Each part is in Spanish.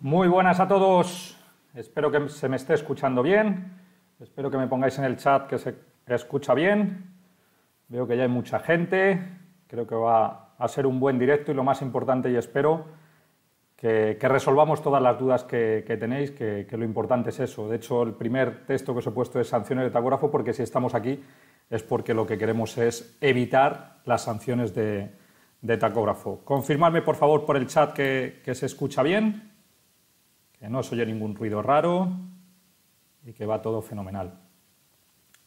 Muy buenas a todos, espero que se me esté escuchando bien, espero que me pongáis en el chat que se escucha bien, veo que ya hay mucha gente, creo que va a ser un buen directo y lo más importante y espero que resolvamos todas las dudas que tenéis, que lo importante es eso. De hecho, el primer texto que os he puesto es sanciones de tacógrafo porque si estamos aquí es porque lo que queremos es evitar las sanciones de tacógrafo. Confirmadme por favor por el chat que se escucha bien, que no se oye ningún ruido raro y que va todo fenomenal.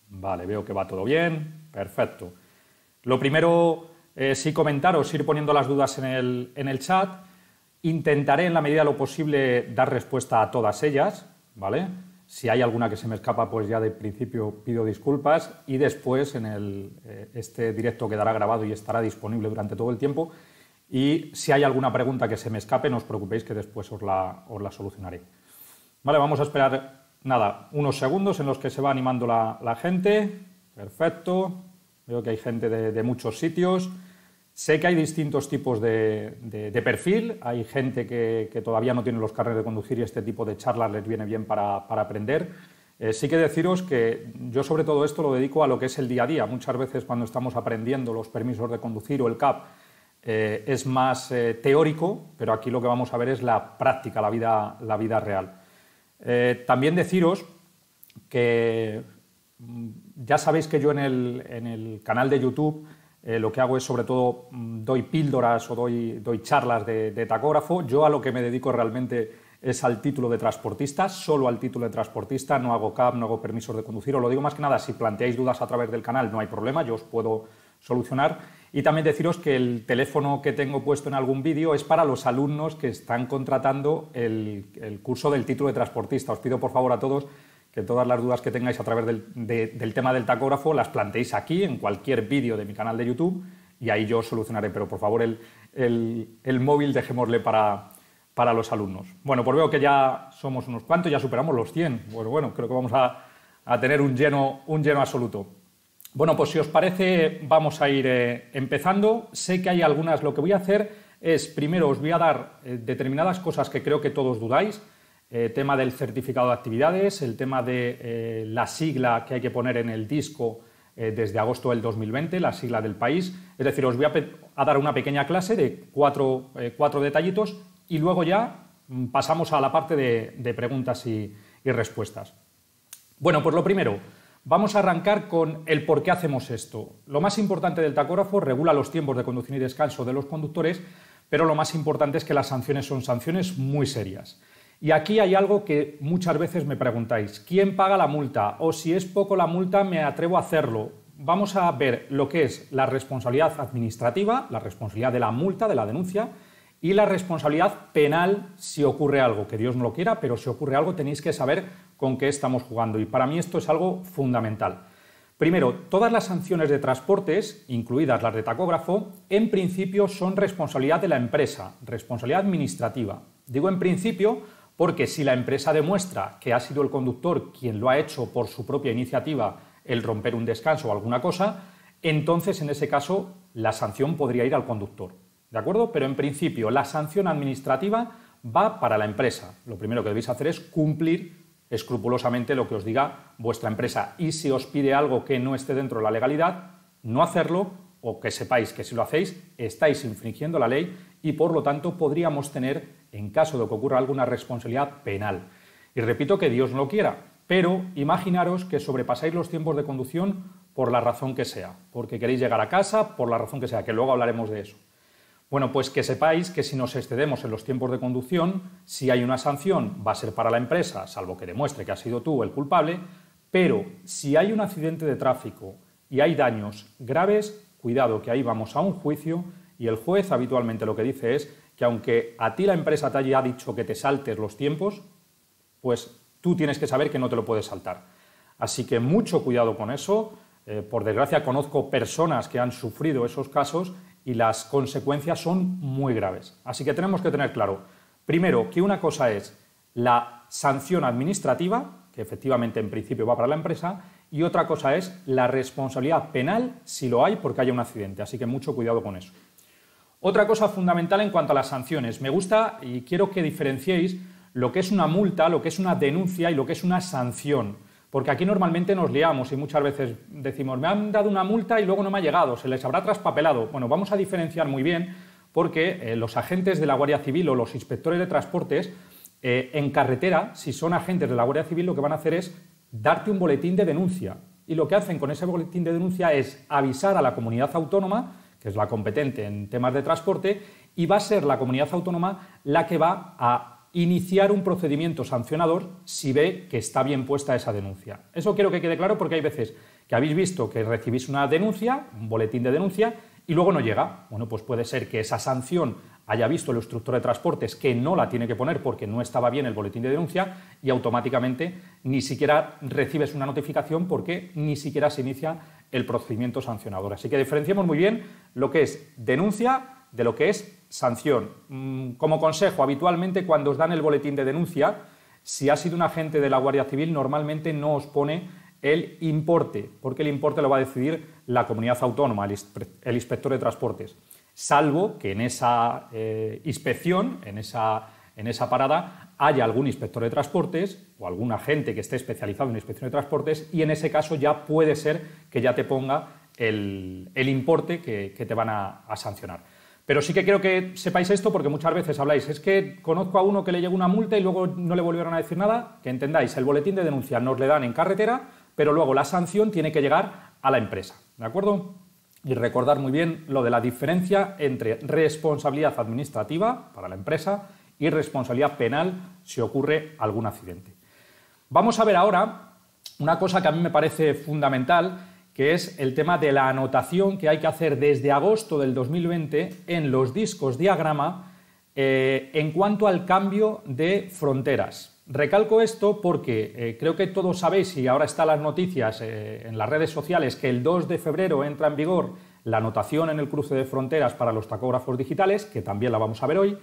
Vale, veo que va todo bien, perfecto. Lo primero, sí comentaros, ir poniendo las dudas en el chat. Intentaré en la medida de lo posible dar respuesta a todas ellas, ¿vale? Si hay alguna que se me escapa, pues ya de principio pido disculpas y después en este directo quedará grabado y estará disponible durante todo el tiempo. Y si hay alguna pregunta que se me escape, no os preocupéis que después os la solucionaré. Vale, vamos a esperar, nada, unos segundos en los que se va animando la gente. Perfecto. Veo que hay gente de muchos sitios. Sé que hay distintos tipos de perfil. Hay gente que todavía no tiene los carnés de conducir y este tipo de charlas les viene bien para aprender. Sí que deciros que yo sobre todo esto lo dedico a lo que es el día a día. Muchas veces cuando estamos aprendiendo los permisos de conducir o el CAP, es más teórico, pero aquí lo que vamos a ver es la práctica, la vida real. También deciros que ya sabéis que yo en el canal de YouTube lo que hago es sobre todo doy píldoras o doy charlas de tacógrafo. Yo a lo que me dedico realmente es al título de transportista, solo al título de transportista, no hago CAP, no hago permisos de conducir, os lo digo más que nada, si planteáis dudas a través del canal no hay problema, yo os puedo solucionar. Y también deciros que el teléfono que tengo puesto en algún vídeo es para los alumnos que están contratando el curso del título de transportista. Os pido por favor a todos que todas las dudas que tengáis a través del tema del tacógrafo las planteéis aquí, en cualquier vídeo de mi canal de YouTube, y ahí yo os solucionaré. Pero por favor el móvil dejémosle para los alumnos. Bueno, pues veo que ya somos unos cuantos, ya superamos los 100. Pues bueno, creo que vamos a tener un lleno absoluto. Bueno, pues si os parece vamos a ir empezando. Sé que hay algunas, lo que voy a hacer es, primero os voy a dar determinadas cosas que creo que todos dudáis, tema del certificado de actividades, el tema de la sigla que hay que poner en el disco desde agosto del 2020, la sigla del país, es decir, os voy a dar una pequeña clase de cuatro detallitos y luego ya pasamos a la parte de preguntas y respuestas. Bueno, pues lo primero. Vamos a arrancar con el por qué hacemos esto. Lo más importante del tacógrafo regula los tiempos de conducción y descanso de los conductores, pero lo más importante es que las sanciones son sanciones muy serias. Y aquí hay algo que muchas veces me preguntáis, ¿quién paga la multa? O si es poco la multa, me atrevo a hacerlo. Vamos a ver lo que es la responsabilidad administrativa, la responsabilidad de la multa, de la denuncia, y la responsabilidad penal si ocurre algo, que Dios no lo quiera, pero si ocurre algo tenéis que saber con qué estamos jugando y para mí esto es algo fundamental. Primero, todas las sanciones de transportes, incluidas las de tacógrafo, en principio son responsabilidad de la empresa, responsabilidad administrativa. Digo en principio porque si la empresa demuestra que ha sido el conductor quien lo ha hecho por su propia iniciativa, el romper un descanso o alguna cosa, entonces en ese caso la sanción podría ir al conductor. ¿De acuerdo? Pero en principio la sanción administrativa va para la empresa. Lo primero que debéis hacer es cumplir escrupulosamente lo que os diga vuestra empresa. Y si os pide algo que no esté dentro de la legalidad, no hacerlo o que sepáis que si lo hacéis estáis infringiendo la ley y por lo tanto podríamos tener, en caso de que ocurra alguna responsabilidad penal. Y repito que Dios no lo quiera, pero imaginaros que sobrepasáis los tiempos de conducción por la razón que sea, porque queréis llegar a casa, por la razón que sea, que luego hablaremos de eso. Bueno, pues que sepáis que si nos excedemos en los tiempos de conducción, si hay una sanción va a ser para la empresa, salvo que demuestre que has sido tú el culpable, pero si hay un accidente de tráfico y hay daños graves, cuidado que ahí vamos a un juicio y el juez habitualmente lo que dice es que aunque a ti la empresa te haya dicho que te saltes los tiempos, pues tú tienes que saber que no te lo puedes saltar. Así que mucho cuidado con eso. Por desgracia conozco personas que han sufrido esos casos y las consecuencias son muy graves. Así que tenemos que tener claro, primero, que una cosa es la sanción administrativa, que efectivamente en principio va para la empresa, y otra cosa es la responsabilidad penal, si lo hay, porque haya un accidente. Así que mucho cuidado con eso. Otra cosa fundamental en cuanto a las sanciones. Me gusta y quiero que diferenciéis lo que es una multa, lo que es una denuncia y lo que es una sanción. Porque aquí normalmente nos liamos y muchas veces decimos, me han dado una multa y luego no me ha llegado, se les habrá traspapelado. Bueno, vamos a diferenciar muy bien porque los agentes de la Guardia Civil o los inspectores de transportes en carretera, si son agentes de la Guardia Civil, lo que van a hacer es darte un boletín de denuncia. Y lo que hacen con ese boletín de denuncia es avisar a la comunidad autónoma, que es la competente en temas de transporte, y va a ser la comunidad autónoma la que va a iniciar un procedimiento sancionador si ve que está bien puesta esa denuncia. Eso quiero que quede claro porque hay veces que habéis visto que recibís una denuncia, un boletín de denuncia, y luego no llega. Bueno, pues puede ser que esa sanción haya visto el instructor de transportes que no la tiene que poner porque no estaba bien el boletín de denuncia y automáticamente ni siquiera recibes una notificación porque ni siquiera se inicia el procedimiento sancionador. Así que diferenciemos muy bien lo que es denuncia de lo que es sanción. Como consejo, habitualmente cuando os dan el boletín de denuncia, si ha sido un agente de la Guardia Civil, normalmente no os pone el importe, porque el importe lo va a decidir la comunidad autónoma, el inspector de transportes, salvo que en esa inspección, en esa parada, haya algún inspector de transportes o algún agente que esté especializado en inspección de transportes y en ese caso ya puede ser que ya te ponga el importe que te van a sancionar. Pero sí que quiero que sepáis esto porque muchas veces habláis, es que conozco a uno que le llegó una multa y luego no le volvieron a decir nada, que entendáis, el boletín de denuncia nos le dan en carretera, pero luego la sanción tiene que llegar a la empresa, ¿de acuerdo? Y recordar muy bien lo de la diferencia entre responsabilidad administrativa para la empresa y responsabilidad penal si ocurre algún accidente. Vamos a ver ahora una cosa que a mí me parece fundamental, que es el tema de la anotación que hay que hacer desde agosto del 2020 en los discos diagrama en cuanto al cambio de fronteras. Recalco esto porque creo que todos sabéis, y ahora están las noticias en las redes sociales, que el 2 de febrero entra en vigor la anotación en el cruce de fronteras para los tacógrafos digitales, que también la vamos a ver hoy,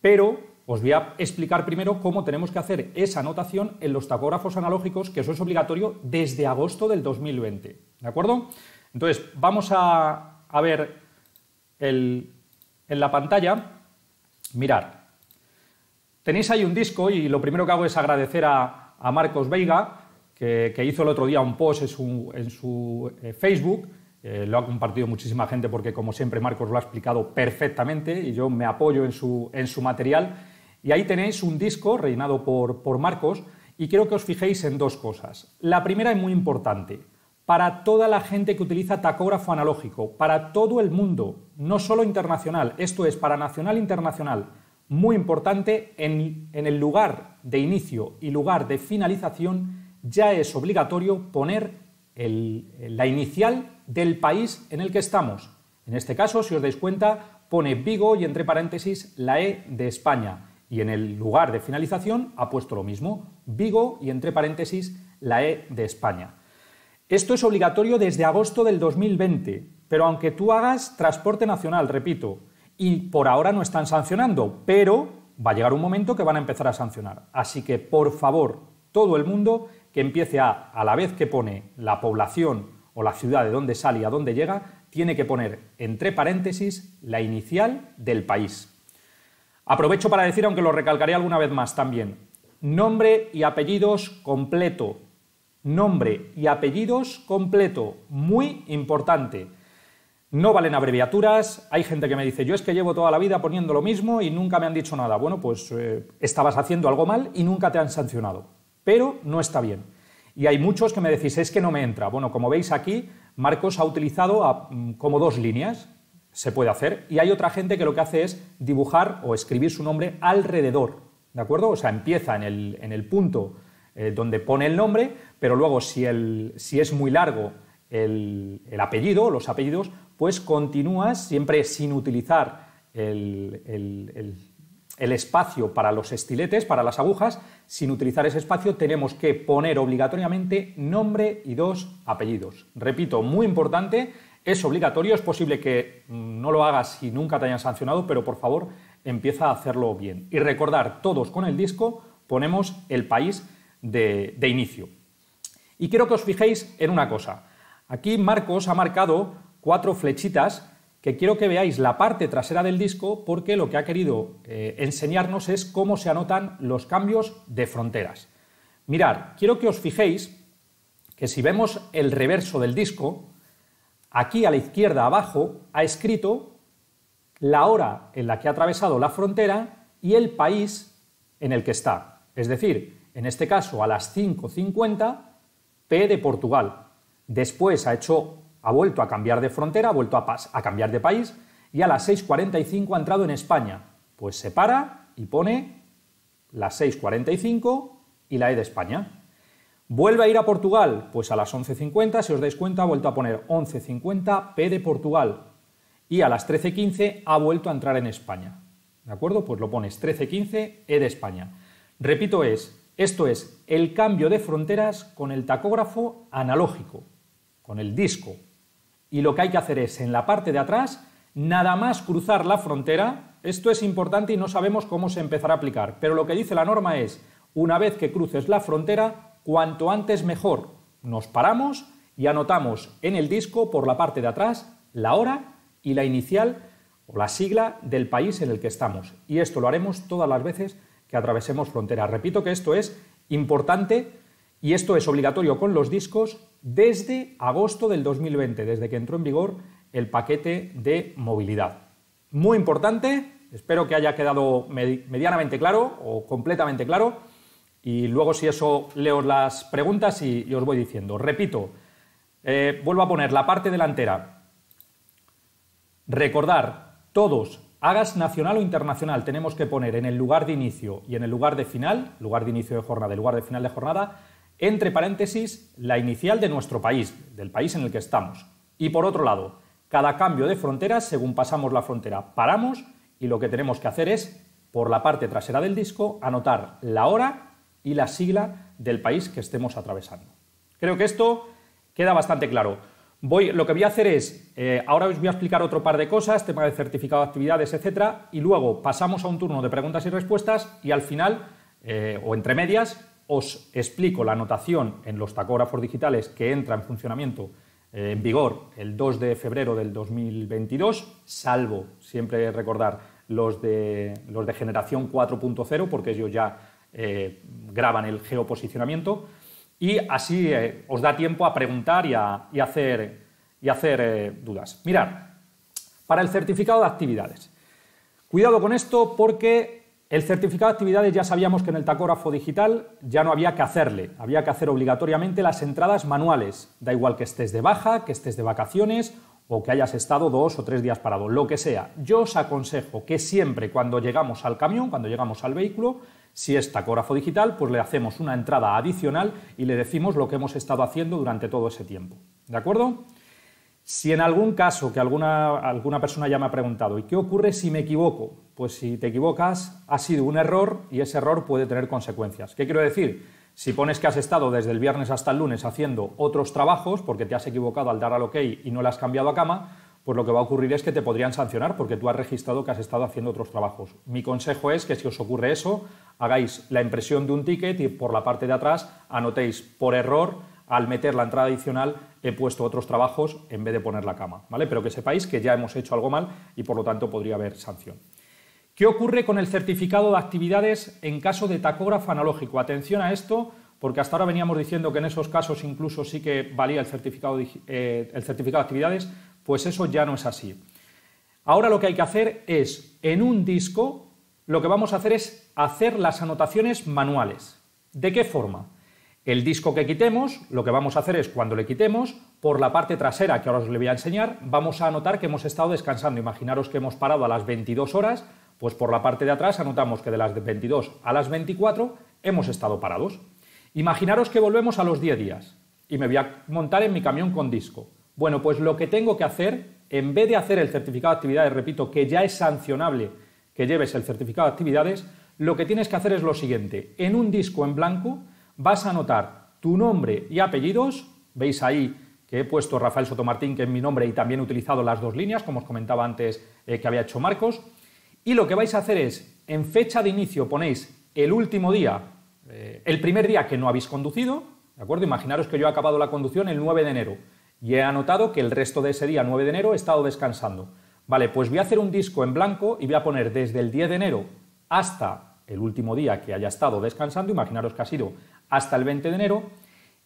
pero os voy a explicar primero cómo tenemos que hacer esa anotación en los tacógrafos analógicos, que eso es obligatorio desde agosto del 2020. ¿De acuerdo? Entonces, vamos a ver en la pantalla. Mirad, tenéis ahí un disco y lo primero que hago es agradecer a Marcos Veiga, que hizo el otro día un post en su Facebook. Lo ha compartido muchísima gente porque, como siempre, Marcos lo ha explicado perfectamente y yo me apoyo en su material. Y ahí tenéis un disco rellenado por Marcos y quiero que os fijéis en dos cosas. La primera es muy importante. Para toda la gente que utiliza tacógrafo analógico, para todo el mundo, no solo internacional, esto es para nacional e internacional, muy importante, en el lugar de inicio y lugar de finalización ya es obligatorio poner la inicial del país en el que estamos. En este caso, si os dais cuenta, pone Vigo y entre paréntesis la E de España y en el lugar de finalización ha puesto lo mismo, Vigo y entre paréntesis la E de España. Esto es obligatorio desde agosto del 2020, pero aunque tú hagas transporte nacional, repito, y por ahora no están sancionando, pero va a llegar un momento que van a empezar a sancionar. Así que, por favor, todo el mundo que empiece a la vez que pone la población o la ciudad de dónde sale y a dónde llega, tiene que poner entre paréntesis la inicial del país. Aprovecho para decir, aunque lo recalcaré alguna vez más también, nombre y apellidos completo. Nombre y apellidos completo, muy importante. No valen abreviaturas, hay gente que me dice, yo es que llevo toda la vida poniendo lo mismo y nunca me han dicho nada. Bueno, pues estabas haciendo algo mal y nunca te han sancionado, pero no está bien. Y hay muchos que me decís, es que no me entra. Bueno, como veis aquí, Marcos ha utilizado como dos líneas, se puede hacer, y hay otra gente que lo que hace es dibujar o escribir su nombre alrededor, ¿de acuerdo? O sea, empieza en el punto donde pone el nombre, pero luego si es muy largo el apellido, los apellidos, pues continúas siempre sin utilizar el espacio para los estiletes, para las agujas, sin utilizar ese espacio tenemos que poner obligatoriamente nombre y dos apellidos. Repito, muy importante, es obligatorio, es posible que no lo hagas y nunca te hayan sancionado, pero por favor empieza a hacerlo bien. Y recordar, todos con el disco ponemos el país de inicio. Y quiero que os fijéis en una cosa. Aquí Marcos ha marcado cuatro flechitas que quiero que veáis la parte trasera del disco porque lo que ha querido enseñarnos es cómo se anotan los cambios de fronteras. Mirad, quiero que os fijéis que si vemos el reverso del disco, aquí a la izquierda abajo ha escrito la hora en la que ha atravesado la frontera y el país en el que está. Es decir, en este caso a las 5:50, P de Portugal. Después ha vuelto a cambiar de frontera, ha vuelto a cambiar de país y a las 6:45 ha entrado en España. Pues se para y pone las 6:45 y la E de España. Vuelve a ir a Portugal, pues a las 11:50, si os dais cuenta, ha vuelto a poner 11:50 P de Portugal y a las 13:15 ha vuelto a entrar en España. ¿De acuerdo? Pues lo pones 13:15 E de España. Repito, esto es el cambio de fronteras con el tacógrafo analógico, con el disco. Y lo que hay que hacer es, en la parte de atrás, nada más cruzar la frontera. Esto es importante y no sabemos cómo se empezará a aplicar, pero lo que dice la norma es, una vez que cruces la frontera, cuanto antes mejor. Nos paramos y anotamos en el disco, por la parte de atrás, la hora y la inicial o la sigla del país en el que estamos. Y esto lo haremos todas las veces que atravesemos fronteras. Repito que esto es importante y esto es obligatorio con los discos desde agosto del 2020, desde que entró en vigor el paquete de movilidad. Muy importante, espero que haya quedado medianamente claro o completamente claro y luego si eso leo las preguntas y os voy diciendo. Repito, vuelvo a poner la parte delantera. Recordar, todos, hagas nacional o internacional, tenemos que poner en el lugar de inicio y en el lugar de inicio de jornada y lugar de final de jornada, entre paréntesis, la inicial de nuestro país, del país en el que estamos. Y por otro lado, cada cambio de fronteras, según pasamos la frontera, paramos y lo que tenemos que hacer es, por la parte trasera del disco, anotar la hora y la sigla del país que estemos atravesando. Creo que esto queda bastante claro. Lo que voy a hacer es, ahora os voy a explicar otro par de cosas, tema de certificado de actividades, etcétera, y luego pasamos a un turno de preguntas y respuestas y al final, o entre medias, os explico la anotación en los tacógrafos digitales que entra en funcionamiento, en vigor, el 2 de febrero del 2022, salvo, siempre recordar, los de generación 4.0, porque ellos ya graban el geoposicionamiento, y así os da tiempo a preguntar y hacer dudas. Mirad, para el certificado de actividades. Cuidado con esto porque el certificado de actividades ya sabíamos que en el tacógrafo digital ya no había que hacerle, había que hacer obligatoriamente las entradas manuales, da igual que estés de baja, que estés de vacaciones o que hayas estado 2 o 3 días parado, lo que sea. Yo os aconsejo que siempre cuando llegamos al camión, cuando llegamos al vehículo, si es tacógrafo digital, pues le hacemos una entrada adicional y le decimos lo que hemos estado haciendo durante todo ese tiempo, ¿de acuerdo? Si en algún caso, que alguna persona ya me ha preguntado, ¿y qué ocurre si me equivoco? Pues si te equivocas, ha sido un error y ese error puede tener consecuencias. ¿Qué quiero decir? Si pones que has estado desde el viernes hasta el lunes haciendo otros trabajos porque te has equivocado al dar al OK y no le has cambiado a cama, pues lo que va a ocurrir es que te podrían sancionar porque tú has registrado que has estado haciendo otros trabajos. Mi consejo es que si os ocurre eso, hagáis la impresión de un ticket y por la parte de atrás anotéis por error, al meter la entrada adicional he puesto otros trabajos en vez de poner la cama, ¿vale? Pero que sepáis que ya hemos hecho algo mal y por lo tanto podría haber sanción. ¿Qué ocurre con el certificado de actividades en caso de tacógrafo analógico? Atención a esto, porque hasta ahora veníamos diciendo que en esos casos incluso sí que valía el certificado de actividades, pues eso ya no es así. Ahora lo que hay que hacer es, en un disco, lo que vamos a hacer es hacer las anotaciones manuales. ¿De qué forma? El disco que quitemos, lo que vamos a hacer es, cuando le quitemos, por la parte trasera, que ahora os le voy a enseñar, vamos a anotar que hemos estado descansando. Imaginaros que hemos parado a las 22 horas, pues por la parte de atrás anotamos que de las 22 a las 24 hemos estado parados. Imaginaros que volvemos a los 10 días y me voy a montar en mi camión con disco. Bueno, pues lo que tengo que hacer, en vez de hacer el certificado de actividades, repito, que ya es sancionable que lleves el certificado de actividades, lo que tienes que hacer es lo siguiente. En un disco en blanco vas a anotar tu nombre y apellidos, veis ahí que he puesto Rafael Soto Martín, que es mi nombre, y también he utilizado las dos líneas, como os comentaba antes que había hecho Marcos, y lo que vais a hacer es, en fecha de inicio ponéis el último día, el primer día que no habéis conducido, ¿de acuerdo? Imaginaros que yo he acabado la conducción el 9 de enero, y he anotado que el resto de ese día, 9 de enero, he estado descansando. Vale, pues voy a hacer un disco en blanco y voy a poner desde el 10 de enero hasta el último día que haya estado descansando, imaginaros que ha sido hasta el 20 de enero,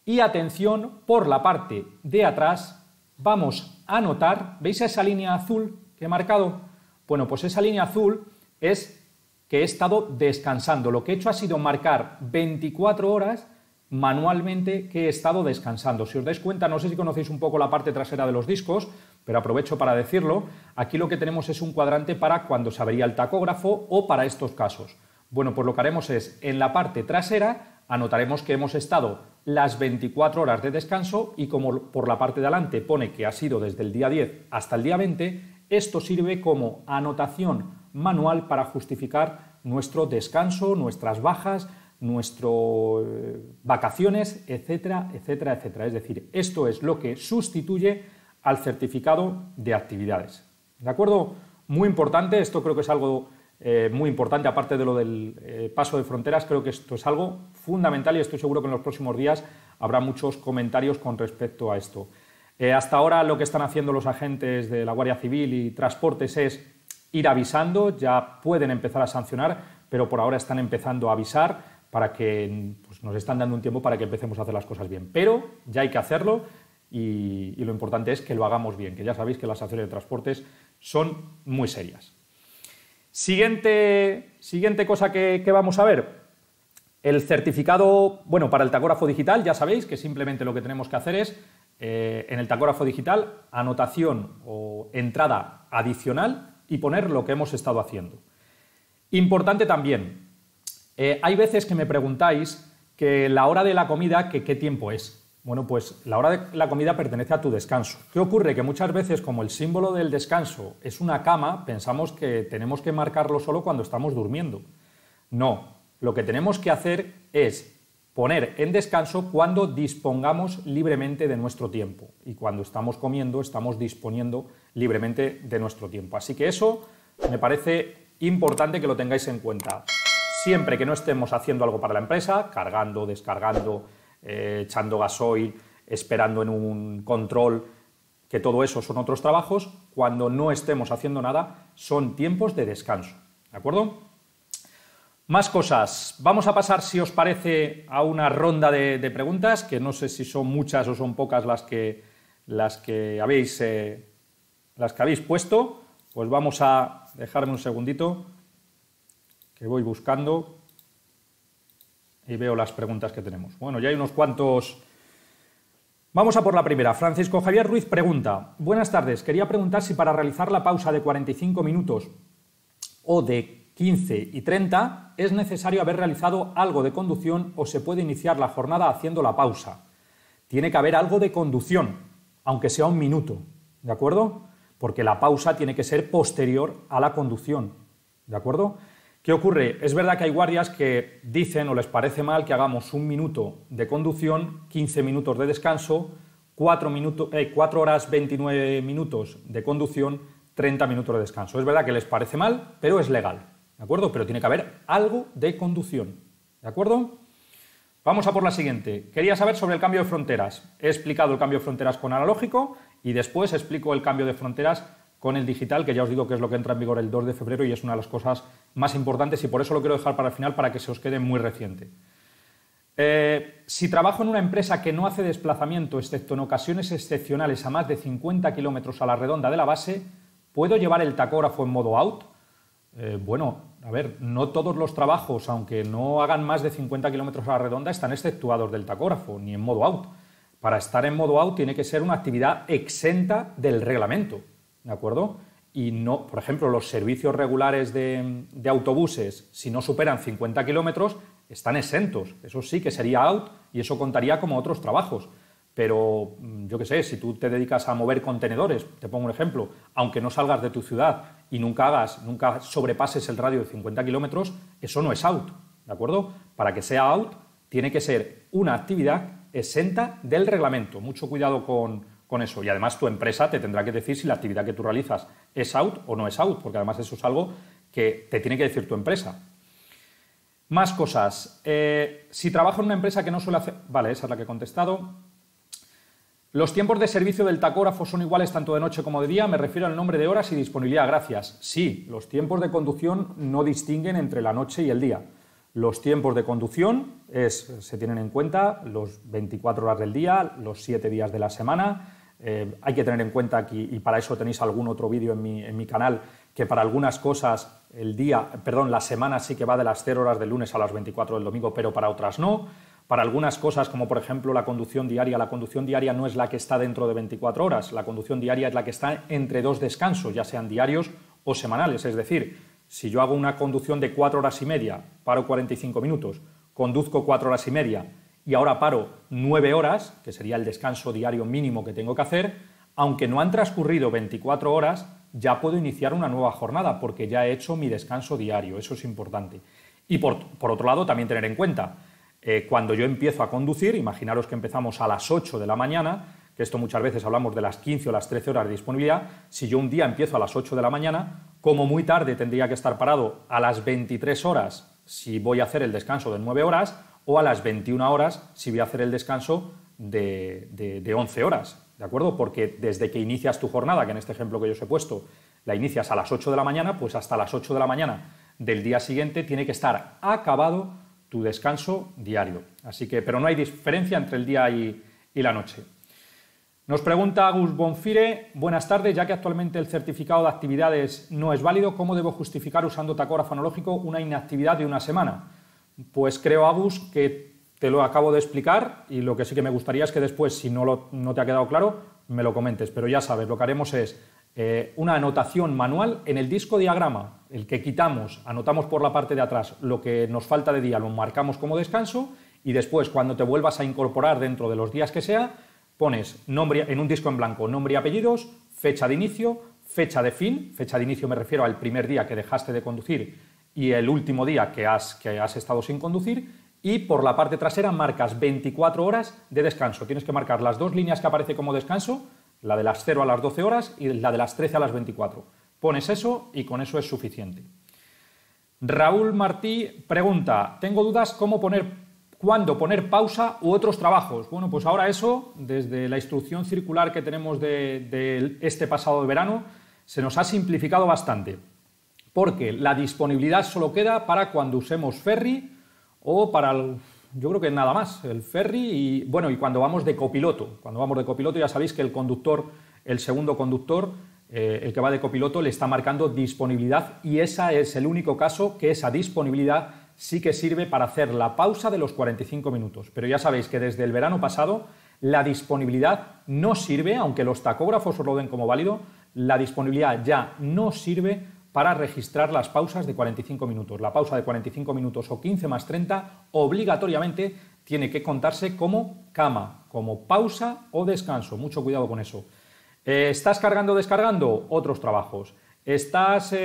y atención, por la parte de atrás vamos a anotar, ¿veis esa línea azul que he marcado? Bueno, pues esa línea azul es que he estado descansando. Lo que he hecho ha sido marcar 24 horas manualmente que he estado descansando. Si os dais cuenta, no sé si conocéis un poco la parte trasera de los discos, pero aprovecho para decirlo, aquí lo que tenemos es un cuadrante para cuando se abriría el tacógrafo o para estos casos. Bueno, pues lo que haremos es, en la parte trasera, anotaremos que hemos estado las 24 horas de descanso y como por la parte de adelante pone que ha sido desde el día 10 hasta el día 20, esto sirve como anotación manual para justificar nuestro descanso, nuestras bajas, nuestras vacaciones, etcétera, etcétera, etcétera. Es decir, esto es lo que sustituye al certificado de actividades. ¿De acuerdo? Muy importante, esto creo que es algo muy importante, aparte de lo del paso de fronteras, creo que esto es algo fundamental y estoy seguro que en los próximos días habrá muchos comentarios con respecto a esto. Hasta ahora lo que están haciendo los agentes de la Guardia Civil y Transportes es ir avisando, ya pueden empezar a sancionar, pero por ahora están empezando a avisar para que pues, nos están dando un tiempo para que empecemos a hacer las cosas bien. Pero ya hay que hacerlo y lo importante es que lo hagamos bien, que ya sabéis que las sanciones de transportes son muy serias. Siguiente cosa que vamos a ver, el certificado, bueno, para el tacógrafo digital, ya sabéis que simplemente lo que tenemos que hacer es, en el tacógrafo digital, anotación o entrada adicional, y poner lo que hemos estado haciendo. Importante también, hay veces que me preguntáis que la hora de la comida, que qué tiempo es. Bueno, pues la hora de la comida pertenece a tu descanso. ¿Qué ocurre? Que muchas veces, como el símbolo del descanso es una cama, pensamos que tenemos que marcarlo solo cuando estamos durmiendo. No, lo que tenemos que hacer es poner en descanso cuando dispongamos libremente de nuestro tiempo. Y cuando estamos comiendo, estamos disponiendo libremente de nuestro tiempo. Así que eso me parece importante que lo tengáis en cuenta. Siempre que no estemos haciendo algo para la empresa, cargando, descargando, echando gasoil, esperando en un control, que todo eso son otros trabajos, cuando no estemos haciendo nada, son tiempos de descanso. ¿De acuerdo? Más cosas. Vamos a pasar, si os parece, a una ronda de preguntas, que no sé si son muchas o son pocas las que habéis puesto. Pues vamos a dejarme un segundito, que voy buscando y veo las preguntas que tenemos. Bueno, ya hay unos cuantos. Vamos a por la primera. Francisco Javier Ruiz pregunta: buenas tardes, quería preguntar si para realizar la pausa de 45 minutos o de 15 y 30, ¿es necesario haber realizado algo de conducción o se puede iniciar la jornada haciendo la pausa? Tiene que haber algo de conducción, aunque sea un minuto, ¿de acuerdo? Porque la pausa tiene que ser posterior a la conducción, ¿de acuerdo? ¿Qué ocurre? Es verdad que hay guardias que dicen o les parece mal que hagamos un minuto de conducción, 15 minutos de descanso, 4 horas 29 minutos de conducción, 30 minutos de descanso. Es verdad que les parece mal, pero es legal. ¿De acuerdo? Pero tiene que haber algo de conducción. ¿De acuerdo? Vamos a por la siguiente. Quería saber sobre el cambio de fronteras. He explicado el cambio de fronteras con analógico y después explico el cambio de fronteras con el digital, que ya os digo que es lo que entra en vigor el 2 de febrero y es una de las cosas más importantes y por eso lo quiero dejar para el final para que se os quede muy reciente. Si trabajo en una empresa que no hace desplazamiento, excepto en ocasiones excepcionales, a más de 50 kilómetros a la redonda de la base, ¿puedo llevar el tacógrafo en modo out? Bueno, a ver, no todos los trabajos, aunque no hagan más de 50 kilómetros a la redonda, están exceptuados del tacógrafo, ni en modo out. Para estar en modo out tiene que ser una actividad exenta del reglamento, ¿de acuerdo? Y no, por ejemplo, los servicios regulares de autobuses, si no superan 50 kilómetros, están exentos. Eso sí que sería out y eso contaría como otros trabajos. Pero, yo qué sé, si tú te dedicas a mover contenedores, te pongo un ejemplo, aunque no salgas de tu ciudad y nunca sobrepases el radio de 50 kilómetros, eso no es out, ¿de acuerdo? Para que sea out, tiene que ser una actividad exenta del reglamento. Mucho cuidado con eso. Y además tu empresa te tendrá que decir si la actividad que tú realizas es out o no es out, porque además eso es algo que te tiene que decir tu empresa. Más cosas. Si trabajo en una empresa que no suele hacer... Vale, esa es la que he contestado. Los tiempos de servicio del tacógrafo son iguales tanto de noche como de día, me refiero al nombre de horas y disponibilidad, gracias. Sí, los tiempos de conducción no distinguen entre la noche y el día. Los tiempos de conducción se tienen en cuenta los 24 horas del día, los 7 días de la semana. Hay que tener en cuenta aquí, y para eso tenéis algún otro vídeo en mi canal, que para algunas cosas la semana sí que va de las 0 horas del lunes a las 24 del domingo, pero para otras no. Para algunas cosas, como por ejemplo la conducción diaria no es la que está dentro de 24 horas, la conducción diaria es la que está entre dos descansos, ya sean diarios o semanales. Es decir, si yo hago una conducción de 4 horas y media, paro 45 minutos, conduzco 4 horas y media y ahora paro 9 horas, que sería el descanso diario mínimo que tengo que hacer, aunque no han transcurrido 24 horas, ya puedo iniciar una nueva jornada porque ya he hecho mi descanso diario, eso es importante. Y por otro lado, también tener en cuenta, cuando yo empiezo a conducir, imaginaros que empezamos a las 8 de la mañana, que esto muchas veces hablamos de las 15 o las 13 horas de disponibilidad, si yo un día empiezo a las 8 de la mañana, como muy tarde tendría que estar parado a las 23 horas si voy a hacer el descanso de 9 horas o a las 21 horas si voy a hacer el descanso de 11 horas, ¿de acuerdo? Porque desde que inicias tu jornada, que en este ejemplo que yo os he puesto, la inicias a las 8 de la mañana, pues hasta las 8 de la mañana del día siguiente tiene que estar acabado tu descanso diario. Así que, pero no hay diferencia entre el día y la noche. Nos pregunta Agus Bonfire, buenas tardes, ya que actualmente el certificado de actividades no es válido, ¿cómo debo justificar usando tacógrafo analógico una inactividad de una semana? Pues creo, Agus, que te lo acabo de explicar y lo que sí que me gustaría es que después, si no te ha quedado claro, me lo comentes, pero ya sabes, lo que haremos es una anotación manual en el disco diagrama, el que quitamos, anotamos por la parte de atrás lo que nos falta de día, lo marcamos como descanso y después cuando te vuelvas a incorporar dentro de los días que sea, pones nombre en un disco en blanco, nombre y apellidos, fecha de inicio, fecha de fin, fecha de inicio me refiero al primer día que dejaste de conducir y el último día que has estado sin conducir y por la parte trasera marcas 24 horas de descanso, tienes que marcar las dos líneas que aparece como descanso, la de las 0 a las 12 horas y la de las 13 a las 24. Pones eso y con eso es suficiente. Raúl Martí pregunta, tengo dudas cuándo poner pausa u otros trabajos. Bueno, pues ahora eso, desde la instrucción circular que tenemos de este pasado verano, se nos ha simplificado bastante, porque la disponibilidad solo queda para cuando usemos ferry o para... yo creo que nada más, el ferry y bueno, y cuando vamos de copiloto. Cuando vamos de copiloto ya sabéis que el conductor, el segundo conductor, el que va de copiloto le está marcando disponibilidad y ese es el único caso que esa disponibilidad sí que sirve para hacer la pausa de los 45 minutos. Pero ya sabéis que desde el verano pasado la disponibilidad no sirve, aunque los tacógrafos os lo den como válido, la disponibilidad ya no sirve para registrar las pausas de 45 minutos. La pausa de 45 minutos o 15 más 30 obligatoriamente tiene que contarse como cama, como pausa o descanso. Mucho cuidado con eso. ¿Estás cargando o descargando? Otros trabajos. ¿Estás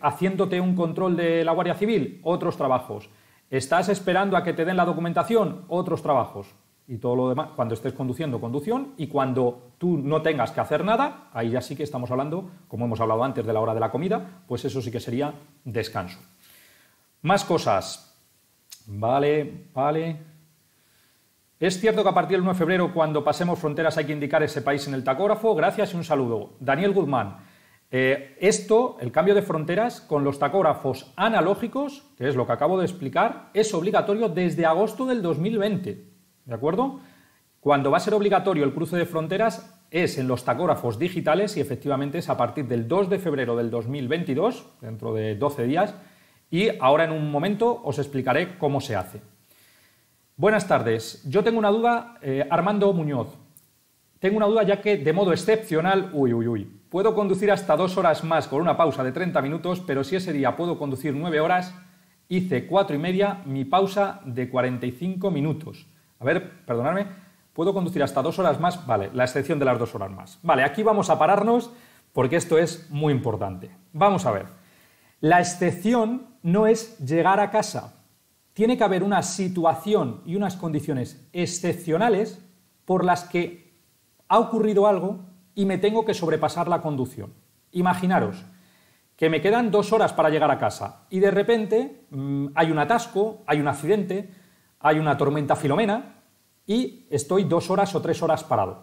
haciéndote un control de la Guardia Civil? Otros trabajos. ¿Estás esperando a que te den la documentación? Otros trabajos. Y todo lo demás, cuando estés conduciendo, conducción, y cuando tú no tengas que hacer nada, ahí ya sí que estamos hablando, como hemos hablado antes de la hora de la comida, pues eso sí que sería descanso. Más cosas. Vale. ¿Es cierto que a partir del 9 de febrero, cuando pasemos fronteras, hay que indicar ese país en el tacógrafo? Gracias y un saludo. Daniel Guzmán. El cambio de fronteras con los tacógrafos analógicos, que es lo que acabo de explicar, es obligatorio desde agosto del 2020. ¿De acuerdo? Cuando va a ser obligatorio el cruce de fronteras es en los tacógrafos digitales y efectivamente es a partir del 2 de febrero del 2022, dentro de 12 días, y ahora en un momento os explicaré cómo se hace. Buenas tardes. Yo tengo una duda, Armando Muñoz. Tengo una duda ya que de modo excepcional, puedo conducir hasta 2 horas más con una pausa de 30 minutos, pero si ese día puedo conducir 9 horas, hice 4 y media, mi pausa de 45 minutos. A ver, perdonadme, ¿puedo conducir hasta 2 horas más? Vale, la excepción de las 2 horas más. Vale, aquí vamos a pararnos porque esto es muy importante. Vamos a ver. La excepción no es llegar a casa. Tiene que haber una situación y unas condiciones excepcionales por las que ha ocurrido algo y me tengo que sobrepasar la conducción. Imaginaros que me quedan 2 horas para llegar a casa y de repente hay un atasco, hay un accidente, hay una tormenta Filomena y estoy 2 horas o 3 horas parado.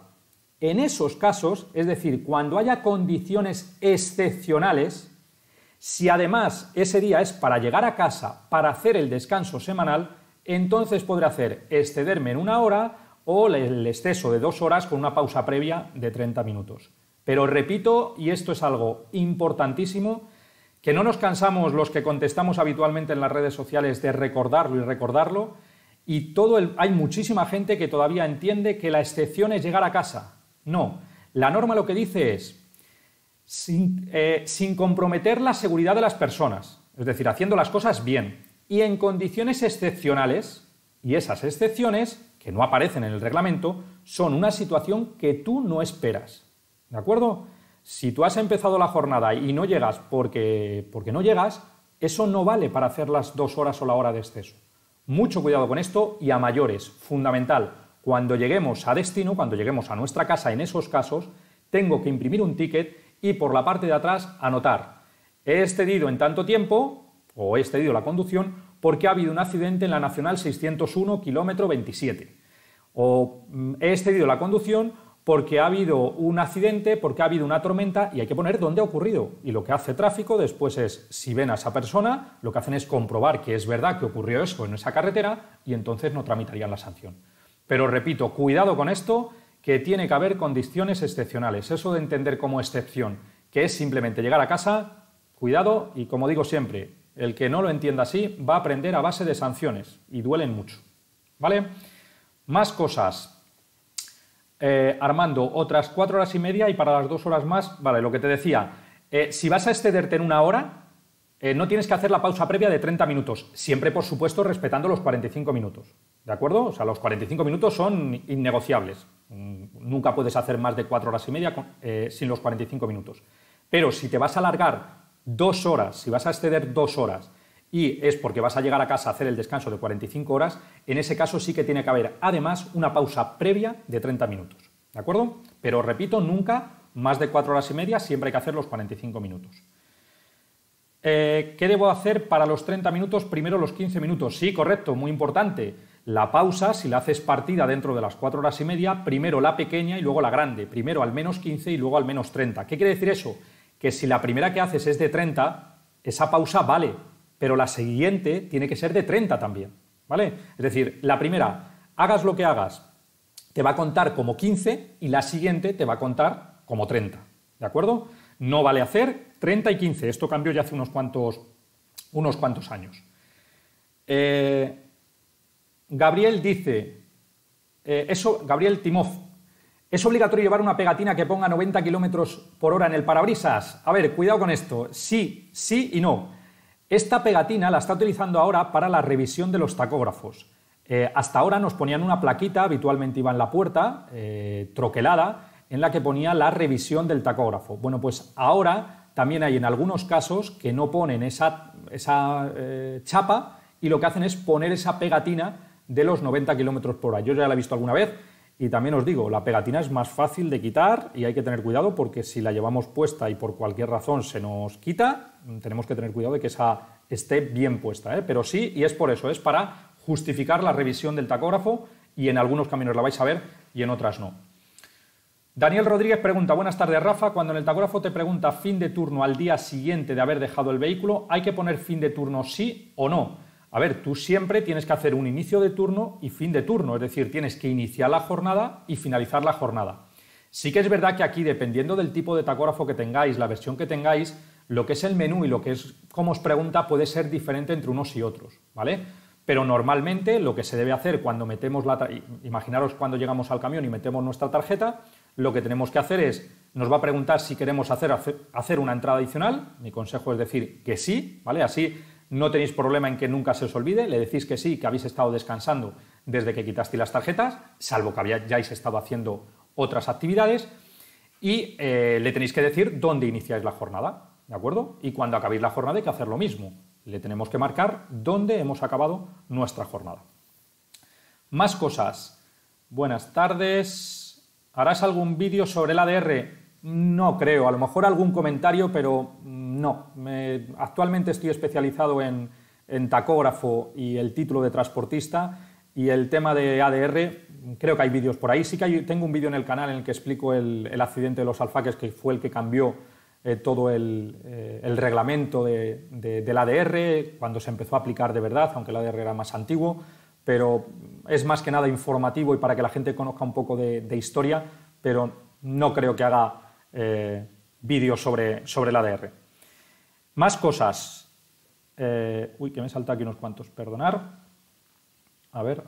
En esos casos, es decir, cuando haya condiciones excepcionales, si además ese día es para llegar a casa, para hacer el descanso semanal, entonces podré hacer excederme en 1 hora o el exceso de 2 horas con una pausa previa de 30 minutos. Pero repito, y esto es algo importantísimo, que no nos cansamos los que contestamos habitualmente en las redes sociales de recordarlo y recordarlo, y hay muchísima gente que todavía entiende que la excepción es llegar a casa. No, la norma lo que dice es sin comprometer la seguridad de las personas, es decir, haciendo las cosas bien y en condiciones excepcionales, y esas excepciones, que no aparecen en el reglamento, son una situación que tú no esperas, ¿de acuerdo? Si tú has empezado la jornada y no llegas porque no llegas, eso no vale para hacer las 2 horas o la hora de exceso. Mucho cuidado con esto y a mayores, fundamental, cuando lleguemos a destino, cuando lleguemos a nuestra casa, en esos casos, tengo que imprimir un ticket y por la parte de atrás anotar: he excedido en tanto tiempo o he excedido la conducción porque ha habido un accidente en la Nacional 601, kilómetro 27. O he excedido la conducción porque ha habido un accidente, porque ha habido una tormenta, y hay que poner dónde ha ocurrido. Y lo que hace tráfico después es, si ven a esa persona, lo que hacen es comprobar que es verdad que ocurrió eso en esa carretera y entonces no tramitarían la sanción. Pero repito, cuidado con esto, que tiene que haber condiciones excepcionales. Eso de entender como excepción, que es simplemente llegar a casa, cuidado, y como digo siempre, el que no lo entienda así va a aprender a base de sanciones, y duelen mucho, ¿vale? Más cosas. Armando, otras 4 horas y media y para las 2 horas más, vale, lo que te decía, si vas a excederte en 1 hora, no tienes que hacer la pausa previa de 30 minutos, siempre, por supuesto, respetando los 45 minutos, ¿de acuerdo? O sea, los 45 minutos son innegociables, nunca puedes hacer más de 4 horas y media sin los 45 minutos, pero si te vas a alargar 2 horas, si vas a exceder 2 horas y es porque vas a llegar a casa a hacer el descanso de 45 horas, en ese caso sí que tiene que haber, además, una pausa previa de 30 minutos, ¿de acuerdo? Pero repito, nunca más de 4 horas y media, siempre hay que hacer los 45 minutos. ¿Qué debo hacer para los 30 minutos? Primero los 15 minutos. Sí, correcto, muy importante. La pausa, si la haces partida dentro de las 4 horas y media, primero la pequeña y luego la grande. Primero al menos 15 y luego al menos 30. ¿Qué quiere decir eso? Que si la primera que haces es de 30, esa pausa vale, pero la siguiente tiene que ser de 30 también, ¿vale? Es decir, la primera, hagas lo que hagas, te va a contar como 15 y la siguiente te va a contar como 30, ¿de acuerdo? No vale hacer 30 y 15, esto cambió ya hace unos cuantos años. Gabriel dice, Gabriel Timov, ¿es obligatorio llevar una pegatina que ponga 90 km por hora en el parabrisas? A ver, cuidado con esto, sí, sí y no. Esta pegatina la está utilizando ahora para la revisión de los tacógrafos. Hasta ahora nos ponían una plaquita, habitualmente iba en la puerta, troquelada, en la que ponía la revisión del tacógrafo. Bueno, pues ahora también hay en algunos casos que no ponen esa chapa y lo que hacen es poner esa pegatina de los 90 km por hora. Yo ya la he visto alguna vez y también os digo, la pegatina es más fácil de quitar y hay que tener cuidado porque si la llevamos puesta y por cualquier razón se nos quita, tenemos que tener cuidado de que esa esté bien puesta, ¿eh? Pero sí, y es por eso, es para justificar la revisión del tacógrafo y en algunos caminos la vais a ver y en otras no. Daniel Rodríguez pregunta, buenas tardes Rafa, cuando en el tacógrafo te pregunta fin de turno al día siguiente de haber dejado el vehículo, ¿hay que poner fin de turno sí o no? A ver, tú siempre tienes que hacer un inicio de turno y fin de turno, es decir, tienes que iniciar la jornada y finalizar la jornada. Sí que es verdad que aquí, dependiendo del tipo de tacógrafo que tengáis, la versión que tengáis, lo que es el menú y lo que es cómo os pregunta puede ser diferente entre unos y otros, ¿vale? Pero normalmente lo que se debe hacer cuando metemos la tarjeta, imaginaros cuando llegamos al camión y metemos nuestra tarjeta, lo que tenemos que hacer es, nos va a preguntar si queremos hacer una entrada adicional, mi consejo es decir que sí, ¿vale? Así no tenéis problema en que nunca se os olvide, le decís que sí, que habéis estado descansando desde que quitasteis las tarjetas, salvo que hayáis estado haciendo otras actividades, y le tenéis que decir dónde iniciáis la jornada, ¿de acuerdo? Y cuando acabéis la jornada hay que hacer lo mismo, le tenemos que marcar dónde hemos acabado nuestra jornada. Más cosas. Buenas tardes. ¿Harás algún vídeo sobre el ADR? No creo, a lo mejor algún comentario, pero no. Actualmente estoy especializado en tacógrafo y el título de transportista y el tema de ADR creo que hay vídeos por ahí. Sí que tengo un vídeo en el canal en el que explico el accidente de los alfaques, que fue el que cambió todo el reglamento del ADR, cuando se empezó a aplicar de verdad, aunque el ADR era más antiguo, pero es más que nada informativo y para que la gente conozca un poco de historia, pero no creo que haga vídeos sobre el ADR. Más cosas. Uy, que me he saltado aquí unos cuantos, perdonar. A ver.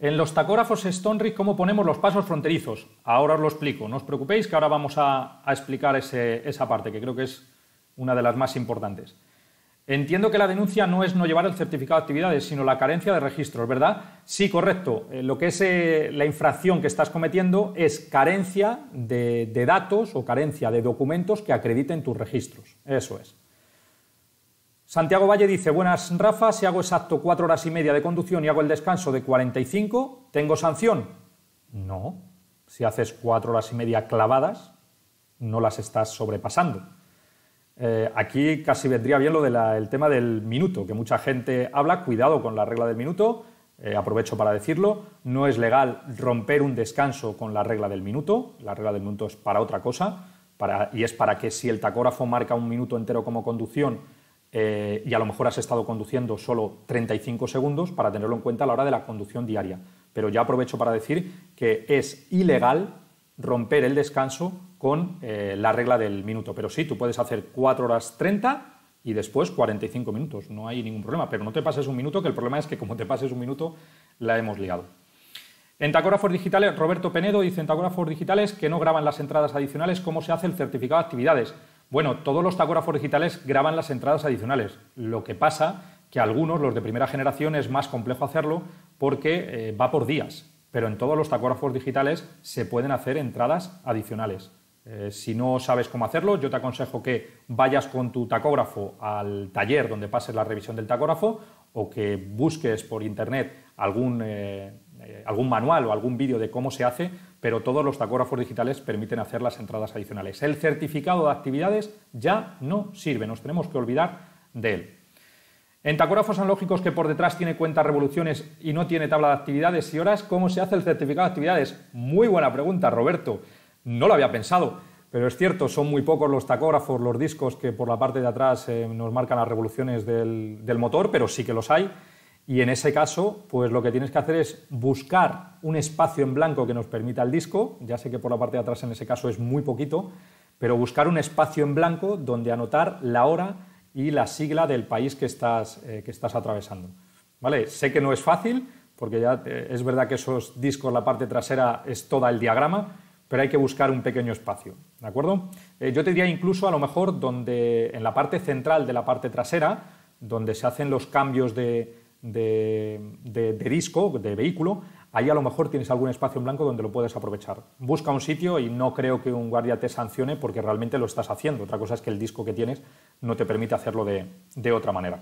En los tacógrafos Stonrix, ¿cómo ponemos los pasos fronterizos? Ahora os lo explico, no os preocupéis, que ahora vamos a explicar esa parte, que creo que es una de las más importantes. Entiendo que la denuncia no es no llevar el certificado de actividades, sino la carencia de registros, ¿verdad? Sí, correcto. Lo que es la infracción que estás cometiendo es carencia de datos o carencia de documentos que acrediten tus registros. Eso es. Santiago Valle dice, buenas Rafa, si hago exacto 4 horas y media de conducción y hago el descanso de 45, ¿tengo sanción? No, si haces 4 horas y media clavadas, no las estás sobrepasando. Aquí casi vendría bien lo del tema del minuto, que mucha gente habla, cuidado con la regla del minuto, aprovecho para decirlo, no es legal romper un descanso con la regla del minuto es para otra cosa, y es para que si el tacógrafo marca un minuto entero como conducción, y a lo mejor has estado conduciendo solo 35 segundos para tenerlo en cuenta a la hora de la conducción diaria. Pero ya aprovecho para decir que es ilegal romper el descanso con la regla del minuto. Pero sí, tú puedes hacer 4 horas 30 y después 45 minutos, no hay ningún problema. Pero no te pases un minuto, que el problema es que como te pases un minuto la hemos liado. En tacógrafos digitales, Roberto Penedo dice, en tacógrafos digitales que no graban las entradas adicionales, ¿cómo se hace el certificado de actividades? Bueno, todos los tacógrafos digitales graban las entradas adicionales. Lo que pasa que algunos, los de primera generación, es más complejo hacerlo porque va por días. Pero en todos los tacógrafos digitales se pueden hacer entradas adicionales. Si no sabes cómo hacerlo, yo te aconsejo que vayas con tu tacógrafo al taller donde pases la revisión del tacógrafo o que busques por internet algún manual o algún vídeo de cómo se hace, pero todos los tacógrafos digitales permiten hacer las entradas adicionales. El certificado de actividades ya no sirve, nos tenemos que olvidar de él. En tacógrafos analógicos que por detrás tiene cuenta revoluciones y no tiene tabla de actividades y horas, ¿cómo se hace el certificado de actividades? Muy buena pregunta, Roberto. No lo había pensado, pero es cierto, son muy pocos los tacógrafos, los discos que por la parte de atrás nos marcan las revoluciones del motor, pero sí que los hay. Y en ese caso, pues lo que tienes que hacer es buscar un espacio en blanco que nos permita el disco, ya sé que por la parte de atrás en ese caso es muy poquito, pero buscar un espacio en blanco donde anotar la hora y la sigla del país que estás atravesando. ¿Vale? Sé que no es fácil, porque ya es verdad que esos discos, la parte trasera es toda el diagrama, pero hay que buscar un pequeño espacio, ¿de acuerdo? Yo te diría incluso a lo mejor en la parte central de la parte trasera, donde se hacen los cambios de disco, de vehículo, ahí a lo mejor tienes algún espacio en blanco donde lo puedes aprovechar. Busca un sitio y no creo que un guardia te sancione porque realmente lo estás haciendo. Otra cosa es que el disco que tienes no te permite hacerlo de otra manera.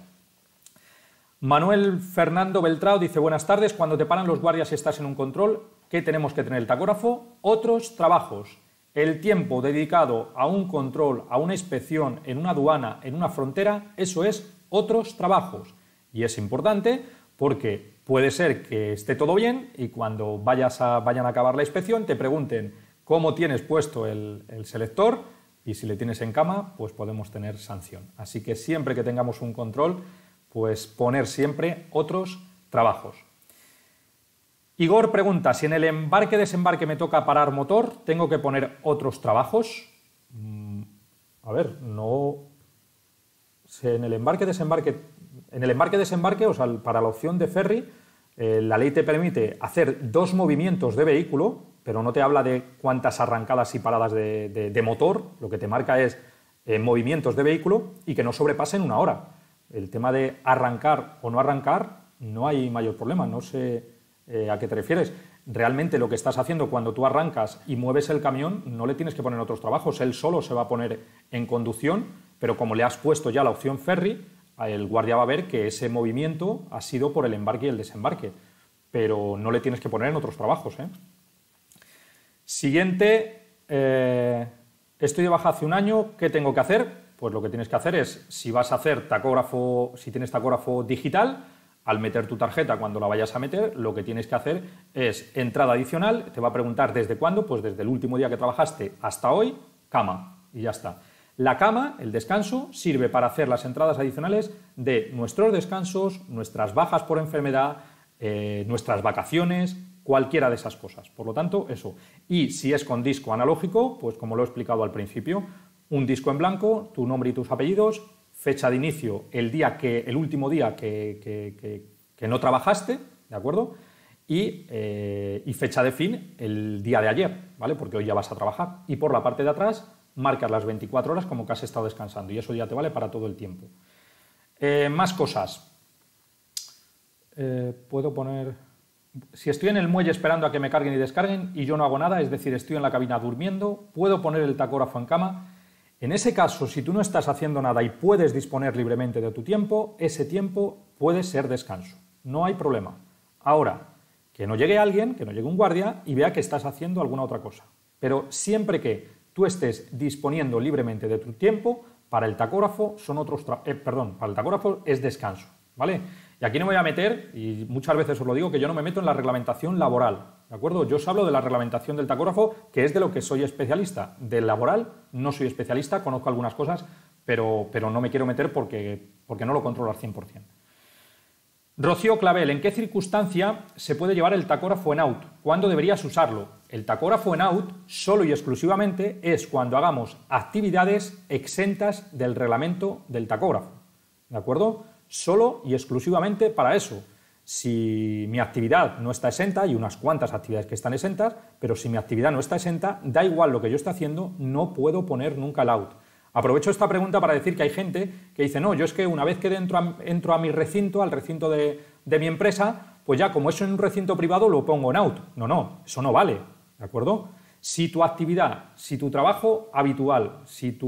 Manuel Fernando Beltrao dice, buenas tardes, cuando te paran los guardias y estás en un control, ¿qué tenemos que tener el tacógrafo? Otros trabajos. El tiempo dedicado a un control, a una inspección, en una aduana, en una frontera, eso es otros trabajos. Y es importante porque puede ser que esté todo bien y cuando vayan a acabar la inspección te pregunten cómo tienes puesto el selector y si le tienes en cama, pues podemos tener sanción. Así que siempre que tengamos un control, pues poner siempre otros trabajos. Igor pregunta, si en el embarque-desembarque me toca parar motor, ¿tengo que poner otros trabajos? A ver, no... Si en el embarque-desembarque... En el embarque-desembarque, o sea, para la opción de ferry, la ley te permite hacer 2 movimientos de vehículo, pero no te habla de cuántas arrancadas y paradas de motor, lo que te marca es movimientos de vehículo y que no sobrepasen 1 hora. El tema de arrancar o no arrancar no hay mayor problema, no sé a qué te refieres. Realmente lo que estás haciendo cuando tú arrancas y mueves el camión no le tienes que poner otros trabajos, él solo se va a poner en conducción, pero como le has puesto ya la opción ferry, el guardia va a ver que ese movimiento ha sido por el embarque y el desembarque, pero no le tienes que poner en otros trabajos, ¿eh? Siguiente, estoy de baja hace 1 año, ¿qué tengo que hacer? Pues lo que tienes que hacer es, si tienes tacógrafo digital, Al meter tu tarjeta, cuando la vayas a meter, lo que tienes que hacer es entrada adicional, te va a preguntar desde cuándo, pues desde el último día que trabajaste hasta hoy, cama, y ya está. La cama, el descanso, sirve para hacer las entradas adicionales de nuestros descansos, nuestras bajas por enfermedad, nuestras vacaciones, cualquiera de esas cosas. Por lo tanto, eso. Y si es con disco analógico, pues como lo he explicado al principio, un disco en blanco, tu nombre y tus apellidos, fecha de inicio, el último día que no trabajaste, ¿de acuerdo? Y fecha de fin, el día de ayer, ¿vale? Porque hoy ya vas a trabajar. Y por la parte de atrás, marcas las 24 horas como que has estado descansando. Y eso ya te vale para todo el tiempo. Más cosas. Puedo poner... Si estoy en el muelle esperando a que me carguen y descarguen y yo no hago nada, es decir, estoy en la cabina durmiendo, puedo poner el tacógrafo en cama... En ese caso, si tú no estás haciendo nada y puedes disponer libremente de tu tiempo, ese tiempo puede ser descanso. No hay problema. Ahora, que no llegue alguien, que no llegue un guardia y vea que estás haciendo alguna otra cosa. Pero siempre que tú estés disponiendo libremente de tu tiempo, para el tacógrafo son otros para el tacógrafo es descanso, ¿vale? Y aquí no me voy a meter, y muchas veces os lo digo, que yo no me meto en la reglamentación laboral, ¿de acuerdo? Yo os hablo de la reglamentación del tacógrafo, que es de lo que soy especialista. Del laboral no soy especialista, conozco algunas cosas, pero no me quiero meter porque no lo controlo al 100%. Rocío Clavel, ¿en qué circunstancia se puede llevar el tacógrafo en out? ¿Cuándo deberías usarlo? El tacógrafo en out solo y exclusivamente es cuando hagamos actividades exentas del reglamento del tacógrafo, ¿de acuerdo? Solo y exclusivamente para eso. Si mi actividad no está exenta, hay unas cuantas actividades que están exentas, pero si mi actividad no está exenta, da igual lo que yo esté haciendo, no puedo poner nunca el out. Aprovecho esta pregunta para decir que hay gente que dice, no, yo es que una vez que entro a mi recinto, al recinto de mi empresa, pues ya como eso es un recinto privado lo pongo en out. No, no, eso no vale, ¿de acuerdo? Si tu actividad, si tu trabajo habitual, si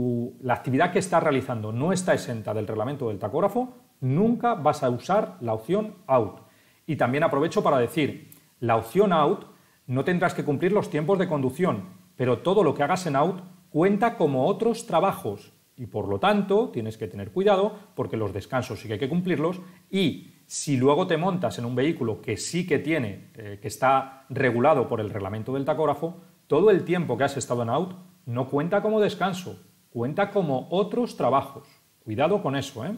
la actividad que estás realizando no está exenta del reglamento del tacógrafo, nunca vas a usar la opción out. Y también aprovecho para decir, la opción out no tendrás que cumplir los tiempos de conducción, pero todo lo que hagas en out cuenta como otros trabajos y por lo tanto tienes que tener cuidado porque los descansos sí que hay que cumplirlos y si luego te montas en un vehículo que sí que tiene, que está regulado por el reglamento del tacógrafo, todo el tiempo que has estado en out no cuenta como descanso, cuenta como otros trabajos. Cuidado con eso, ¿eh?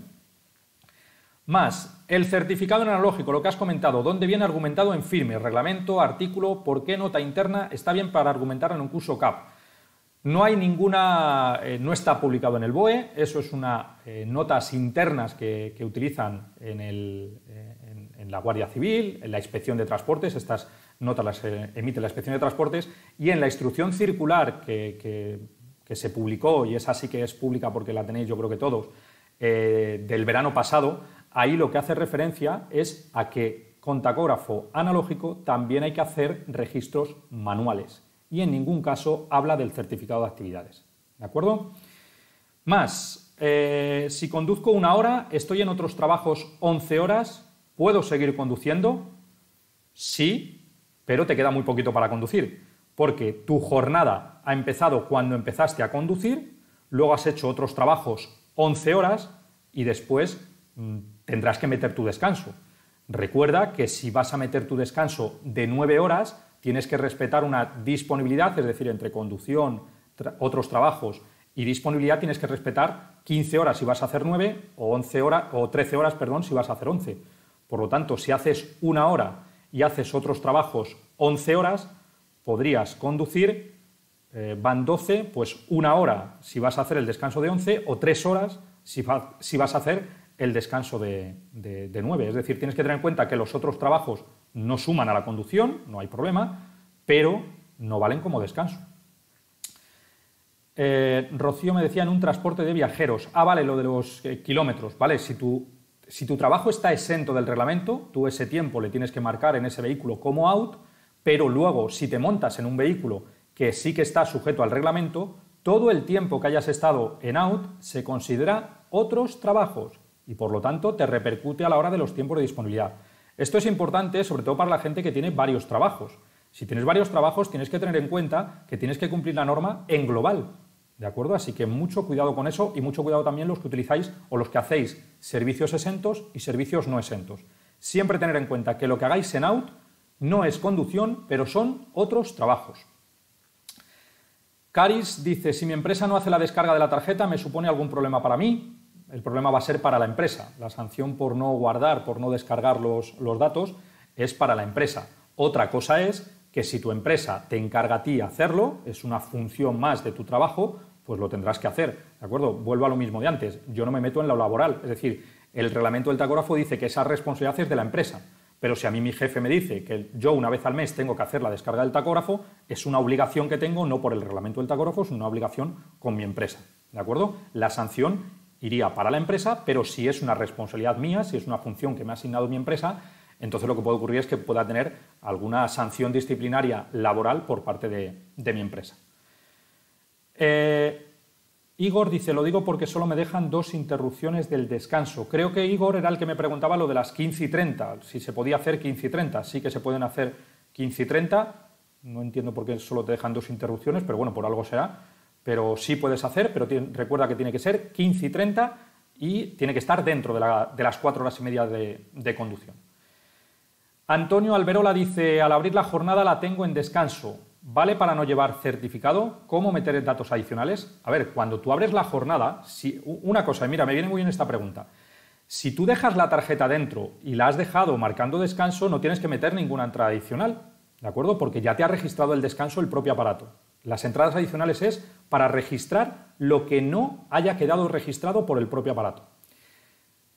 Más, el certificado en analógico, lo que has comentado, ¿dónde viene argumentado en firme? Reglamento, artículo, ¿por qué nota interna? Está bien para argumentar en un curso CAP. No hay ninguna, no está publicado en el BOE, eso es una notas internas que utilizan en la Guardia Civil, en la Inspección de Transportes, estas notas las emite la Inspección de Transportes, y en la instrucción circular que se publicó, y esa sí que es pública porque la tenéis yo creo que todos, del verano pasado, ahí lo que hace referencia es a que con tacógrafo analógico también hay que hacer registros manuales y en ningún caso habla del certificado de actividades, ¿de acuerdo? Más, si conduzco una hora, estoy en otros trabajos 11 horas, ¿puedo seguir conduciendo? Sí, pero te queda muy poquito para conducir, porque tu jornada ha empezado cuando empezaste a conducir, luego has hecho otros trabajos 11 horas y después tendrás que meter tu descanso. Recuerda que si vas a meter tu descanso de 9 horas, tienes que respetar una disponibilidad, es decir, entre conducción, otros trabajos y disponibilidad tienes que respetar 15 horas si vas a hacer 9 o 11 horas, o 13 horas, perdón, si vas a hacer 11. Por lo tanto, si haces una hora y haces otros trabajos 11 horas, podrías conducir, van 12, pues una hora si vas a hacer el descanso de 11 o 3 horas si vas a hacer el descanso de 9, es decir, tienes que tener en cuenta que los otros trabajos no suman a la conducción, no hay problema, pero no valen como descanso. Rocío me decía en un transporte de viajeros, vale, lo de los kilómetros, vale, si tu trabajo está exento del reglamento, tú ese tiempo le tienes que marcar en ese vehículo como out, pero luego si te montas en un vehículo que sí que está sujeto al reglamento, todo el tiempo que hayas estado en out se considera otros trabajos, y por lo tanto te repercute a la hora de los tiempos de disponibilidad. Esto es importante sobre todo para la gente que tiene varios trabajos. Si tienes varios trabajos tienes que tener en cuenta que tienes que cumplir la norma en global, ¿de acuerdo? Así que mucho cuidado con eso y mucho cuidado también los que utilizáis o los que hacéis servicios exentos y servicios no exentos. Siempre tener en cuenta que lo que hagáis en out no es conducción, pero son otros trabajos. Caris dice, si mi empresa no hace la descarga de la tarjeta, ¿me supone algún problema para mí? El problema va a ser para la empresa. La sanción por no guardar, por no descargar los datos, es para la empresa. Otra cosa es que si tu empresa te encarga a ti hacerlo, es una función más de tu trabajo, pues lo tendrás que hacer, ¿de acuerdo? Vuelvo a lo mismo de antes, yo no me meto en lo laboral, es decir, el reglamento del tacógrafo dice que esa responsabilidad es de la empresa, pero si a mí mi jefe me dice que yo una vez al mes tengo que hacer la descarga del tacógrafo, es una obligación que tengo, no por el reglamento del tacógrafo, es una obligación con mi empresa, ¿de acuerdo? La sanción iría para la empresa, pero si es una responsabilidad mía, si es una función que me ha asignado mi empresa, entonces lo que puede ocurrir es que pueda tener alguna sanción disciplinaria laboral por parte de mi empresa. Igor dice, lo digo porque solo me dejan 2 interrupciones del descanso. Creo que Igor era el que me preguntaba lo de las 15:30, si se podía hacer 15:30. Sí que se pueden hacer 15:30. No entiendo por qué solo te dejan 2 interrupciones, pero bueno, por algo será. Pero sí puedes hacer, pero recuerda que tiene que ser 15:30 y tiene que estar dentro de las 4 horas y media de conducción. Antonio Alberola dice, al abrir la jornada la tengo en descanso, ¿vale para no llevar certificado? ¿Cómo meter datos adicionales? A ver, cuando tú abres la jornada, una cosa, mira, me viene muy bien esta pregunta. Si tú dejas la tarjeta dentro y la has dejado marcando descanso, no tienes que meter ninguna entrada adicional, ¿de acuerdo? Porque ya te ha registrado el descanso el propio aparato. Las entradas adicionales es para registrar lo que no haya quedado registrado por el propio aparato.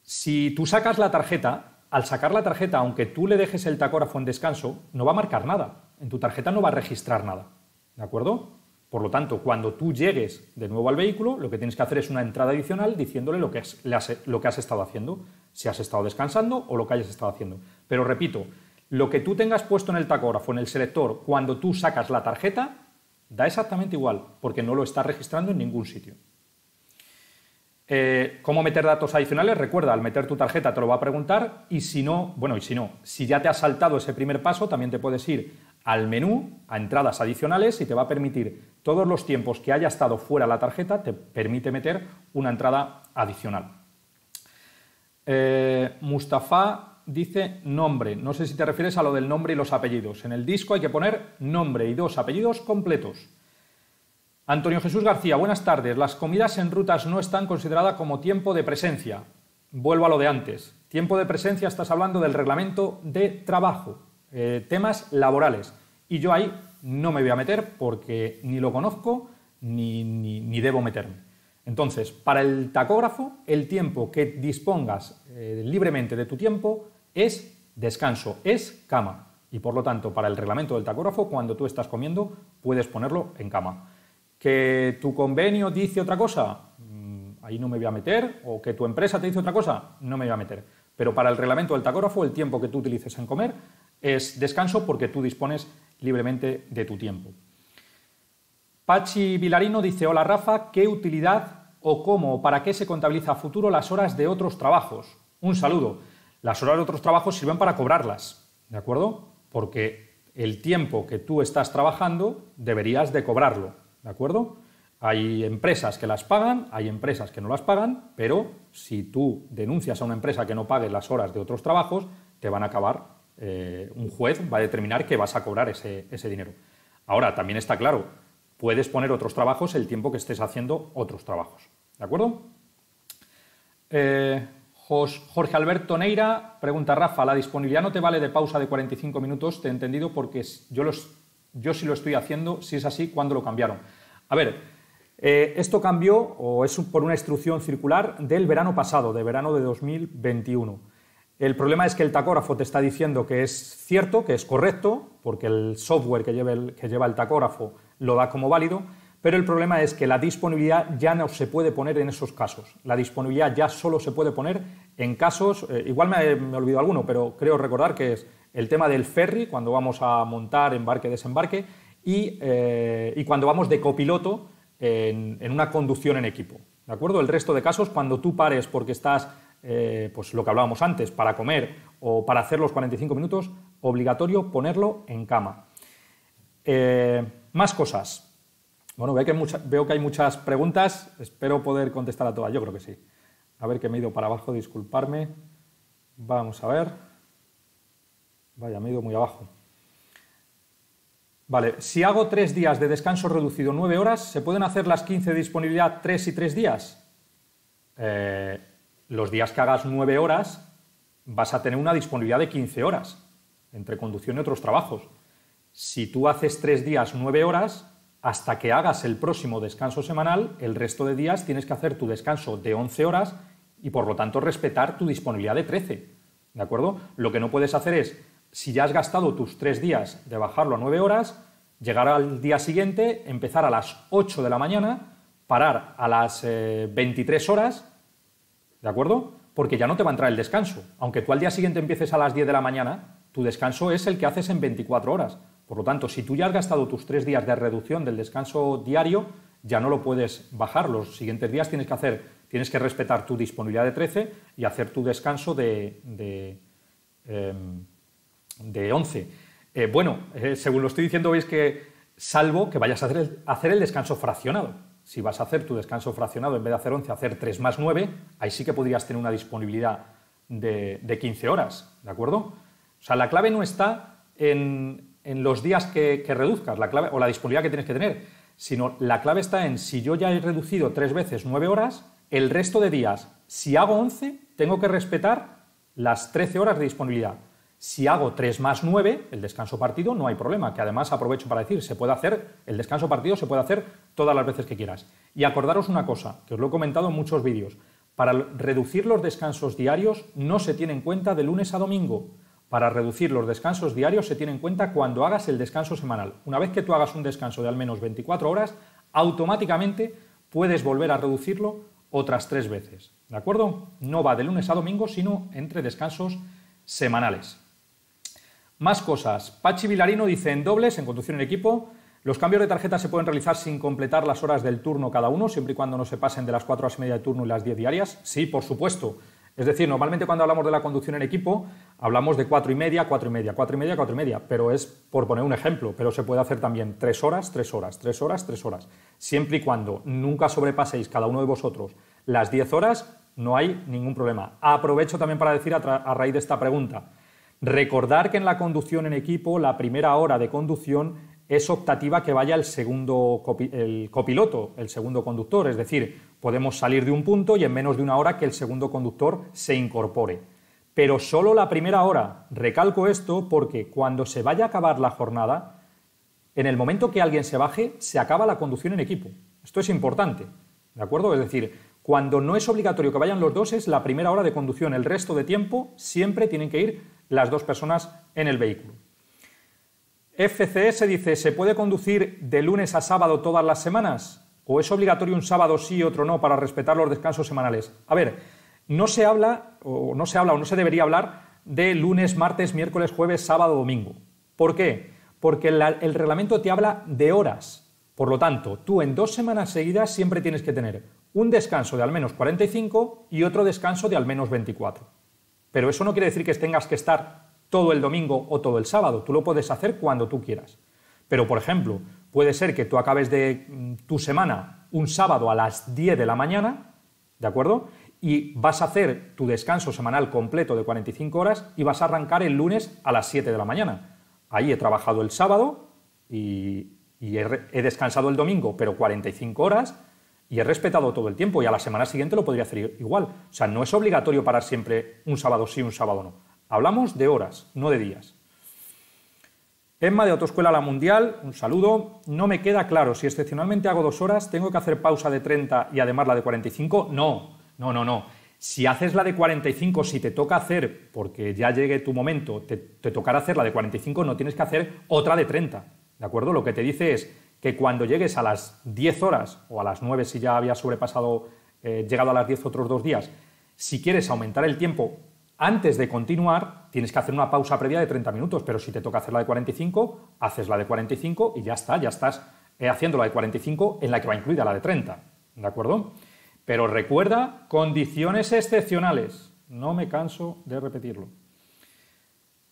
Si tú sacas la tarjeta, al sacar la tarjeta, aunque tú le dejes el tacógrafo en descanso, no va a marcar nada. En tu tarjeta no va a registrar nada, ¿de acuerdo? Por lo tanto, cuando tú llegues de nuevo al vehículo, lo que tienes que hacer es una entrada adicional diciéndole lo que has estado haciendo, si has estado descansando o lo que hayas estado haciendo. Pero repito, lo que tú tengas puesto en el tacógrafo, en el selector, cuando tú sacas la tarjeta, da exactamente igual, porque no lo estás registrando en ningún sitio. ¿Cómo meter datos adicionales? Recuerda, al meter tu tarjeta te lo va a preguntar y si no, si ya te has saltado ese primer paso, también te puedes ir al menú, a entradas adicionales y te va a permitir todos los tiempos que haya estado fuera la tarjeta, te permite meter una entrada adicional. Mustafa dice nombre, no sé si te refieres a lo del nombre y los apellidos. En el disco hay que poner nombre y 2 apellidos completos. Antonio Jesús García, buenas tardes. Las comidas en rutas no están consideradas como tiempo de presencia. Vuelvo a lo de antes. Tiempo de presencia, estás hablando del reglamento de trabajo, temas laborales. Y yo ahí no me voy a meter porque ni lo conozco ni debo meterme. Entonces, para el tacógrafo, el tiempo que dispongas libremente de tu tiempo es descanso, es cama. Y por lo tanto, para el reglamento del tacógrafo, cuando tú estás comiendo, puedes ponerlo en cama. ¿Que tu convenio dice otra cosa? Ahí no me voy a meter. ¿O que tu empresa te dice otra cosa? No me voy a meter. Pero para el reglamento del tacógrafo, el tiempo que tú utilices en comer es descanso porque tú dispones libremente de tu tiempo. Pachi Vilarino dice, hola Rafa, ¿qué utilidad o cómo o para qué se contabiliza a futuro las horas de otros trabajos? Un saludo. Las horas de otros trabajos sirven para cobrarlas, ¿de acuerdo? Porque el tiempo que tú estás trabajando deberías de cobrarlo. ¿De acuerdo? Hay empresas que las pagan, hay empresas que no las pagan, pero si tú denuncias a una empresa que no pague las horas de otros trabajos, te van a acabar, un juez va a determinar que vas a cobrar ese dinero. Ahora, también está claro, puedes poner otros trabajos el tiempo que estés haciendo otros trabajos. ¿De acuerdo? Jorge Alberto Neira pregunta, Rafa, ¿la disponibilidad no te vale de pausa de 45 minutos? Te he entendido porque yo sí lo estoy haciendo, si es así, ¿cuándo lo cambiaron? A ver, esto cambió, o es por una instrucción circular, del verano pasado, de verano de 2021. El problema es que el tacógrafo te está diciendo que es cierto, que es correcto, porque el software que lleva el tacógrafo lo da como válido, pero el problema es que la disponibilidad ya no se puede poner en esos casos. La disponibilidad ya solo se puede poner en casos, igual me olvido alguno, pero creo recordar que es el tema del ferry, cuando vamos a montar embarque-desembarque y cuando vamos de copiloto en una conducción en equipo, ¿de acuerdo? El resto de casos, cuando tú pares porque estás, pues lo que hablábamos antes, para comer o para hacer los 45 minutos, obligatorio ponerlo en cama. Más cosas. Bueno, veo que hay muchas preguntas, espero poder contestar a todas, yo creo que sí. A ver, que me he ido para abajo, disculparme. Vamos a ver. Vaya, me he ido muy abajo. Vale, si hago 3 días de descanso reducido, 9 horas, ¿se pueden hacer las 15 de disponibilidad 3 y 3 días? Los días que hagas 9 horas vas a tener una disponibilidad de 15 horas, entre conducción y otros trabajos. Si tú haces 3 días 9 horas, hasta que hagas el próximo descanso semanal, el resto de días tienes que hacer tu descanso de 11 horas y por lo tanto respetar tu disponibilidad de 13. ¿De acuerdo? Lo que no puedes hacer es, si ya has gastado tus 3 días de bajarlo a 9 horas, llegar al día siguiente, empezar a las 8 de la mañana, parar a las 23 horas, ¿de acuerdo? Porque ya no te va a entrar el descanso. Aunque tú al día siguiente empieces a las 10 de la mañana, tu descanso es el que haces en 24 horas. Por lo tanto, si tú ya has gastado tus 3 días de reducción del descanso diario, ya no lo puedes bajar. Los siguientes días tienes que hacer, tienes que respetar tu disponibilidad de 13 y hacer tu descanso de 11. Según lo estoy diciendo, veis que salvo que vayas a hacer el descanso fraccionado. Si vas a hacer tu descanso fraccionado, en vez de hacer 11, hacer 3 más 9, ahí sí que podrías tener una disponibilidad de 15 horas, ¿de acuerdo? O sea, la clave no está en los días que reduzcas, la clave, o la disponibilidad que tienes que tener, sino la clave está en si yo ya he reducido 3 veces 9 horas, el resto de días, si hago 11, tengo que respetar las 13 horas de disponibilidad. Si hago 3 más 9, el descanso partido, no hay problema, que además aprovecho para decir, se puede hacer, el descanso partido se puede hacer todas las veces que quieras. Y acordaros una cosa, que os lo he comentado en muchos vídeos, para reducir los descansos diarios no se tiene en cuenta de lunes a domingo, para reducir los descansos diarios se tiene en cuenta cuando hagas el descanso semanal. Una vez que tú hagas un descanso de al menos 24 horas, automáticamente puedes volver a reducirlo otras 3 veces, ¿de acuerdo? No va de lunes a domingo, sino entre descansos semanales. Más cosas. Pachi Vilarino dice, en dobles, en conducción en equipo, los cambios de tarjeta se pueden realizar sin completar las horas del turno cada uno, siempre y cuando no se pasen de las 4 horas y media de turno y las 10 diarias. Sí, por supuesto. Es decir, normalmente cuando hablamos de la conducción en equipo, hablamos de 4 y media, 4 y media, 4 y media, 4 y media, pero es por poner un ejemplo, pero se puede hacer también 3 horas, 3 horas, 3 horas, 3 horas. Siempre y cuando nunca sobrepaséis cada uno de vosotros las 10 horas, no hay ningún problema. Aprovecho también para decir a raíz de esta pregunta, recordar que en la conducción en equipo la primera hora de conducción es optativa que vaya el segundo copiloto, el segundo conductor, es decir, podemos salir de un punto y en menos de una hora que el segundo conductor se incorpore. Pero solo la primera hora, recalco esto porque cuando se vaya a acabar la jornada, en el momento que alguien se baje, se acaba la conducción en equipo. Esto es importante, ¿de acuerdo? Es decir, cuando no es obligatorio que vayan los dos es la primera hora de conducción, el resto de tiempo siempre tienen que ir las 2 personas en el vehículo. FCS dice, ¿se puede conducir de lunes a sábado todas las semanas? ¿O es obligatorio un sábado sí y otro no para respetar los descansos semanales? A ver, no se debería hablar de lunes, martes, miércoles, jueves, sábado, domingo. ¿Por qué? Porque el reglamento te habla de horas. Por lo tanto, tú en 2 semanas seguidas siempre tienes que tener un descanso de al menos 45 y otro descanso de al menos 24. Pero eso no quiere decir que tengas que estar todo el domingo o todo el sábado. Tú lo puedes hacer cuando tú quieras. Pero, por ejemplo, puede ser que tú acabes tu semana un sábado a las 10 de la mañana, ¿de acuerdo? Y vas a hacer tu descanso semanal completo de 45 horas y vas a arrancar el lunes a las 7 de la mañana. Ahí he trabajado el sábado y he descansado el domingo, pero 45 horas... y he respetado todo el tiempo, y a la semana siguiente lo podría hacer igual. O sea, no es obligatorio parar siempre un sábado sí, un sábado no. Hablamos de horas, no de días. Emma de Autoescuela La Mundial, un saludo. No me queda claro, si excepcionalmente hago 2 horas, ¿tengo que hacer pausa de 30 y además la de 45? No. Si haces la de 45, si te toca hacer, porque ya llegue tu momento, te tocará hacer la de 45, no tienes que hacer otra de 30, ¿de acuerdo? Lo que te dice es que cuando llegues a las 10 horas o a las 9 si ya habías sobrepasado, llegado a las 10 otros 2 días, si quieres aumentar el tiempo antes de continuar, tienes que hacer una pausa previa de 30 minutos, pero si te toca hacer la de 45, haces la de 45 y ya está, ya estás haciendo la de 45 en la que va incluida la de 30, ¿de acuerdo? Pero recuerda, condiciones excepcionales, no me canso de repetirlo.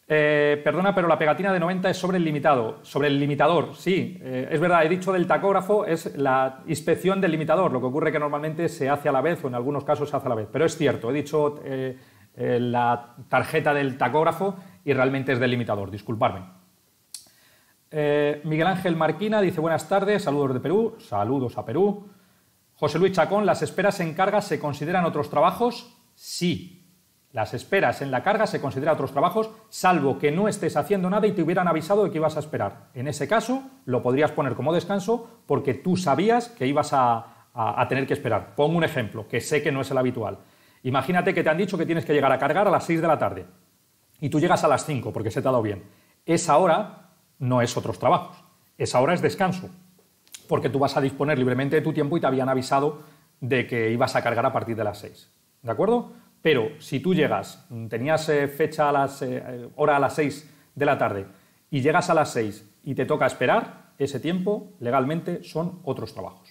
Perdona, pero la pegatina de 90 es sobre el limitado, sobre el limitador, sí, es verdad, he dicho del tacógrafo, es la inspección del limitador, lo que ocurre que normalmente se hace a la vez o en algunos casos se hace a la vez, pero es cierto, he dicho la tarjeta del tacógrafo y realmente es delimitador, disculpadme. Miguel Ángel Marquina dice buenas tardes, saludos de Perú, saludos a Perú. José Luis Chacón, ¿las esperas en carga se consideran otros trabajos? Sí, las esperas en la carga se consideran otros trabajos, salvo que no estés haciendo nada y te hubieran avisado de que ibas a esperar. En ese caso, lo podrías poner como descanso porque tú sabías que ibas a tener que esperar. Pongo un ejemplo, que sé que no es el habitual. Imagínate que te han dicho que tienes que llegar a cargar a las 6 de la tarde y tú llegas a las 5 porque se te ha dado bien. Esa hora no es otros trabajos, esa hora es descanso, porque tú vas a disponer libremente de tu tiempo y te habían avisado de que ibas a cargar a partir de las 6, ¿de acuerdo? Pero si tú llegas, tenías fecha a las, hora a las 6 de la tarde y llegas a las 6 y te toca esperar, ese tiempo legalmente son otros trabajos.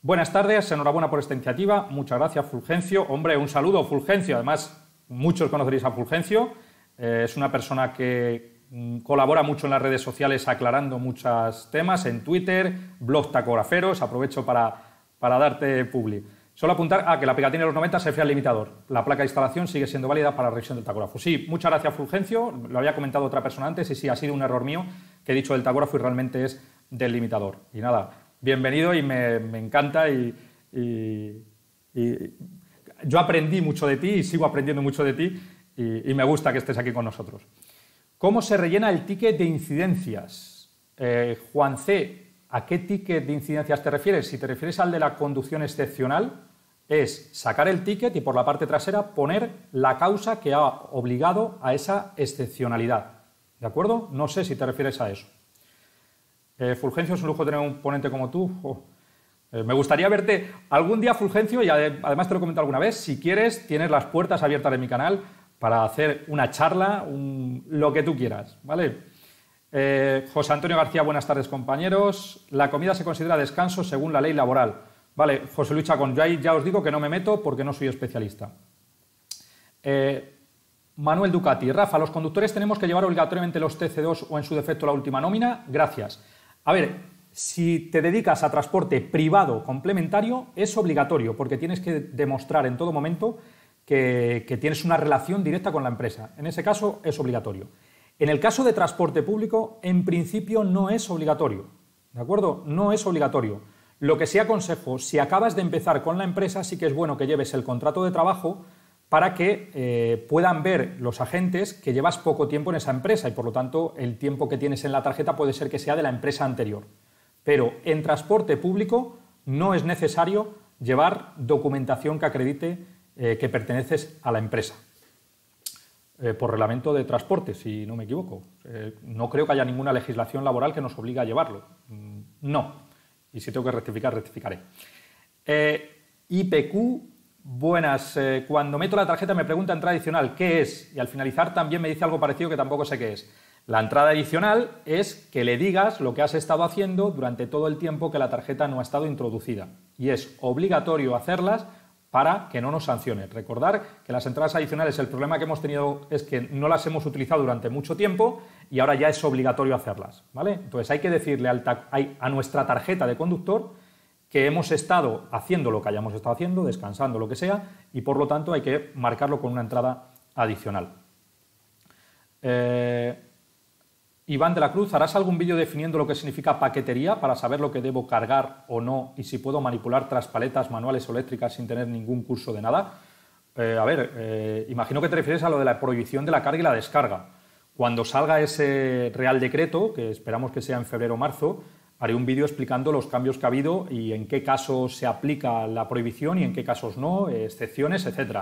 Buenas tardes, enhorabuena por esta iniciativa, muchas gracias Fulgencio. Hombre, un saludo Fulgencio, además muchos conoceréis a Fulgencio, es una persona que colabora mucho en las redes sociales aclarando muchos temas, en Twitter, blog tacograferos, aprovecho para darte publi. Solo apuntar a que la pegatina de los 90 se fía al limitador, la placa de instalación sigue siendo válida para la revisión del tacógrafo. Sí, muchas gracias Fulgencio, lo había comentado otra persona antes y sí, ha sido un error mío que he dicho del tacógrafo y realmente es del limitador. Y nada, bienvenido y me encanta y yo aprendí mucho de ti y sigo aprendiendo mucho de ti y me gusta que estés aquí con nosotros. ¿Cómo se rellena el ticket de incidencias? Juan C, ¿a qué ticket de incidencias te refieres? Si te refieres al de la conducción excepcional, es sacar el ticket y por la parte trasera poner la causa que ha obligado a esa excepcionalidad. ¿De acuerdo? No sé si te refieres a eso. Fulgencio, es un lujo tener un ponente como tú. Oh. Me gustaría verte algún día, Fulgencio, y además te lo he comentado alguna vez, si quieres, tienes las puertas abiertas de mi canal para hacer una charla, lo que tú quieras, ¿vale? José Antonio García, buenas tardes, compañeros. La comida se considera descanso según la ley laboral. Vale, José Luis Chacón, yo ahí ya os digo que no me meto porque no soy especialista. Manuel Ducati, Rafa, ¿los conductores tenemos que llevar obligatoriamente los TC2 o en su defecto la última nómina? Gracias. A ver, si te dedicas a transporte privado complementario, es obligatorio, porque tienes que demostrar en todo momento que tienes una relación directa con la empresa. En ese caso, es obligatorio. En el caso de transporte público, en principio no es obligatorio, ¿de acuerdo? No es obligatorio. Lo que sí aconsejo, si acabas de empezar con la empresa, sí que es bueno que lleves el contrato de trabajo para que puedan ver los agentes que llevas poco tiempo en esa empresa y por lo tanto el tiempo que tienes en la tarjeta puede ser que sea de la empresa anterior. Pero en transporte público no es necesario llevar documentación que acredite que perteneces a la empresa. Por reglamento de transporte, si no me equivoco. No creo que haya ninguna legislación laboral que nos obligue a llevarlo. No. Y si tengo que rectificar, rectificaré. IPQ... Buenas, cuando meto la tarjeta me preguntan entrada adicional, ¿qué es? Y al finalizar también me dice algo parecido que tampoco sé qué es. La entrada adicional es que le digas lo que has estado haciendo durante todo el tiempo que la tarjeta no ha estado introducida. Y es obligatorio hacerlas para que no nos sancionen. Recordar que las entradas adicionales, el problema que hemos tenido es que no las hemos utilizado durante mucho tiempo y ahora ya es obligatorio hacerlas, ¿vale? Entonces hay que decirle a nuestra tarjeta de conductor que hemos estado haciendo lo que hayamos estado haciendo, descansando, lo que sea, y por lo tanto hay que marcarlo con una entrada adicional. Iván de la Cruz, ¿harás algún vídeo definiendo lo que significa paquetería para saber lo que debo cargar o no y si puedo manipular traspaletas manuales o eléctricas sin tener ningún curso de nada? A ver, imagino que te refieres a lo de la prohibición de la carga y la descarga. Cuando salga ese Real Decreto, que esperamos que sea en febrero o marzo, haré un vídeo explicando los cambios que ha habido y en qué casos se aplica la prohibición y en qué casos no, excepciones, etc.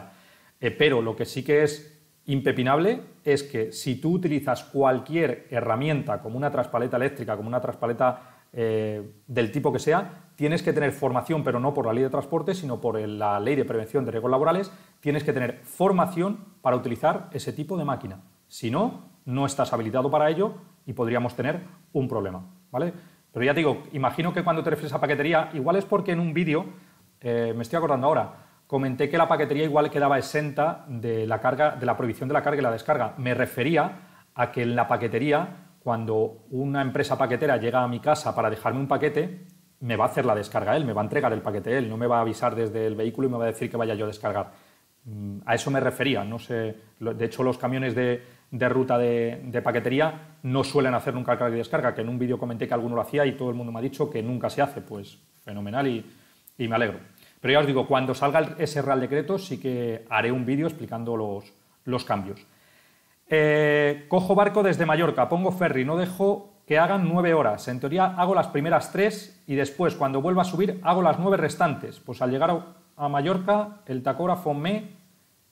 Pero lo que sí que es impepinable es que si tú utilizas cualquier herramienta, como una traspaleta eléctrica, como una traspaleta del tipo que sea, tienes que tener formación, pero no por la ley de transporte, sino por la ley de prevención de riesgos laborales, tienes que tener formación para utilizar ese tipo de máquina. Si no, no estás habilitado para ello y podríamos tener un problema, ¿vale? Pero ya te digo, imagino que cuando te refieres a paquetería, igual es porque en un vídeo, me estoy acordando ahora, comenté que la paquetería igual quedaba exenta de la carga, de la prohibición de la carga y la descarga. Me refería a que en la paquetería, cuando una empresa paquetera llega a mi casa para dejarme un paquete, me va a hacer la descarga él, me va a entregar el paquete él, no me va a avisar desde el vehículo y me va a decir que vaya yo a descargar. A eso me refería. No sé, de hecho, los camiones de ruta de paquetería no suelen hacer nunca carga y descarga, que en un vídeo comenté que alguno lo hacía y todo el mundo me ha dicho que nunca se hace. Pues fenomenal y me alegro. Pero ya os digo, cuando salga ese Real Decreto sí que haré un vídeo explicando los cambios. Cojo barco desde Mallorca, pongo ferry, no dejo que hagan 9 horas. En teoría hago las primeras 3 y después, cuando vuelva a subir, hago las 9 restantes. Pues al llegar a Mallorca, el tacógrafo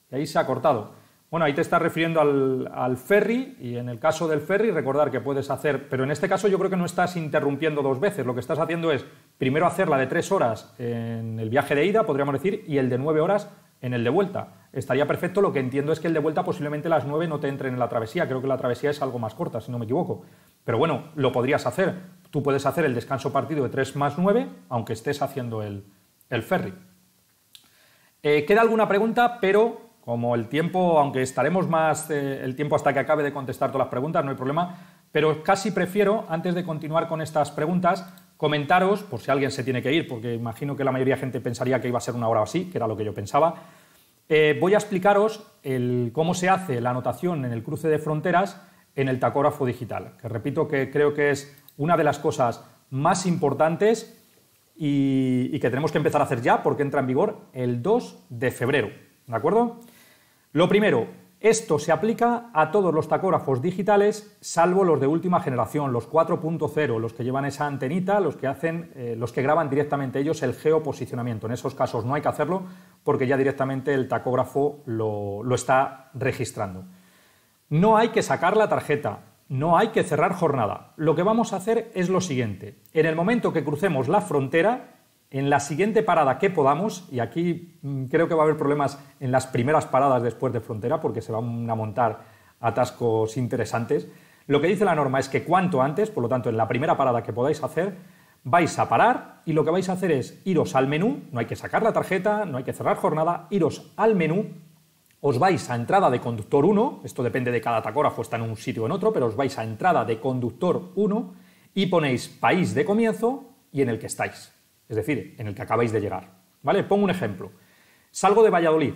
y ahí se ha cortado. Bueno, ahí te estás refiriendo al ferry, y en el caso del ferry, recordar que puedes hacer... Pero en este caso yo creo que no estás interrumpiendo dos veces. Lo que estás haciendo es primero hacer la de 3 horas en el viaje de ida, podríamos decir, y el de 9 horas en el de vuelta. Estaría perfecto. Lo que entiendo es que el de vuelta posiblemente las 9 no te entren en la travesía. Creo que la travesía es algo más corta, si no me equivoco. Pero bueno, lo podrías hacer. Tú puedes hacer el descanso partido de 3 más 9, aunque estés haciendo el ferry. Queda alguna pregunta, pero como el tiempo, aunque estaremos más el tiempo hasta que acabe de contestar todas las preguntas, no hay problema, pero casi prefiero, antes de continuar con estas preguntas, comentaros, por si alguien se tiene que ir, porque imagino que la mayoría de gente pensaría que iba a ser una hora o así, que era lo que yo pensaba. Voy a explicaros cómo se hace la anotación en el cruce de fronteras en el tacógrafo digital, que repito que creo que es una de las cosas más importantes y que tenemos que empezar a hacer ya, porque entra en vigor el 2 de febrero, ¿de acuerdo? Lo primero, esto se aplica a todos los tacógrafos digitales, salvo los de última generación, los 4.0, los que llevan esa antenita, los que graban directamente ellos el geoposicionamiento. En esos casos no hay que hacerlo, porque ya directamente el tacógrafo lo está registrando. No hay que sacar la tarjeta, no hay que cerrar jornada. Lo que vamos a hacer es lo siguiente. En el momento que crucemos la frontera, en la siguiente parada que podamos, y aquí creo que va a haber problemas en las primeras paradas después de frontera, porque se van a montar atascos interesantes, lo que dice la norma es que cuanto antes, por lo tanto en la primera parada que podáis hacer, vais a parar y lo que vais a hacer es iros al menú, no hay que sacar la tarjeta, no hay que cerrar jornada, iros al menú, os vais a entrada de conductor 1, esto depende de cada tacógrafo, está en un sitio o en otro, pero os vais a entrada de conductor 1 y ponéis país de comienzo y en el que estáis. Es decir, en el que acabáis de llegar, ¿vale? Pongo un ejemplo. Salgo de Valladolid.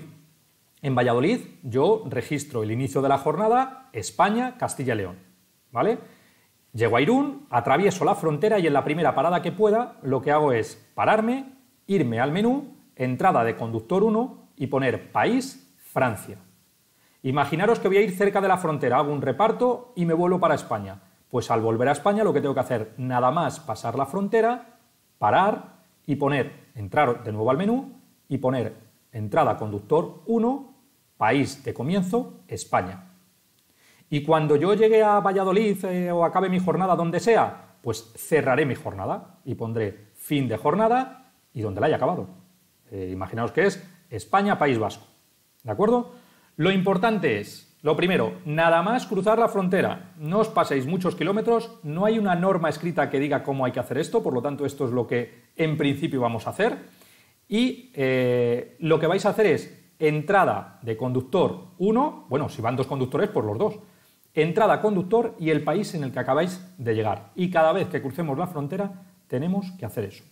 En Valladolid yo registro el inicio de la jornada España, Castilla y León, ¿vale? Llego a Irún, atravieso la frontera y en la primera parada que pueda lo que hago es pararme, irme al menú, entrada de conductor 1 y poner país, Francia. Imaginaros que voy a ir cerca de la frontera, hago un reparto y me vuelvo para España. Pues al volver a España lo que tengo que hacer, nada más pasar la frontera, parar y poner, entrar de nuevo al menú y poner entrada conductor 1, país de comienzo, España. Y cuando yo llegue a Valladolid o acabe mi jornada donde sea, pues cerraré mi jornada y pondré fin de jornada y donde la haya acabado. Imaginaos que es España, País Vasco. ¿De acuerdo? Lo importante es, lo primero, nada más cruzar la frontera. No os paséis muchos kilómetros, no hay una norma escrita que diga cómo hay que hacer esto, por lo tanto esto es lo que en principio vamos a hacer, y lo que vais a hacer es entrada de conductor 1, bueno, si van 2 conductores, pues los 2, entrada conductor y el país en el que acabáis de llegar. Y cada vez que crucemos la frontera tenemos que hacer eso.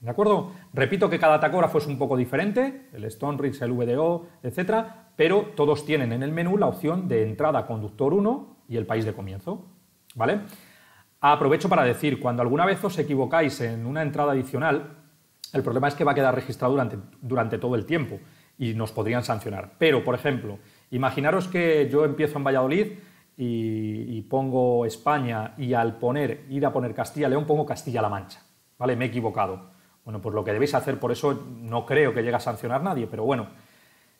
¿De acuerdo? Repito que cada tacógrafo es un poco diferente, el Stonrix, el VDO, etcétera, pero todos tienen en el menú la opción de entrada conductor 1 y el país de comienzo, ¿vale? Aprovecho para decir, cuando alguna vez os equivocáis en una entrada adicional, el problema es que va a quedar registrado durante todo el tiempo y nos podrían sancionar. Pero, por ejemplo, imaginaros que yo empiezo en Valladolid y pongo España y al ir a poner Castilla y León pongo Castilla-La Mancha, ¿vale? Me he equivocado. Bueno, pues lo que debéis hacer, por eso no creo que llegue a sancionar nadie, pero bueno,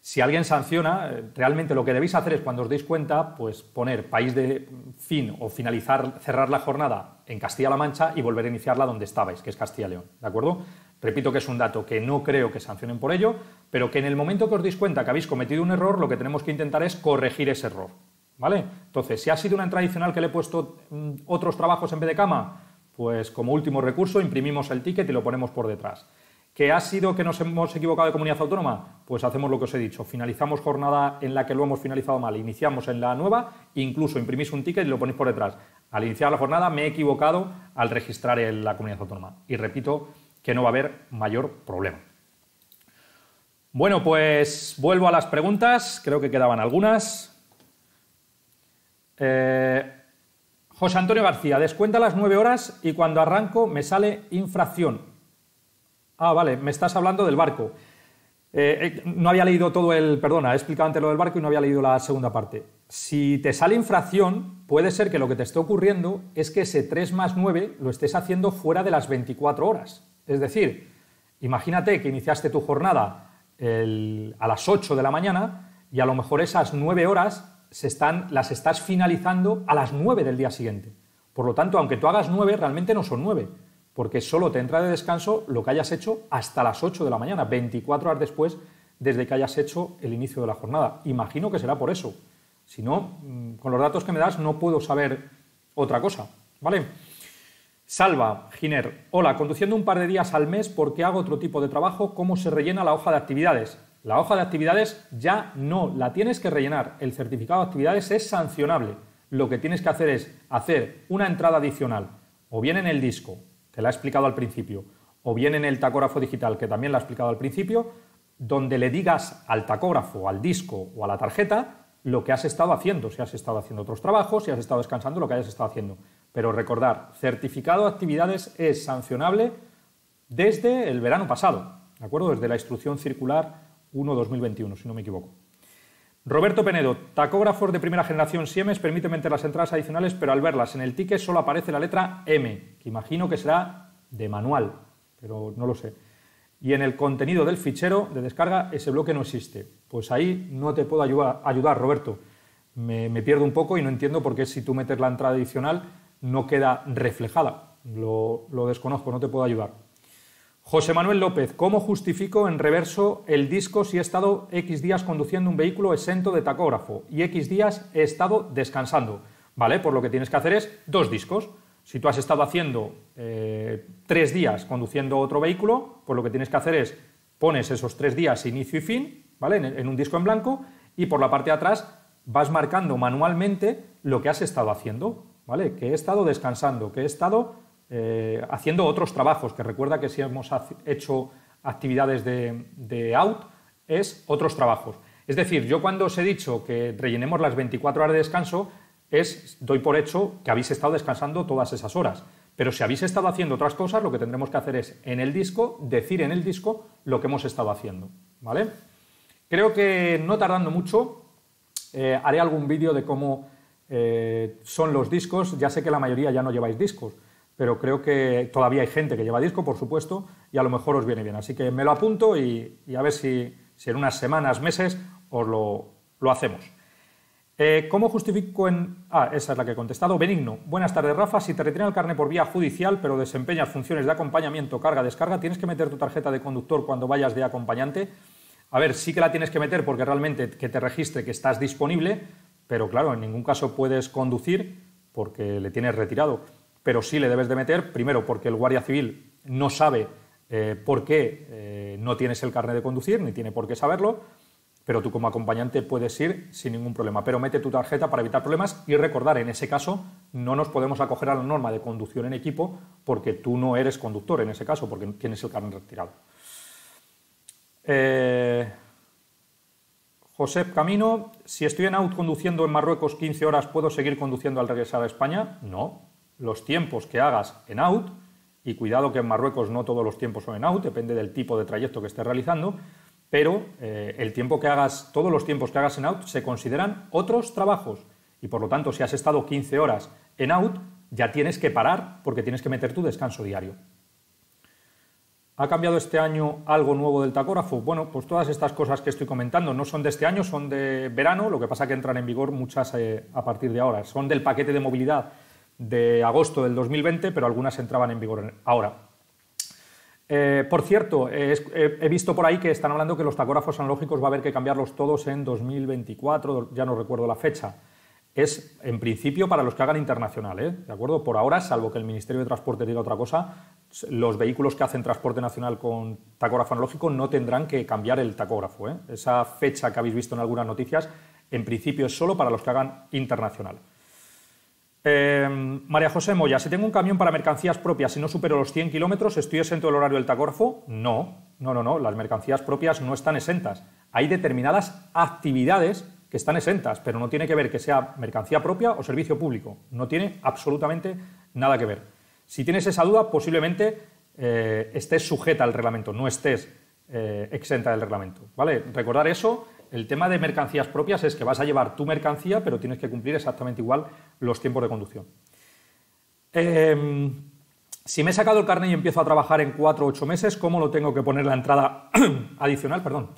si alguien sanciona, realmente lo que debéis hacer es, cuando os deis cuenta, pues poner país de fin o cerrar la jornada en Castilla-La Mancha y volver a iniciarla donde estabais, que es Castilla y León, ¿de acuerdo? Repito que es un dato que no creo que sancionen por ello, pero que en el momento que os deis cuenta que habéis cometido un error, lo que tenemos que intentar es corregir ese error, ¿vale? Entonces, si ha sido una tradicional que le he puesto otros trabajos en vez de cama, pues como último recurso imprimimos el ticket y lo ponemos por detrás. ¿Qué ha sido que nos hemos equivocado de comunidad autónoma? Pues hacemos lo que os he dicho, finalizamos jornada en la que lo hemos finalizado mal, iniciamos en la nueva, incluso imprimís un ticket y lo ponéis por detrás. Al iniciar la jornada me he equivocado al registrar en la comunidad autónoma. Y repito que no va a haber mayor problema. Bueno, pues vuelvo a las preguntas. Creo que quedaban algunas. José Antonio García, descuenta las 9 horas y cuando arranco me sale infracción. Ah, vale, me estás hablando del barco. No había leído todo el... Perdona, he explicado antes lo del barco y no había leído la segunda parte. Si te sale infracción, puede ser que lo que te esté ocurriendo es que ese 3+9 lo estés haciendo fuera de las 24 horas. Es decir, imagínate que iniciaste tu jornada a las 8 de la mañana y a lo mejor esas 9 horas las estás finalizando a las 9 del día siguiente. Por lo tanto, aunque tú hagas 9, realmente no son 9. Porque solo te entra de descanso lo que hayas hecho hasta las 8 de la mañana, 24 horas después desde que hayas hecho el inicio de la jornada. Imagino que será por eso. Si no, con los datos que me das no puedo saber otra cosa, ¿vale? Salva Giner, hola, conduciendo un par de días al mes porque hago otro tipo de trabajo, ¿cómo se rellena la hoja de actividades? La hoja de actividades ya no la tienes que rellenar, el certificado de actividades es sancionable. Lo que tienes que hacer es hacer una entrada adicional, o bien en el disco, que la he explicado al principio, o bien en el tacógrafo digital, que también la he explicado al principio, donde le digas al tacógrafo, al disco o a la tarjeta lo que has estado haciendo, si has estado haciendo otros trabajos, si has estado descansando, lo que hayas estado haciendo. Pero recordar, certificado de actividades es sancionable desde el verano pasado, ¿de acuerdo? Desde la instrucción circular 1/2021, si no me equivoco. Roberto Penedo, tacógrafos de primera generación Siemens permiten meter las entradas adicionales, pero al verlas en el ticket solo aparece la letra M, que imagino que será de manual, pero no lo sé. Y en el contenido del fichero de descarga ese bloque no existe. Pues ahí no te puedo ayudar, Roberto. Me pierdo un poco y no entiendo por qué si tú metes la entrada adicional no queda reflejada. Lo desconozco, no te puedo ayudar. José Manuel López, ¿cómo justifico en reverso el disco si he estado X días conduciendo un vehículo exento de tacógrafo y X días he estado descansando? Vale, por lo que tienes que hacer es 2 discos. Si tú has estado haciendo 3 días conduciendo otro vehículo, pues lo que tienes que hacer es pones esos 3 días inicio y fin, ¿vale? En un disco en blanco y por la parte de atrás vas marcando manualmente lo que has estado haciendo, ¿vale? Que he estado descansando, que he estado... haciendo otros trabajos, que recuerda que si hemos hecho actividades de out, es otros trabajos. Es decir, yo cuando os he dicho que rellenemos las 24 horas de descanso, doy por hecho que habéis estado descansando todas esas horas. Pero si habéis estado haciendo otras cosas, lo que tendremos que hacer es en el disco, decir en el disco lo que hemos estado haciendo, ¿vale? Creo que no tardando mucho haré algún vídeo de cómo son los discos. Ya sé que la mayoría ya no lleváis discos, pero creo que todavía hay gente que lleva disco, por supuesto, y a lo mejor os viene bien. Así que me lo apunto y a ver si en unas semanas, meses, os lo hacemos. ¿Cómo justifico en...? Ah, esa es la que he contestado. Benigno. Buenas tardes, Rafa. Si te retiran el carné por vía judicial, pero desempeñas funciones de acompañamiento, carga, descarga, ¿tienes que meter tu tarjeta de conductor cuando vayas de acompañante? A ver, sí que la tienes que meter porque realmente que te registre que estás disponible, pero claro, en ningún caso puedes conducir porque le tienes retirado. Pero sí le debes de meter, primero porque el guardia civil no sabe por qué no tienes el carné de conducir, ni tiene por qué saberlo, pero tú como acompañante puedes ir sin ningún problema. Pero mete tu tarjeta para evitar problemas y recordar, en ese caso, no nos podemos acoger a la norma de conducción en equipo porque tú no eres conductor en ese caso, porque tienes el carné retirado. Josep Camino, si estoy en out conduciendo en Marruecos 15 horas, ¿puedo seguir conduciendo al regresar a España? No. Los tiempos que hagas en out, y cuidado que en Marruecos no todos los tiempos son en out, depende del tipo de trayecto que estés realizando, pero todos los tiempos que hagas en out se consideran otros trabajos y por lo tanto si has estado 15 horas en out ya tienes que parar porque tienes que meter tu descanso diario. ¿Ha cambiado este año algo nuevo del tacógrafo? Bueno, pues todas estas cosas que estoy comentando no son de este año, son de verano, lo que pasa que entran en vigor muchas a partir de ahora, son del paquete de movilidad de agosto del 2020, pero algunas entraban en vigor ahora. Por cierto, he visto por ahí que están hablando que los tacógrafos analógicos va a haber que cambiarlos todos en 2024, ya no recuerdo la fecha. Es, en principio, para los que hagan internacional, ¿de acuerdo? Por ahora, salvo que el Ministerio de Transporte diga otra cosa, los vehículos que hacen transporte nacional con tacógrafo analógico no tendrán que cambiar el tacógrafo, Esa fecha que habéis visto en algunas noticias, en principio es solo para los que hagan internacional. María José Moya, si tengo un camión para mercancías propias y no supero los 100 kilómetros, ¿estoy exento del horario del tacógrafo? No, No, no, no, las mercancías propias no están exentas. Hay determinadas actividades que están exentas, pero no tiene que ver que sea mercancía propia o servicio público. No tiene absolutamente nada que ver. Si tienes esa duda, posiblemente estés sujeta al reglamento, no estés exenta del reglamento, ¿vale? Recordar eso. El tema de mercancías propias es que vas a llevar tu mercancía, pero tienes que cumplir exactamente igual los tiempos de conducción. Si me he sacado el carnet y empiezo a trabajar en 4 o 8 meses, ¿cómo lo tengo que poner la entrada adicional? Perdón.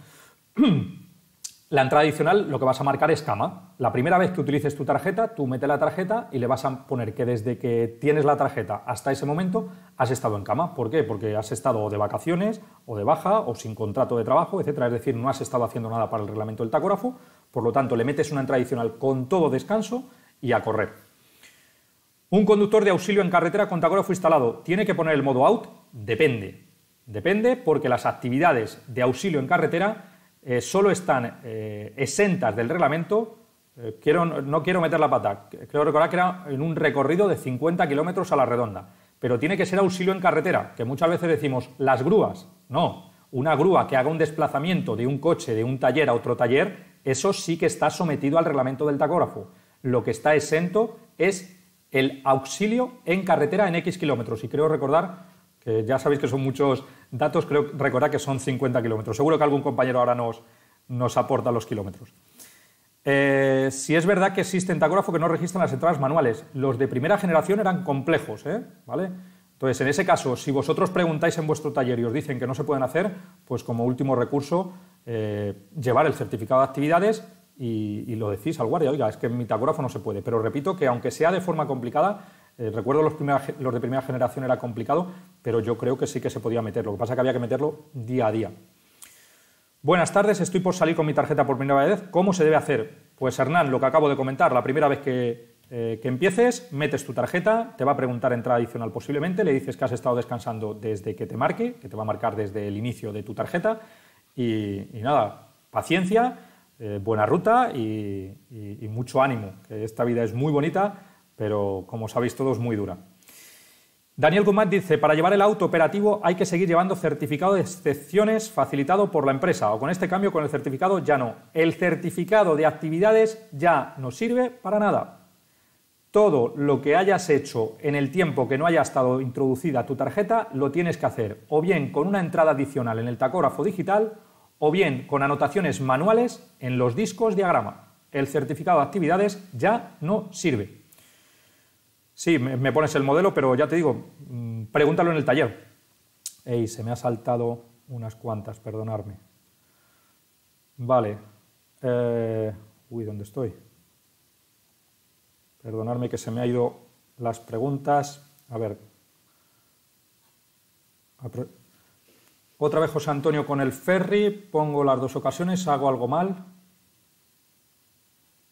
La entrada adicional lo que vas a marcar es cama. La primera vez que utilices tu tarjeta, tú metes la tarjeta y le vas a poner que desde que tienes la tarjeta hasta ese momento has estado en cama. ¿Por qué? Porque has estado de vacaciones o de baja o sin contrato de trabajo, etcétera. Es decir, no has estado haciendo nada para el reglamento del tacógrafo. Por lo tanto, le metes una entrada adicional con todo descanso y a correr. Un conductor de auxilio en carretera con tacógrafo instalado, ¿tiene que poner el modo out? Depende. Depende porque las actividades de auxilio en carretera solo están exentas del reglamento. No quiero meter la pata, creo recordar que era en un recorrido de 50 kilómetros a la redonda, pero tiene que ser auxilio en carretera, que muchas veces decimos las grúas. No, una grúa que haga un desplazamiento de un coche de un taller a otro taller, eso sí que está sometido al reglamento del tacógrafo. Lo que está exento es el auxilio en carretera en X kilómetros, y creo recordar que ya sabéis que son muchos datos, creo recordar que son 50 kilómetros. Seguro que algún compañero ahora nos aporta los kilómetros. Si es verdad que existen tacógrafos que no registran las entradas manuales, los de primera generación eran complejos, ¿Vale? Entonces, en ese caso, si vosotros preguntáis en vuestro taller y os dicen que no se pueden hacer, pues como último recurso, llevar el certificado de actividades y lo decís al guardia, oiga, es que en mi tacógrafo no se puede. Pero repito que aunque sea de forma complicada, recuerdo los de primera generación era complicado, pero yo creo que sí que se podía meter, lo que pasa es que había que meterlo día a día. Buenas tardes, estoy por salir con mi tarjeta por primera vez, ¿cómo se debe hacer? Pues Hernán, lo que acabo de comentar, la primera vez que empieces, metes tu tarjeta, te va a preguntar entrada adicional posiblemente, le dices que has estado descansando desde que te marque, que te va a marcar desde el inicio de tu tarjeta, y nada, paciencia, buena ruta y mucho ánimo, que esta vida es muy bonita, pero como sabéis todos, muy dura. Daniel Guzmán dice, para llevar el auto operativo hay que seguir llevando certificado de excepciones facilitado por la empresa, o con este cambio con el certificado ya no. El certificado de actividades ya no sirve para nada. Todo lo que hayas hecho en el tiempo que no haya estado introducida tu tarjeta, lo tienes que hacer o bien con una entrada adicional en el tacógrafo digital o bien con anotaciones manuales en los discos diagrama. El certificado de actividades ya no sirve. Sí, me pones el modelo, pero ya te digo, pregúntalo en el taller. Ey, se me ha saltado unas cuantas, perdonadme. Vale. Uy, ¿dónde estoy? Perdonadme que se me han ido las preguntas. A ver. Otra vez José Antonio con el ferry. Pongo las dos ocasiones, hago algo mal.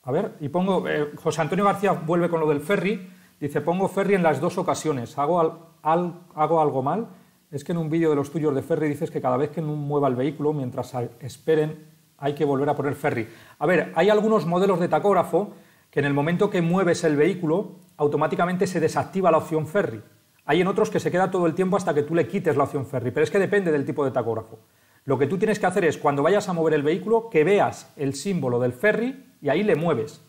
A ver, y pongo... José Antonio García vuelve con lo del ferry. Dice, pongo ferry en las dos ocasiones, ¿hago algo mal? Es que en un vídeo de los tuyos de ferry dices que cada vez que mueva el vehículo, mientras esperen, hay que volver a poner ferry. A ver, hay algunos modelos de tacógrafo que en el momento que mueves el vehículo, automáticamente se desactiva la opción ferry. Hay en otros que se queda todo el tiempo hasta que tú le quites la opción ferry, pero es que depende del tipo de tacógrafo. Lo que tú tienes que hacer es, cuando vayas a mover el vehículo, que veas el símbolo del ferry y ahí le mueves,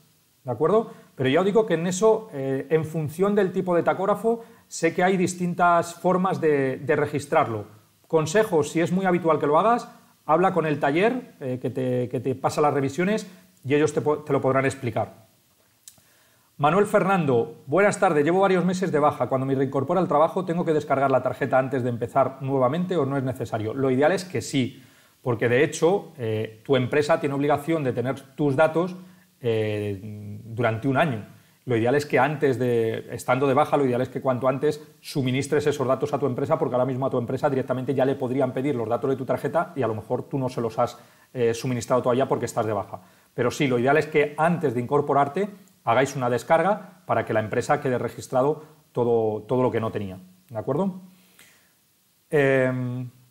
¿de acuerdo? Pero ya os digo que en eso, en función del tipo de tacógrafo, sé que hay distintas formas de registrarlo. Consejo, si es muy habitual que lo hagas, habla con el taller que te pasa las revisiones y ellos te lo podrán explicar. Manuel Fernando, buenas tardes, llevo varios meses de baja. Cuando me reincorpora al trabajo, ¿tengo que descargar la tarjeta antes de empezar nuevamente o no es necesario? Lo ideal es que sí, porque de hecho tu empresa tiene obligación de tener tus datos durante un año. Lo ideal es que estando de baja, lo ideal es que cuanto antes suministres esos datos a tu empresa, porque ahora mismo a tu empresa directamente ya le podrían pedir los datos de tu tarjeta y a lo mejor tú no se los has suministrado todavía porque estás de baja. Pero sí, lo ideal es que antes de incorporarte hagáis una descarga para que la empresa quede registrado todo lo que no tenía. ¿De acuerdo?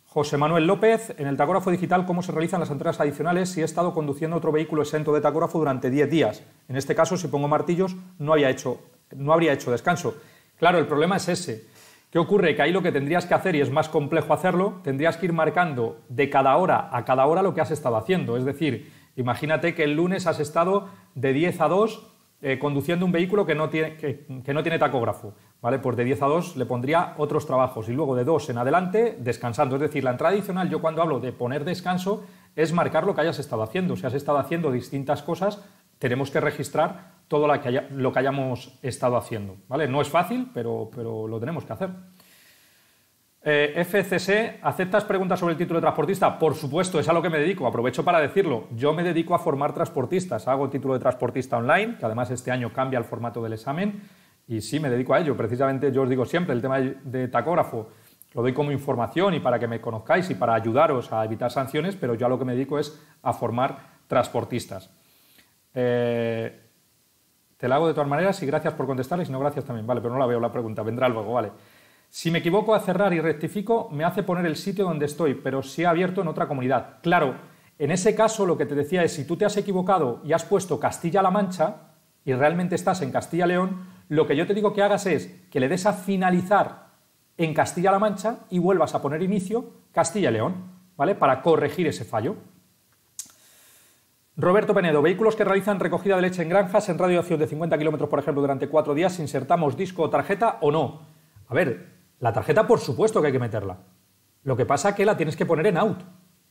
José Manuel López, en el tacógrafo digital, ¿cómo se realizan las entradas adicionales si he estado conduciendo otro vehículo exento de tacógrafo durante 10 días? En este caso, si pongo martillos, no habría hecho descanso. Claro, el problema es ese, ¿Qué ocurre? Que ahí lo que tendrías que hacer, y es más complejo hacerlo, tendrías que ir marcando de cada hora a cada hora lo que has estado haciendo. Es decir, imagínate que el lunes has estado de 10 a 2 conduciendo un vehículo que no tiene tacógrafo, ¿vale? Pues de 10 a 2 le pondría otros trabajos y luego de 2 en adelante descansando. Es decir, la entrada adicional, yo cuando hablo de poner descanso, es marcar lo que hayas estado haciendo. Si has estado haciendo distintas cosas, tenemos que registrar todo lo que hayamos estado haciendo, ¿vale? No es fácil, pero lo tenemos que hacer. FCC, ¿aceptas preguntas sobre el título de transportista? Por supuesto, es a lo que me dedico, aprovecho para decirlo. Yo me dedico a formar transportistas, hago el título de transportista online, que además este año cambia el formato del examen, y sí, me dedico a ello. Precisamente yo os digo siempre, el tema de tacógrafo lo doy como información y para que me conozcáis y para ayudaros a evitar sanciones, pero yo a lo que me dedico es a formar transportistas. Te la hago de todas maneras y gracias por contestarle, si no gracias también, vale, pero no la veo la pregunta, vendrá luego, vale. Si me equivoco a cerrar y rectifico, me hace poner el sitio donde estoy, pero sí abierto en otra comunidad. Claro, en ese caso lo que te decía es, si tú te has equivocado y has puesto Castilla-La Mancha y realmente estás en Castilla-León, lo que yo te digo que hagas es que le des a finalizar en Castilla-La Mancha y vuelvas a poner inicio Castilla-León, ¿vale? Para corregir ese fallo. Roberto Penedo, vehículos que realizan recogida de leche en granjas en radio de acción de 50 kilómetros, por ejemplo, durante 4 días, ¿insertamos disco o tarjeta o no? A ver, la tarjeta por supuesto que hay que meterla. Lo que pasa es que la tienes que poner en out.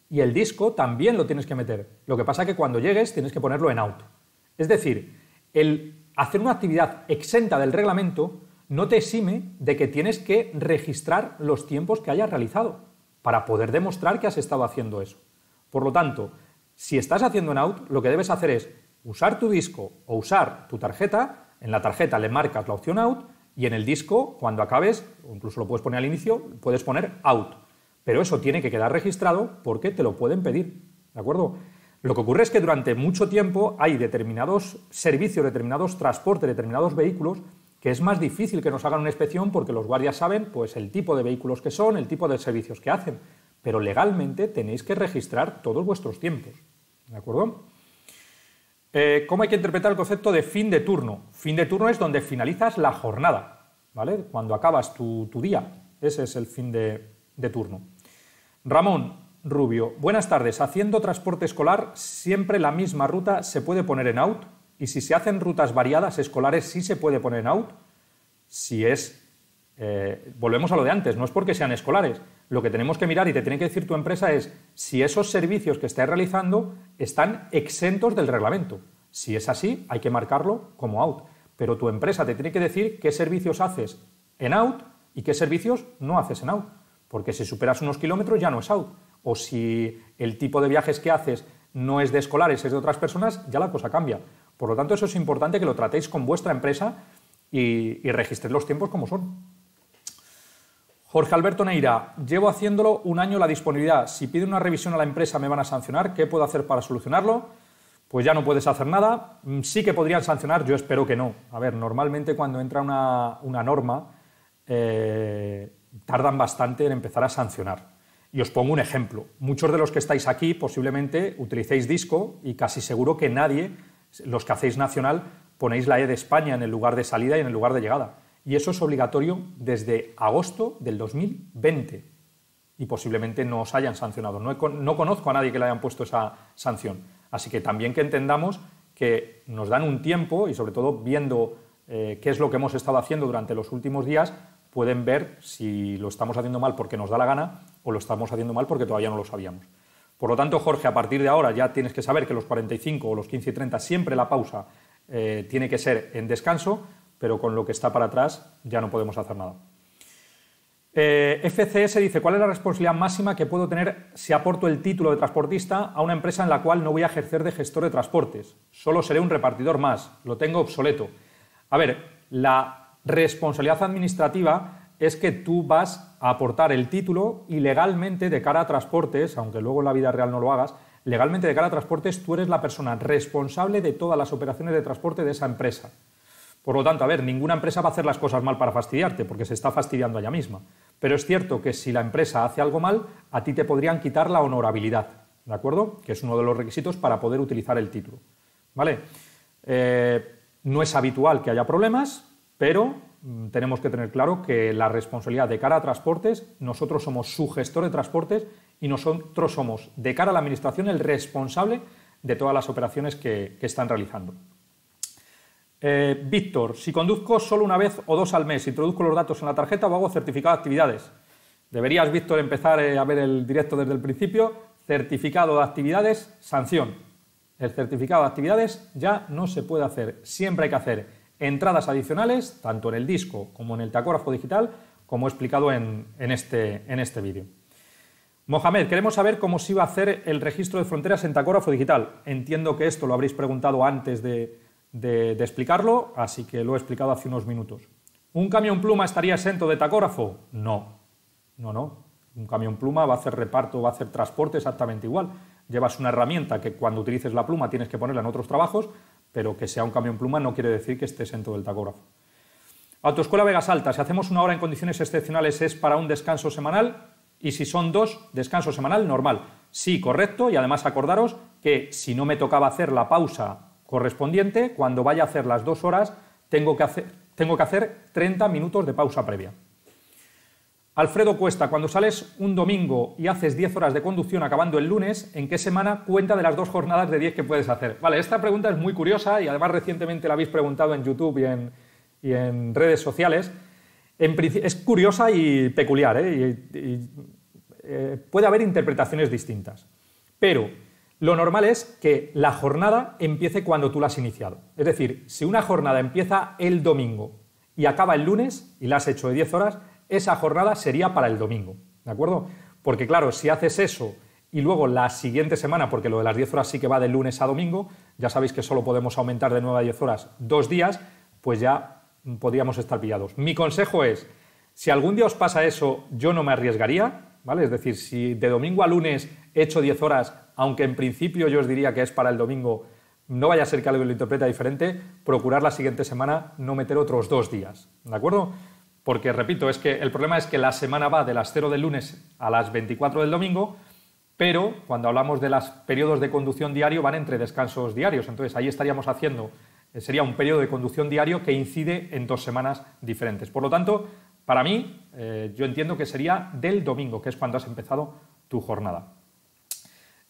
Y el disco también lo tienes que meter. Lo que pasa es que cuando llegues tienes que ponerlo en out. Es decir, el hacer una actividad exenta del reglamento no te exime de que tienes que registrar los tiempos que hayas realizado para poder demostrar que has estado haciendo eso. Por lo tanto, si estás haciendo en out, lo que debes hacer es usar tu disco o usar tu tarjeta, en la tarjeta le marcas la opción out y en el disco, cuando acabes, o incluso lo puedes poner al inicio, puedes poner out. Pero eso tiene que quedar registrado porque te lo pueden pedir, ¿de acuerdo? Lo que ocurre es que durante mucho tiempo hay determinados servicios, determinados transportes, determinados vehículos que es más difícil que nos hagan una inspección porque los guardias saben pues el tipo de vehículos que son, el tipo de servicios que hacen. Pero legalmente tenéis que registrar todos vuestros tiempos, ¿de acuerdo? ¿Cómo hay que interpretar el concepto de fin de turno? Fin de turno es donde finalizas la jornada, ¿vale? Cuando acabas tu día, ese es el fin de turno. Ramón Rubio, buenas tardes, haciendo transporte escolar siempre la misma ruta se puede poner en out, y si se hacen rutas variadas escolares sí se puede poner en out, si es... volvemos a lo de antes, no es porque sean escolares. Lo que tenemos que mirar y te tiene que decir tu empresa es si esos servicios que estés realizando están exentos del reglamento. Si es así, hay que marcarlo como out. Pero tu empresa te tiene que decir qué servicios haces en out y qué servicios no haces en out. Porque si superas unos kilómetros ya no es out. O si el tipo de viajes que haces no es de escolares, es de otras personas, ya la cosa cambia. Por lo tanto, eso es importante que lo tratéis con vuestra empresa y registréis los tiempos como son. Jorge Alberto Neira, llevo haciéndolo un año la disponibilidad. Si pido una revisión a la empresa me van a sancionar. ¿Qué puedo hacer para solucionarlo? Pues ya no puedes hacer nada. Sí que podrían sancionar, yo espero que no. A ver, normalmente cuando entra una norma tardan bastante en empezar a sancionar. Y os pongo un ejemplo. Muchos de los que estáis aquí posiblemente utilicéis disco y casi seguro que nadie, los que hacéis nacional, ponéis la E de España en el lugar de salida y en el lugar de llegada. Y eso es obligatorio desde agosto del 2020 y posiblemente no os hayan sancionado. No conozco a nadie que le hayan puesto esa sanción. Así que también que entendamos que nos dan un tiempo y sobre todo viendo qué es lo que hemos estado haciendo durante los últimos días, pueden ver si lo estamos haciendo mal porque nos da la gana o lo estamos haciendo mal porque todavía no lo sabíamos. Por lo tanto, Jorge, a partir de ahora ya tienes que saber que los 45 o los 15 y 30 siempre la pausa tiene que ser en descanso, pero con lo que está para atrás ya no podemos hacer nada. FCS dice, ¿cuál es la responsabilidad máxima que puedo tener si aporto el título de transportista a una empresa en la cual no voy a ejercer de gestor de transportes? Solo seré un repartidor más, lo tengo obsoleto. A ver, la responsabilidad administrativa es que tú vas a aportar el título y legalmente de cara a transportes, aunque luego en la vida real no lo hagas, legalmente de cara a transportes tú eres la persona responsable de todas las operaciones de transporte de esa empresa. Por lo tanto, a ver, ninguna empresa va a hacer las cosas mal para fastidiarte, porque se está fastidiando ella misma. Pero es cierto que si la empresa hace algo mal, a ti te podrían quitar la honorabilidad, ¿de acuerdo? Que es uno de los requisitos para poder utilizar el título, ¿vale? No es habitual que haya problemas, pero tenemos que tener claro que la responsabilidad de cara a transportes, nosotros somos su gestor de transportes y nosotros somos, de cara a la administración, el responsable de todas las operaciones que están realizando. Víctor, si conduzco solo una vez o dos al mes, introduzco los datos en la tarjeta o hago certificado de actividades. Deberías, Víctor, empezar a ver el directo desde el principio. Certificado de actividades, sanción. El certificado de actividades ya no se puede hacer. Siempre hay que hacer entradas adicionales, tanto en el disco como en el tacógrafo digital, como he explicado en este vídeo. Mohamed, queremos saber cómo se iba a hacer el registro de fronteras en tacógrafo digital. Entiendo que esto lo habréis preguntado antes de explicarlo, así que lo he explicado hace unos minutos. ¿Un camión pluma estaría exento de tacógrafo? No. No, no. Un camión pluma va a hacer reparto, va a hacer transporte exactamente igual. Llevas una herramienta que cuando utilices la pluma tienes que ponerla en otros trabajos, pero que sea un camión pluma no quiere decir que esté exento del tacógrafo. Autoescuela Vegas Alta, si hacemos una hora en condiciones excepcionales es para un descanso semanal y si son dos, descanso semanal normal. Sí, correcto, y además acordaros que si no me tocaba hacer la pausa correspondiente, cuando vaya a hacer las 2 horas tengo que hacer 30 minutos de pausa previa. Alfredo Cuesta, cuando sales un domingo y haces 10 horas de conducción acabando el lunes, ¿en qué semana cuenta de las 2 jornadas de 10 que puedes hacer? Vale, esta pregunta es muy curiosa y además recientemente la habéis preguntado en YouTube y en redes sociales. Es curiosa y peculiar, ¿eh? Puede haber interpretaciones distintas, pero lo normal es que la jornada empiece cuando tú la has iniciado. Es decir, si una jornada empieza el domingo y acaba el lunes y la has hecho de 10 horas, esa jornada sería para el domingo, ¿de acuerdo? Porque claro, si haces eso y luego la siguiente semana, porque lo de las 10 horas sí que va de lunes a domingo, ya sabéis que solo podemos aumentar de 9 a 10 horas 2 días, pues ya podríamos estar pillados. Mi consejo es, si algún día os pasa eso, yo no me arriesgaría, ¿vale? Es decir, si de domingo a lunes he hecho 10 horas, aunque en principio yo os diría que es para el domingo, no vaya a ser que algo lo interprete diferente, procurar la siguiente semana no meter otros 2 días, ¿de acuerdo? Porque, repito, es que el problema es que la semana va de las 0 del lunes a las 24 del domingo, pero cuando hablamos de los periodos de conducción diario van entre descansos diarios. Entonces, ahí estaríamos haciendo, sería un periodo de conducción diario que incide en 2 semanas diferentes. Por lo tanto, para mí, yo entiendo que sería del domingo, que es cuando has empezado tu jornada.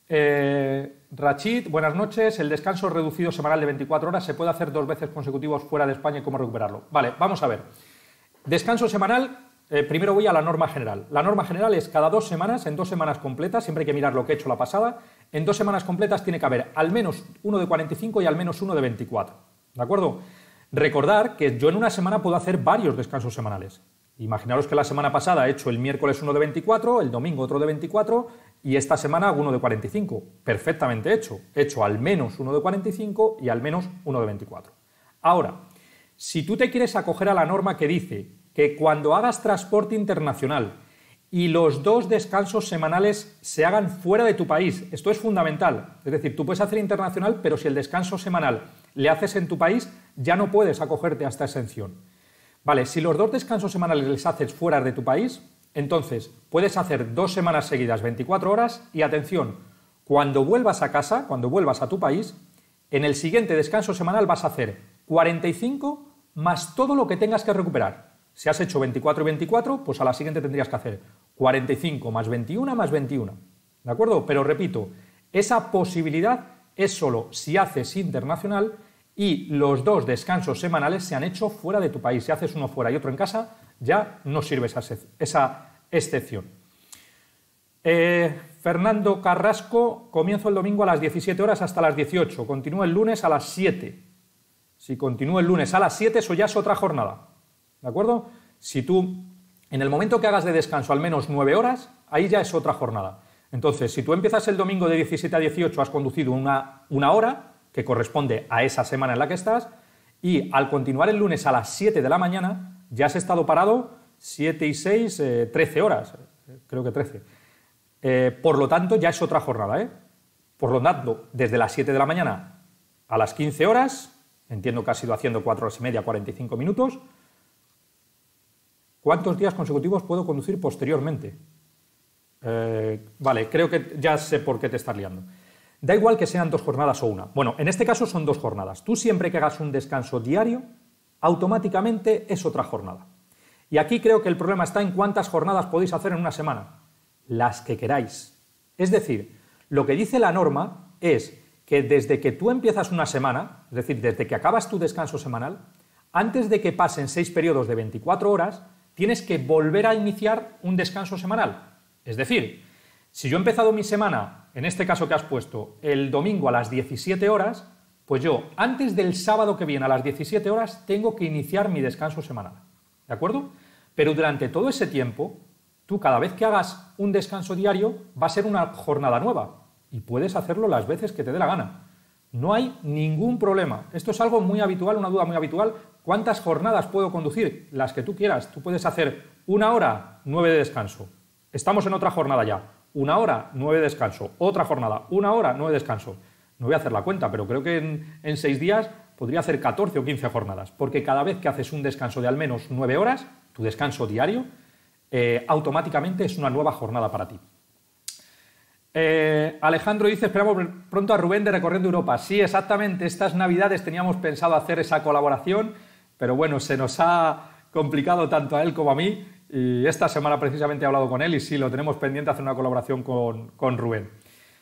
Rachid, buenas noches. El descanso reducido semanal de 24 horas se puede hacer 2 veces consecutivos fuera de España y cómo recuperarlo. Vale, vamos a ver. Descanso semanal, primero voy a la norma general. La norma general es cada 2 semanas, en 2 semanas completas, siempre hay que mirar lo que he hecho la pasada, en 2 semanas completas tiene que haber al menos uno de 45 y al menos uno de 24, ¿de acuerdo? Recordar que yo en una semana puedo hacer varios descansos semanales. Imaginaros que la semana pasada he hecho el miércoles uno de 24, el domingo otro de 24 y esta semana uno de 45. Perfectamente hecho. He hecho al menos uno de 45 y al menos uno de 24. Ahora, si tú te quieres acoger a la norma que dice que cuando hagas transporte internacional y los 2 descansos semanales se hagan fuera de tu país, esto es fundamental, es decir, tú puedes hacer internacional, pero si el descanso semanal le haces en tu país, ya no puedes acogerte a esta exención. Vale, si los 2 descansos semanales les haces fuera de tu país, entonces puedes hacer 2 semanas seguidas, 24 horas, y atención, cuando vuelvas a casa, cuando vuelvas a tu país, en el siguiente descanso semanal vas a hacer 45 más todo lo que tengas que recuperar. Si has hecho 24 y 24, pues a la siguiente tendrías que hacer 45 más 21 más 21. ¿De acuerdo? Pero repito, esa posibilidad es solo si haces internacional y los 2 descansos semanales se han hecho fuera de tu país. Si haces uno fuera y otro en casa, ya no sirve esa excepción. Fernando Carrasco, comienzo el domingo a las 17 horas hasta las 18. Continúo el lunes a las 7. Si continúo el lunes a las 7, eso ya es otra jornada. ¿De acuerdo? Si tú, en el momento que hagas de descanso al menos 9 horas, ahí ya es otra jornada. Entonces, si tú empiezas el domingo de 17 a 18, has conducido una hora, que corresponde a esa semana en la que estás, y al continuar el lunes a las 7 de la mañana, ya has estado parado 7 y 6, 13 horas, creo que 13. Por lo tanto, ya es otra jornada, ¿eh? Por lo tanto, desde las 7 de la mañana a las 15 horas, entiendo que has ido haciendo 4 horas y media, 45 minutos, ¿cuántos días consecutivos puedo conducir posteriormente? Vale, creo que ya sé por qué te estás liando. Da igual que sean 2 jornadas o una. Bueno, en este caso son 2 jornadas. Tú siempre que hagas un descanso diario, automáticamente es otra jornada. Y aquí creo que el problema está en cuántas jornadas podéis hacer en una semana. Las que queráis. Es decir, lo que dice la norma es que desde que tú empiezas una semana, es decir, desde que acabas tu descanso semanal, antes de que pasen 6 periodos de 24 horas, tienes que volver a iniciar un descanso semanal. Es decir, si yo he empezado mi semana, en este caso que has puesto, el domingo a las 17 horas, pues yo, antes del sábado que viene a las 17 horas, tengo que iniciar mi descanso semanal. ¿De acuerdo? Pero durante todo ese tiempo, tú cada vez que hagas un descanso diario, va a ser una jornada nueva. Y puedes hacerlo las veces que te dé la gana. No hay ningún problema. Esto es algo muy habitual, una duda muy habitual. ¿Cuántas jornadas puedo conducir? Las que tú quieras. Tú puedes hacer 1 hora, 9 de descanso. Estamos en otra jornada ya. 1 hora, 9 de descanso. Otra jornada. 1 hora, 9 de descanso. No voy a hacer la cuenta, pero creo que en 6 días podría hacer 14 o 15 jornadas. Porque cada vez que haces un descanso de al menos 9 horas, tu descanso diario, automáticamente es una nueva jornada para ti. Alejandro dice, esperamos pronto a Rubén de Recorriendo Europa. Sí, exactamente, estas navidades teníamos pensado hacer esa colaboración, pero bueno, se nos ha complicado tanto a él como a mí, y esta semana precisamente he hablado con él y sí, lo tenemos pendiente hacer una colaboración con Rubén.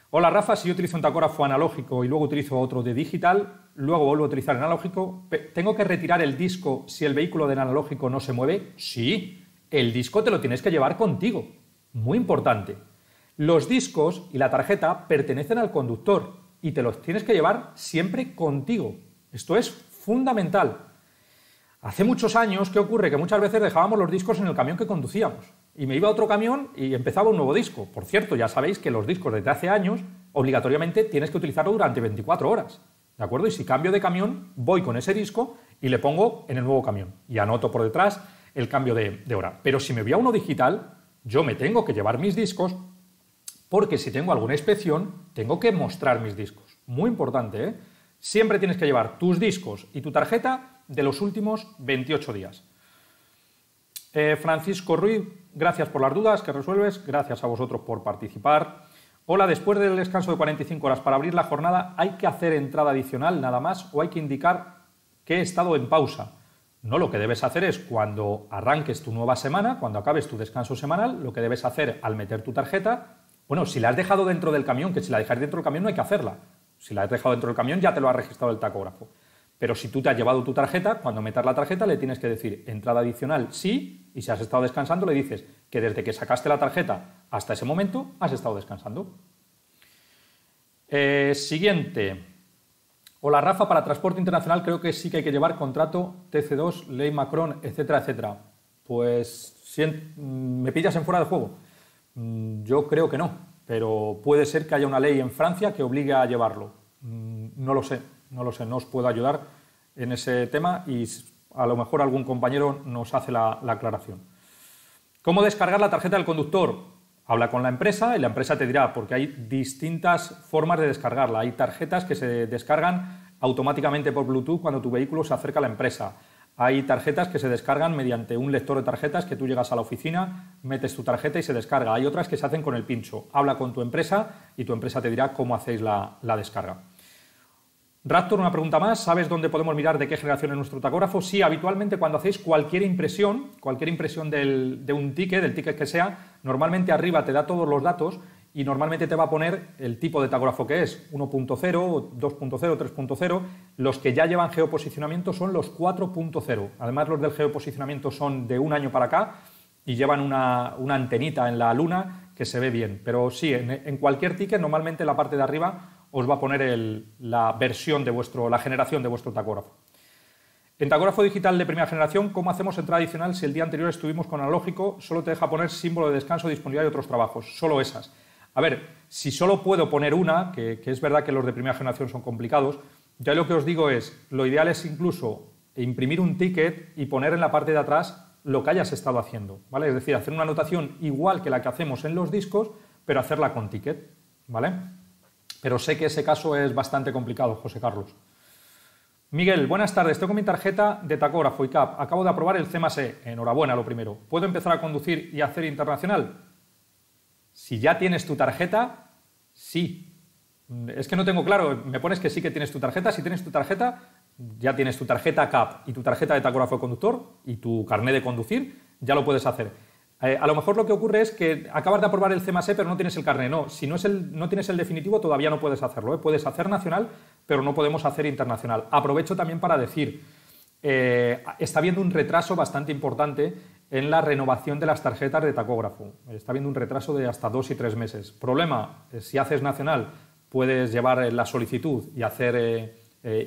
Hola Rafa, si yo utilizo un tacógrafo analógico y luego utilizo otro de digital, luego vuelvo a utilizar el analógico, ¿tengo que retirar el disco si el vehículo del analógico no se mueve? Sí, el disco te lo tienes que llevar contigo, muy importante. Los discos y la tarjeta pertenecen al conductor y te los tienes que llevar siempre contigo. Esto es fundamental. Hace muchos años, ¿qué ocurre? Que muchas veces dejábamos los discos en el camión que conducíamos y me iba a otro camión y empezaba un nuevo disco. Por cierto, ya sabéis que los discos desde hace años obligatoriamente tienes que utilizarlo durante 24 horas. ¿De acuerdo? Y si cambio de camión, voy con ese disco y le pongo en el nuevo camión y anoto por detrás el cambio de hora. Pero si me voy a uno digital, yo me tengo que llevar mis discos. Porque si tengo alguna inspección, tengo que mostrar mis discos. Muy importante, ¿eh? Siempre tienes que llevar tus discos y tu tarjeta de los últimos 28 días. Francisco Ruiz, gracias por las dudas que resuelves. Gracias a vosotros por participar. Hola, después del descanso de 45 horas para abrir la jornada, ¿hay que hacer entrada adicional nada más o hay que indicar que he estado en pausa? No, lo que debes hacer es cuando arranques tu nueva semana, cuando acabes tu descanso semanal, lo que debes hacer al meter tu tarjeta. Bueno, si la has dejado dentro del camión, que si la dejas dentro del camión no hay que hacerla. Si la has dejado dentro del camión ya te lo ha registrado el tacógrafo. Pero si tú te has llevado tu tarjeta, cuando metas la tarjeta le tienes que decir entrada adicional sí, y si has estado descansando le dices que desde que sacaste la tarjeta hasta ese momento has estado descansando. Siguiente. Hola Rafa, para transporte internacional creo que sí que hay que llevar contrato TC2, ley Macron, etcétera, etcétera. Pues si me pillas en fuera de juego. Yo creo que no, pero puede ser que haya una ley en Francia que obligue a llevarlo. No lo sé, no os puedo ayudar en ese tema y a lo mejor algún compañero nos hace la aclaración. ¿Cómo descargar la tarjeta del conductor? Habla con la empresa y la empresa te dirá, porque hay distintas formas de descargarla. Hay tarjetas que se descargan automáticamente por Bluetooth cuando tu vehículo se acerca a la empresa. Hay tarjetas que se descargan mediante un lector de tarjetas que tú llegas a la oficina, metes tu tarjeta y se descarga. Hay otras que se hacen con el pincho. Habla con tu empresa y tu empresa te dirá cómo hacéis la descarga. Raptor, una pregunta más. ¿Sabes dónde podemos mirar de qué generación es nuestro tacógrafo? Sí, habitualmente cuando hacéis cualquier impresión de un ticket, del ticket que sea, normalmente arriba te da todos los datos y normalmente te va a poner el tipo de tacógrafo que es, 1.0, 2.0, 3.0. Los que ya llevan geoposicionamiento son los 4.0. Además, los del geoposicionamiento son de un año para acá y llevan una antenita en la luna que se ve bien. Pero sí, en cualquier ticket, normalmente en la parte de arriba os va a poner la generación de vuestro tacógrafo. En tacógrafo digital de primera generación, ¿cómo hacemos entrada adicional si el día anterior estuvimos con analógico? Solo te deja poner símbolo de descanso, disponibilidad y otros trabajos. Solo esas. A ver, si solo puedo poner una, que es verdad que los de primera generación son complicados, ya lo que os digo es, lo ideal es incluso imprimir un ticket y poner en la parte de atrás lo que hayas estado haciendo, ¿vale? Es decir, hacer una anotación igual que la que hacemos en los discos, pero hacerla con ticket, ¿vale? Pero sé que ese caso es bastante complicado, José Carlos. Miguel, buenas tardes, tengo mi tarjeta de tacógrafo ICAP, acabo de aprobar el C más E, enhorabuena lo primero. ¿Puedo empezar a conducir y hacer internacional? Si ya tienes tu tarjeta, sí. Es que no tengo claro, me pones que sí que tienes tu tarjeta. Si tienes tu tarjeta, ya tienes tu tarjeta CAP y tu tarjeta de tacógrafo de conductor y tu carnet de conducir, ya lo puedes hacer. A lo mejor lo que ocurre es que acabas de aprobar el C+E pero no tienes el carnet. No, si no, no tienes el definitivo todavía no puedes hacerlo, ¿eh? Puedes hacer nacional pero no podemos hacer internacional. Aprovecho también para decir, está habiendo un retraso bastante importante en la renovación de las tarjetas de tacógrafo. Está habiendo un retraso de hasta 2 y 3 meses. Problema, si haces nacional puedes llevar la solicitud y hacer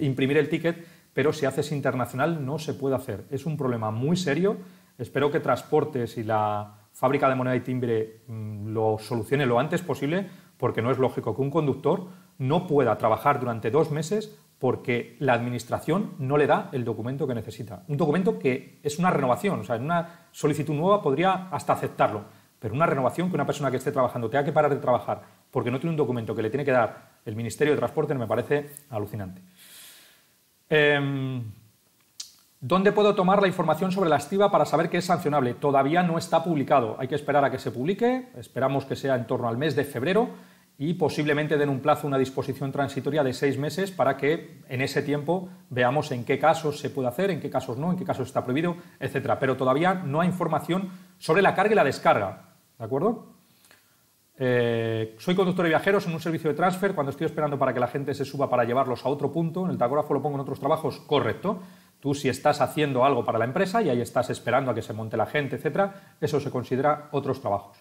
imprimir el ticket, pero si haces internacional no se puede hacer. Es un problema muy serio. Espero que Transportes y la Fábrica de Moneda y Timbre lo solucione lo antes posible, porque no es lógico que un conductor no pueda trabajar durante 2 meses porque la administración no le da el documento que necesita. Un documento que es una renovación, o sea, en una solicitud nueva podría hasta aceptarlo, pero una renovación que una persona que esté trabajando tenga que parar de trabajar porque no tiene un documento que le tiene que dar el Ministerio de Transporte me parece alucinante. ¿Dónde puedo tomar la información sobre la estiba para saber que es sancionable? Todavía no está publicado, hay que esperar a que se publique, esperamos que sea en torno al mes de febrero y posiblemente den un plazo, una disposición transitoria de 6 meses para que en ese tiempo veamos en qué casos se puede hacer, en qué casos no, en qué casos está prohibido, etc. Pero todavía no hay información sobre la carga y la descarga, ¿de acuerdo? Soy conductor de viajeros en un servicio de transfer, cuando estoy esperando para que la gente se suba para llevarlos a otro punto, en el tacógrafo lo pongo en otros trabajos, correcto. Tú si estás haciendo algo para la empresa y ahí estás esperando a que se monte la gente, etcétera, eso se considera otros trabajos.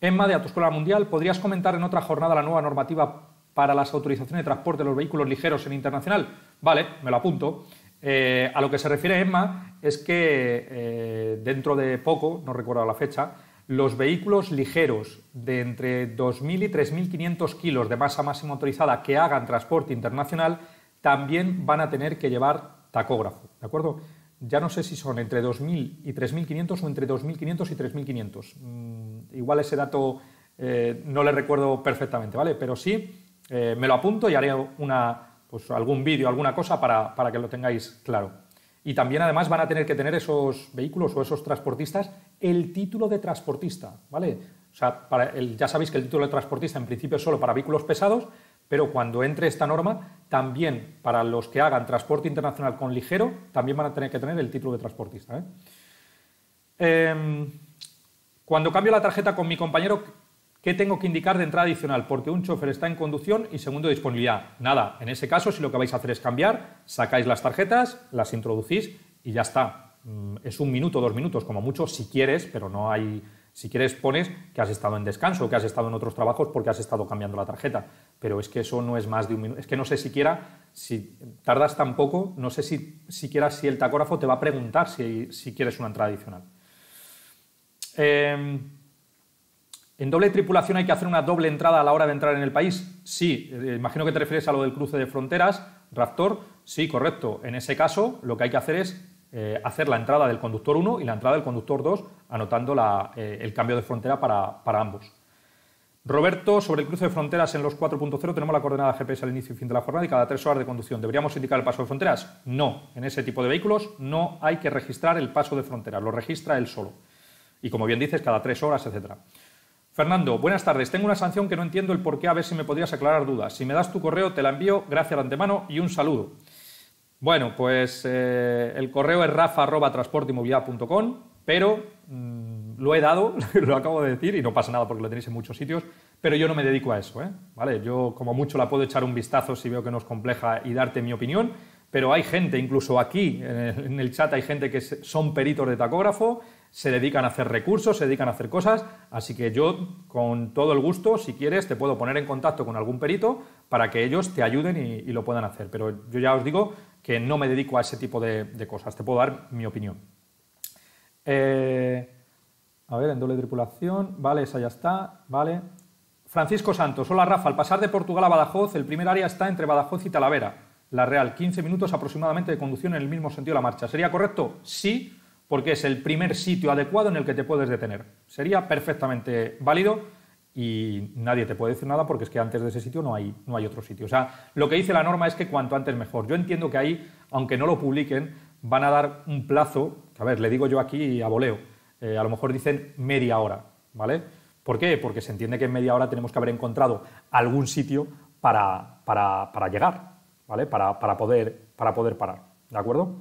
Emma, de Autoescuela Mundial, ¿podrías comentar en otra jornada la nueva normativa para las autorizaciones de transporte de los vehículos ligeros en internacional? Vale, me lo apunto. A lo que se refiere Emma es que dentro de poco, no recuerdo la fecha, los vehículos ligeros de entre 2.000 y 3.500 kilos de masa máxima autorizada que hagan transporte internacional también van a tener que llevar tacógrafo, ¿de acuerdo? Ya no sé si son entre 2.000 y 3.500 o entre 2.500 y 3.500. Igual ese dato no le recuerdo perfectamente, ¿vale? Pero sí, me lo apunto y haré algún vídeo, alguna cosa para que lo tengáis claro. Y también además van a tener que tener esos vehículos o esos transportistas el título de transportista, ¿vale? O sea, ya sabéis que el título de transportista en principio es solo para vehículos pesados, pero cuando entre esta norma, también para los que hagan transporte internacional con ligero, también van a tener que tener el título de transportista, ¿eh? Cuando cambio la tarjeta con mi compañero, ¿qué tengo que indicar de entrada adicional? Porque un chofer está en conducción y segundo disponibilidad. Nada, en ese caso si lo que vais a hacer es cambiar, sacáis las tarjetas, las introducís y ya está. Es 1 minuto, 2 minutos, como mucho, si quieres, pero no hay... Si quieres pones que has estado en descanso, que has estado en otros trabajos porque has estado cambiando la tarjeta, pero es que eso no es más de 1 minuto. Es que no sé siquiera si tardas tan poco, no sé si el tacógrafo te va a preguntar si quieres una entrada adicional. ¿En doble tripulación hay que hacer una doble entrada a la hora de entrar en el país? Sí, imagino que te refieres a lo del cruce de fronteras, Raptor. Sí, correcto. En ese caso lo que hay que hacer es hacer la entrada del conductor 1 y la entrada del conductor 2, anotando el cambio de frontera para ambos. Roberto, sobre el cruce de fronteras en los 4.0 tenemos la coordenada GPS al inicio y fin de la jornada y cada 3 horas de conducción. ¿Deberíamos indicar el paso de fronteras? No, en ese tipo de vehículos no hay que registrar el paso de fronteras, lo registra él solo. Y como bien dices, cada 3 horas, etc. Fernando, buenas tardes. Tengo una sanción que no entiendo el porqué, a ver si me podrías aclarar dudas. Si me das tu correo te la envío, gracias de antemano y un saludo. Bueno, pues el correo es rafa@transporteymovilidad.com, pero lo he dado, lo acabo de decir, y no pasa nada porque lo tenéis en muchos sitios, pero yo no me dedico a eso, ¿eh? ¿Vale? Yo como mucho la puedo echar un vistazo si veo que no es compleja y darte mi opinión, pero hay gente, incluso aquí en el chat hay gente que son peritos de tacógrafo, se dedican a hacer recursos, se dedican a hacer cosas, así que yo con todo el gusto, si quieres, te puedo poner en contacto con algún perito para que ellos te ayuden y lo puedan hacer, pero yo ya os digo que no me dedico a ese tipo de cosas, te puedo dar mi opinión. A ver, en doble tripulación, vale, esa ya está, vale. Francisco Santos, hola Rafa, al pasar de Portugal a Badajoz, el primer área está entre Badajoz y Talavera, la Real, 15 minutos aproximadamente de conducción en el mismo sentido de la marcha. ¿Sería correcto? Sí, porque es el primer sitio adecuado en el que te puedes detener. Sería perfectamente válido. Y nadie te puede decir nada porque es que antes de ese sitio no hay otro sitio. O sea, lo que dice la norma es que cuanto antes mejor. Yo entiendo que ahí, aunque no lo publiquen, van a dar un plazo, a ver, le digo yo aquí a voleo, a lo mejor dicen media hora, ¿vale? ¿Por qué? Porque se entiende que en media hora tenemos que haber encontrado algún sitio para llegar. ¿vale? Para poder parar, ¿de acuerdo?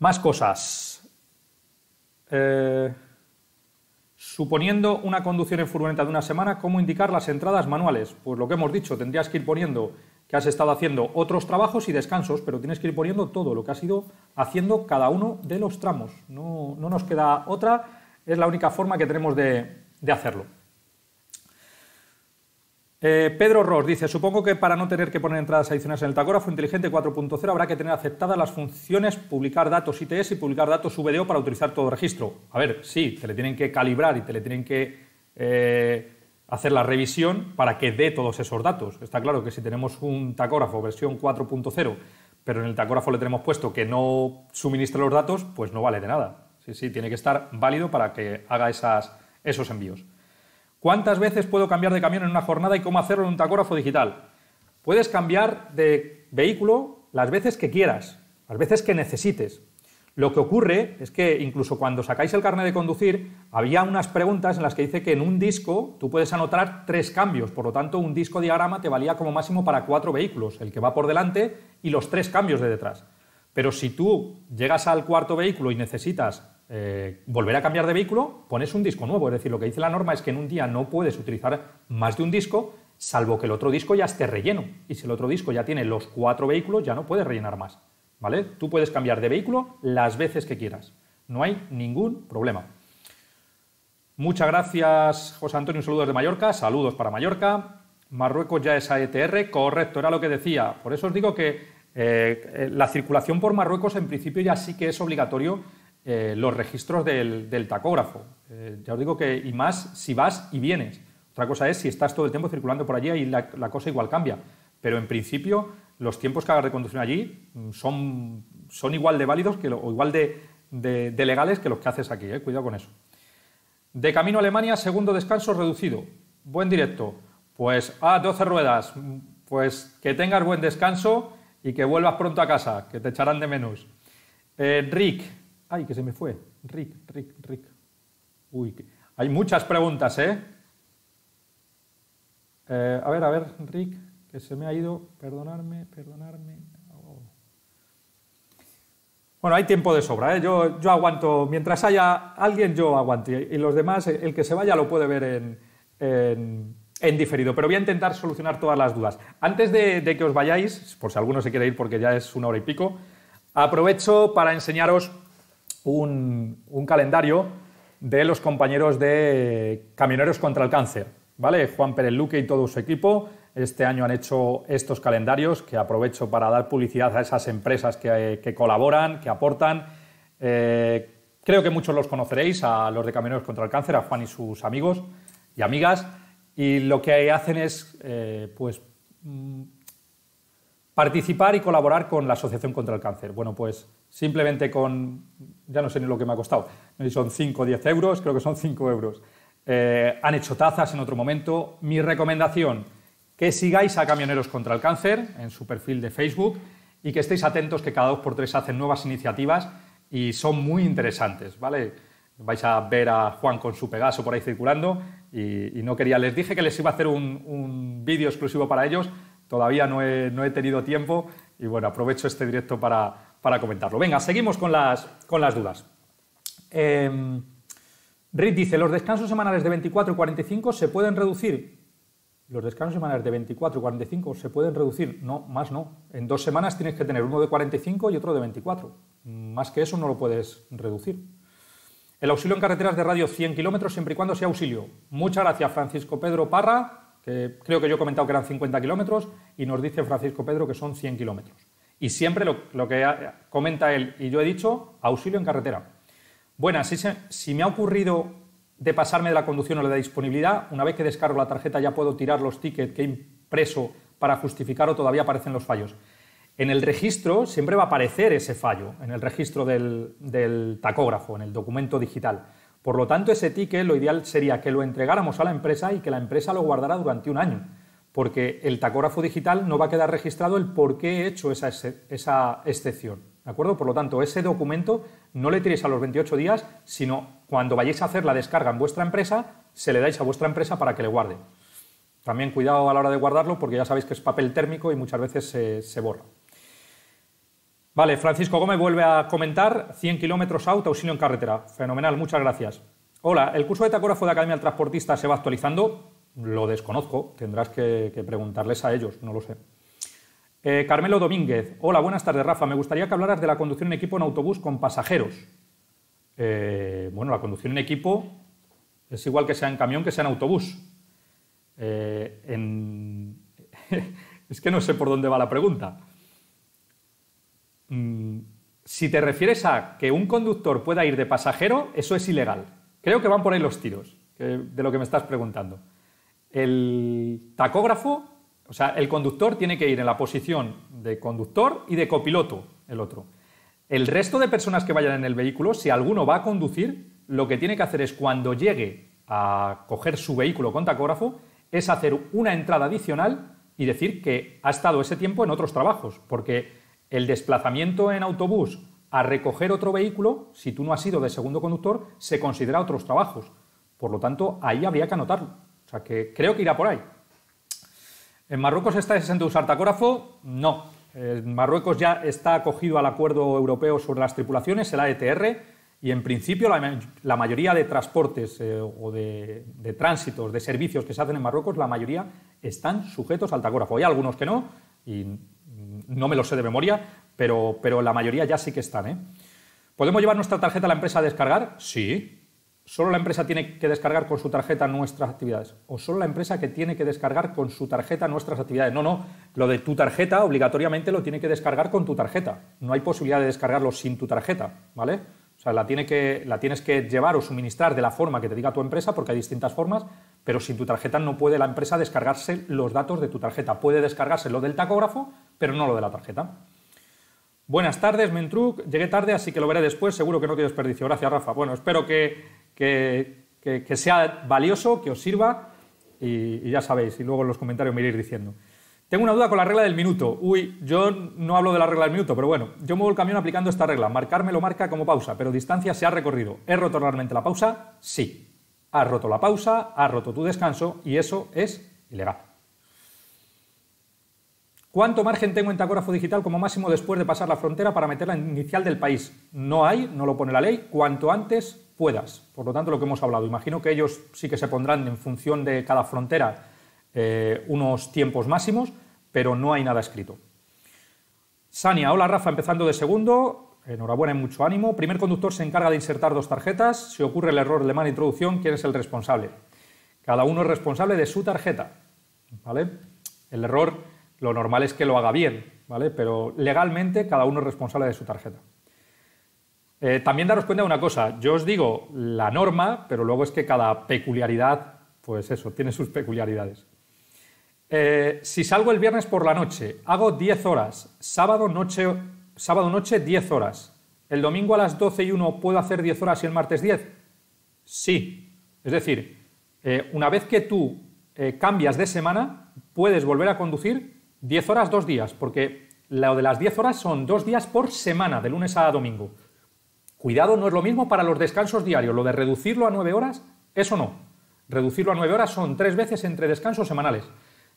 Más cosas. Suponiendo una conducción en furgoneta de una semana, ¿cómo indicar las entradas manuales? Pues lo que hemos dicho, tendrías que ir poniendo que has estado haciendo otros trabajos y descansos, pero tienes que ir poniendo todo lo que has ido haciendo cada uno de los tramos. No nos queda otra, es la única forma que tenemos de hacerlo. Pedro Ross dice, supongo que para no tener que poner entradas adicionales en el tacógrafo inteligente 4.0 habrá que tener aceptadas las funciones publicar datos ITS y publicar datos VDO para utilizar todo registro. A ver, sí, te le tienen que calibrar y te le tienen que hacer la revisión para que dé todos esos datos. Está claro que si tenemos un tacógrafo versión 4.0, pero en el tacógrafo le tenemos puesto que no suministra los datos, pues no vale de nada. Sí, tiene que estar válido para que haga esos envíos. ¿Cuántas veces puedo cambiar de camión en una jornada y cómo hacerlo en un tacógrafo digital? Puedes cambiar de vehículo las veces que quieras, las veces que necesites. Lo que ocurre es que incluso cuando sacáis el carnet de conducir, había unas preguntas en las que dice que en un disco tú puedes anotar 3 cambios, por lo tanto un disco diagrama te valía como máximo para 4 vehículos, el que va por delante y los 3 cambios de detrás. Pero si tú llegas al 4.º vehículo y necesitas volver a cambiar de vehículo, pones un disco nuevo. Es decir, lo que dice la norma es que en un día no puedes utilizar más de un disco, salvo que el otro disco ya esté relleno. Y si el otro disco ya tiene los 4 vehículos, ya no puedes rellenar más, ¿vale? Tú puedes cambiar de vehículo las veces que quieras. No hay ningún problema. Muchas gracias, José Antonio. Saludos de Mallorca. Saludos para Mallorca. Marruecos ya es AETR. Correcto, era lo que decía. Por eso os digo que la circulación por Marruecos en principio ya sí que es obligatorio los registros del tacógrafo. Ya os digo que, y más si vas y vienes. Otra cosa es si estás todo el tiempo circulando por allí y la cosa igual cambia. Pero en principio los tiempos que hagas de conducción allí son igual de válidos que o igual de legales que los que haces aquí. Cuidado con eso. De camino a Alemania, segundo descanso reducido. Buen directo. Pues a 12 ruedas. Pues que tengas buen descanso y que vuelvas pronto a casa, que te echarán de menos. Rick. ¡Ay, que se me fue! Rick. Uy, hay muchas preguntas, ¿eh? A ver, Rick, que se me ha ido. Perdonadme. Oh. Bueno, hay tiempo de sobra, ¿eh? Yo aguanto. Mientras haya alguien, yo aguanto. Y los demás, el que se vaya lo puede ver en diferido. Pero voy a intentar solucionar todas las dudas. Antes de que os vayáis, por si alguno se quiere ir porque ya es 1 hora y pico, aprovecho para enseñaros un calendario de los compañeros de Camioneros contra el Cáncer, ¿vale? Juan Pérez Luque y todo su equipo este año han hecho estos calendarios, que aprovecho para dar publicidad a esas empresas que colaboran, que aportan. Creo que muchos los conoceréis, a los de Camioneros contra el Cáncer, a Juan y sus amigos y amigas, y lo que hacen es participar y colaborar con la Asociación contra el Cáncer. Bueno, pues simplemente con, ya no sé ni lo que me ha costado, no sé si son 5 o 10 euros, creo que son 5 euros. Han hecho tazas en otro momento. Mi recomendación, que sigáis a Camioneros contra el Cáncer en su perfil de Facebook y que estéis atentos, que cada 2x3 hacen nuevas iniciativas y son muy interesantes, ¿vale? Vais a ver a Juan con su Pegaso por ahí circulando y no quería, les dije que les iba a hacer un vídeo exclusivo para ellos. Todavía no he tenido tiempo y bueno, aprovecho este directo para comentarlo. Venga, seguimos con las dudas. Rick dice, ¿los descansos semanales de 24 y 45 se pueden reducir? Los descansos semanales de 24 y 45 se pueden reducir. No, más no. En 2 semanas tienes que tener uno de 45 y otro de 24. Más que eso no lo puedes reducir. El auxilio en carreteras de radio 100 kilómetros siempre y cuando sea auxilio. Muchas gracias, Francisco Pedro Parra. Creo que yo he comentado que eran 50 kilómetros y nos dice Francisco Pedro que son 100 kilómetros. Y siempre lo que comenta él y yo he dicho, auxilio en carretera. Bueno, si me ha ocurrido de pasarme de la conducción o de la disponibilidad, una vez que descargo la tarjeta ya puedo tirar los tickets que he impreso para justificar o todavía aparecen los fallos. En el registro siempre va a aparecer ese fallo, en el registro del tacógrafo, en el documento digital. Por lo tanto, ese ticket lo ideal sería que lo entregáramos a la empresa y que la empresa lo guardara durante un año, porque el tacógrafo digital no va a quedar registrado el por qué he hecho esa excepción, ¿de acuerdo? Por lo tanto, ese documento no le tiréis a los 28 días, sino cuando vayáis a hacer la descarga en vuestra empresa, se le dais a vuestra empresa para que le guarde. También cuidado a la hora de guardarlo porque ya sabéis que es papel térmico y muchas veces se borra. Vale, Francisco Gómez vuelve a comentar, 100 kilómetros auto, auxilio en carretera. Fenomenal, muchas gracias. Hola, ¿el curso de tacógrafo de Academia del Transportista se va actualizando? Lo desconozco, tendrás que preguntarles a ellos, no lo sé. Carmelo Domínguez, hola, buenas tardes, Rafa. Me gustaría que hablaras de la conducción en equipo en autobús con pasajeros. Bueno, la conducción en equipo es igual que sea en camión que sea en autobús. Es que no sé por dónde va la pregunta. Si te refieres a que un conductor pueda ir de pasajero, eso es ilegal. Creo que van por ahí los tiros de lo que me estás preguntando. El tacógrafo, o sea, el conductor tiene que ir en la posición de conductor y de copiloto, el otro. El resto de personas que vayan en el vehículo, si alguno va a conducir, lo que tiene que hacer es, cuando llegue a coger su vehículo con tacógrafo, es hacer una entrada adicional y decir que ha estado ese tiempo en otros trabajos, porque el desplazamiento en autobús a recoger otro vehículo, si tú no has sido de segundo conductor, se considera otros trabajos. Por lo tanto, ahí habría que anotarlo. O sea, que creo que irá por ahí. ¿En Marruecos está exento de usar tacógrafo? No. En Marruecos ya está acogido al Acuerdo Europeo sobre las Tripulaciones, el AETR, y en principio la mayoría de transportes o de tránsitos, de servicios que se hacen en Marruecos, la mayoría están sujetos al tacógrafo. Hay algunos que no, y no me lo sé de memoria, pero la mayoría ya sí que están, ¿eh? ¿Podemos llevar nuestra tarjeta a la empresa a descargar? Sí. Solo la empresa tiene que descargar con su tarjeta nuestras actividades. O solo la empresa que tiene que descargar con su tarjeta nuestras actividades. No, no. Lo de tu tarjeta obligatoriamente lo tiene que descargar con tu tarjeta. No hay posibilidad de descargarlo sin tu tarjeta, ¿vale? O sea, la tienes que llevar o suministrar de la forma que te diga tu empresa, porque hay distintas formas, pero sin tu tarjeta no puede la empresa descargarse los datos de tu tarjeta. Puede descargarse lo del tacógrafo, pero no lo de la tarjeta. Buenas tardes, Mentruc. Llegué tarde, así que lo veré después. Seguro que no tiene desperdicio. Gracias, Rafa. Bueno, espero que sea valioso, que os sirva, y ya sabéis, y luego en los comentarios me iréis diciendo. Tengo una duda con la regla del minuto. Uy, yo no hablo de la regla del minuto, pero bueno, yo muevo el camión aplicando esta regla. Marcarme lo marca como pausa, pero distancia se ha recorrido. ¿He roto realmente la pausa? Sí. Has roto la pausa, has roto tu descanso y eso es ilegal. ¿Cuánto margen tengo en tacógrafo digital como máximo después de pasar la frontera para meter la inicial del país? No hay, no lo pone la ley, cuanto antes puedas. Por lo tanto, lo que hemos hablado, imagino que ellos sí que se pondrán en función de cada frontera unos tiempos máximos, pero no hay nada escrito. Sania, hola Rafa, empezando de segundo, enhorabuena y mucho ánimo. Primer conductor se encarga de insertar dos tarjetas, si ocurre el error de mala introducción, ¿quién es el responsable? Cada uno es responsable de su tarjeta, ¿vale? El error, lo normal es que lo haga bien, ¿vale? Pero legalmente cada uno es responsable de su tarjeta. También daros cuenta de una cosa, yo os digo la norma, pero luego es que cada peculiaridad, pues eso, tiene sus peculiaridades. Si salgo el viernes por la noche, hago 10 horas, sábado noche 10 horas, el domingo a las 12:01 ¿puedo hacer 10 horas y el martes 10? Sí, es decir, una vez que tú cambias de semana, puedes volver a conducir 10 horas 2 días, porque lo de las 10 horas son 2 días por semana, de lunes a domingo. Cuidado, no es lo mismo para los descansos diarios, lo de reducirlo a 9 horas, eso no, reducirlo a 9 horas son 3 veces entre descansos semanales.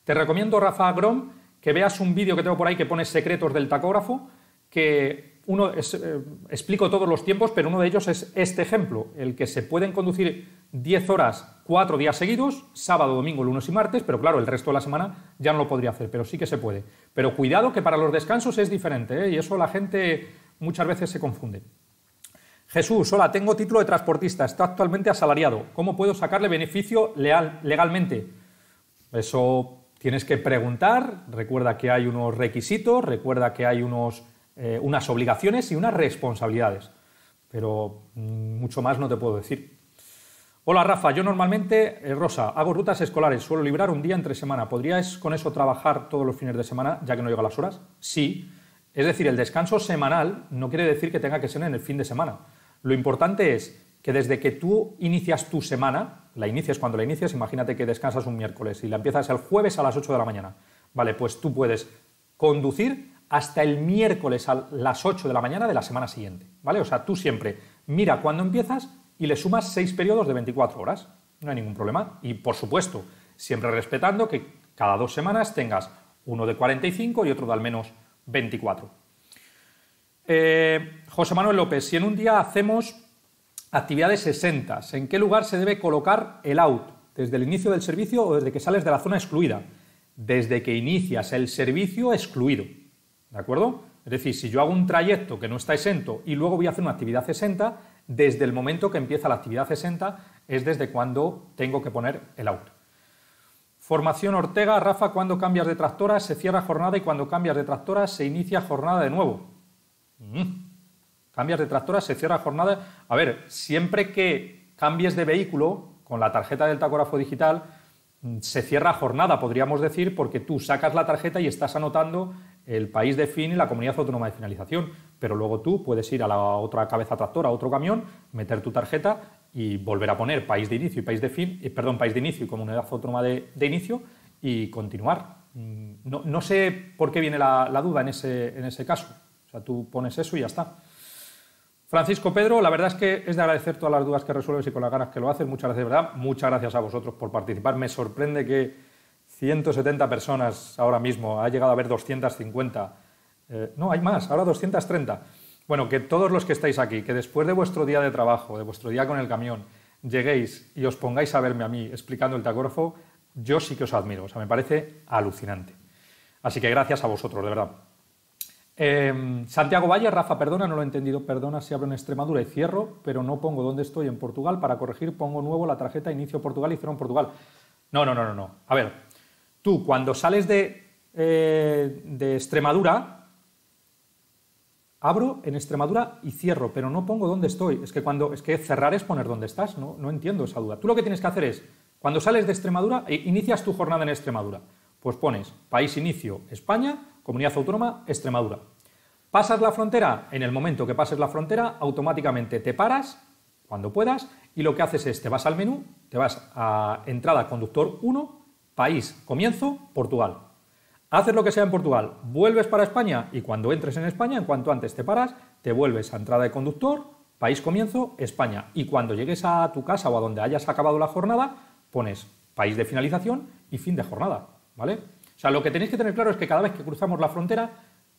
Te recomiendo, Rafa Grom, que veas un vídeo que tengo por ahí que pone secretos del tacógrafo, que uno es, explico todos los tiempos, pero uno de ellos es este ejemplo, el que se pueden conducir 10 horas 4 días seguidos, sábado, domingo, lunes y martes, pero claro, el resto de la semana ya no lo podría hacer, pero sí que se puede. Pero cuidado que para los descansos es diferente, ¿eh? Y eso la gente muchas veces se confunde. Jesús, hola, tengo título de transportista, está actualmente asalariado, ¿cómo puedo sacarle beneficio legalmente? Eso tienes que preguntar, recuerda que hay unos requisitos, recuerda que hay unas obligaciones y unas responsabilidades, pero mucho más no te puedo decir. Hola Rafa, yo normalmente, Rosa, hago rutas escolares, suelo librar un día entre semana, ¿podrías con eso trabajar todos los fines de semana ya que no llego a las horas? Sí, es decir, el descanso semanal no quiere decir que tenga que ser en el fin de semana. Lo importante es que desde que tú inicias tu semana, la inicias cuando la inicias, imagínate que descansas un miércoles y la empiezas el jueves a las 8 de la mañana. Vale, pues tú puedes conducir hasta el miércoles a las 8 de la mañana de la semana siguiente, ¿vale? O sea, tú siempre mira cuándo empiezas y le sumas 6 periodos de 24 horas, no hay ningún problema. Y, por supuesto, siempre respetando que cada 2 semanas tengas uno de 45 y otro de al menos 24. José Manuel López, si en un día hacemos actividades 60, ¿en qué lugar se debe colocar el auto? ¿Desde el inicio del servicio o desde que sales de la zona excluida? Desde que inicias el servicio excluido, ¿de acuerdo? Es decir, si yo hago un trayecto que no está exento y luego voy a hacer una actividad 60, desde el momento que empieza la actividad 60 es desde cuando tengo que poner el auto. Formación Ortega, Rafa, cuando cambias de tractora se cierra jornada y cuando cambias de tractora se inicia jornada de nuevo. Cambias de tractora, se cierra jornada. A ver, siempre que cambies de vehículo con la tarjeta del tacógrafo digital, se cierra jornada, podríamos decir, porque tú sacas la tarjeta y estás anotando el país de fin y la comunidad autónoma de finalización, pero luego tú puedes ir a la otra cabeza tractora, a otro camión, meter tu tarjeta y volver a poner país de inicio y país de fin, país de inicio y comunidad autónoma de inicio y continuar. No sé por qué viene la duda en ese caso. O sea, tú pones eso y ya está. Francisco Pedro, la verdad es que es de agradecer todas las dudas que resuelves y con las ganas que lo haces. Muchas gracias, de verdad. Muchas gracias a vosotros por participar. Me sorprende que 170 personas ahora mismo, ha llegado a haber 250. No, hay más, ahora 230. Bueno, que todos los que estáis aquí, que después de vuestro día de trabajo, de vuestro día con el camión, lleguéis y os pongáis a verme a mí explicando el tacógrafo, yo sí que os admiro. O sea, me parece alucinante. Así que gracias a vosotros, de verdad. Santiago Valle, Rafa, perdona, no lo he entendido, perdona si abro en Extremadura y cierro, pero no pongo dónde estoy en Portugal, para corregir pongo nuevo la tarjeta inicio Portugal y cierro en Portugal. No. A ver, tú cuando sales de Extremadura, abro en Extremadura y cierro, pero no pongo dónde estoy. Es que cerrar es poner dónde estás, no entiendo esa duda. Tú lo que tienes que hacer es, cuando sales de Extremadura, inicias tu jornada en Extremadura, pues pones país inicio España, comunidad autónoma, Extremadura. Pasas la frontera, en el momento que pases la frontera, automáticamente te paras, cuando puedas, y lo que haces es, te vas al menú, te vas a entrada conductor 1, país, comienzo, Portugal. Haces lo que sea en Portugal, vuelves para España, y cuando entres en España, en cuanto antes te paras, te vuelves a entrada de conductor, país, comienzo, España. Y cuando llegues a tu casa o a donde hayas acabado la jornada, pones país de finalización y fin de jornada, ¿vale? O sea, lo que tenéis que tener claro es que cada vez que cruzamos la frontera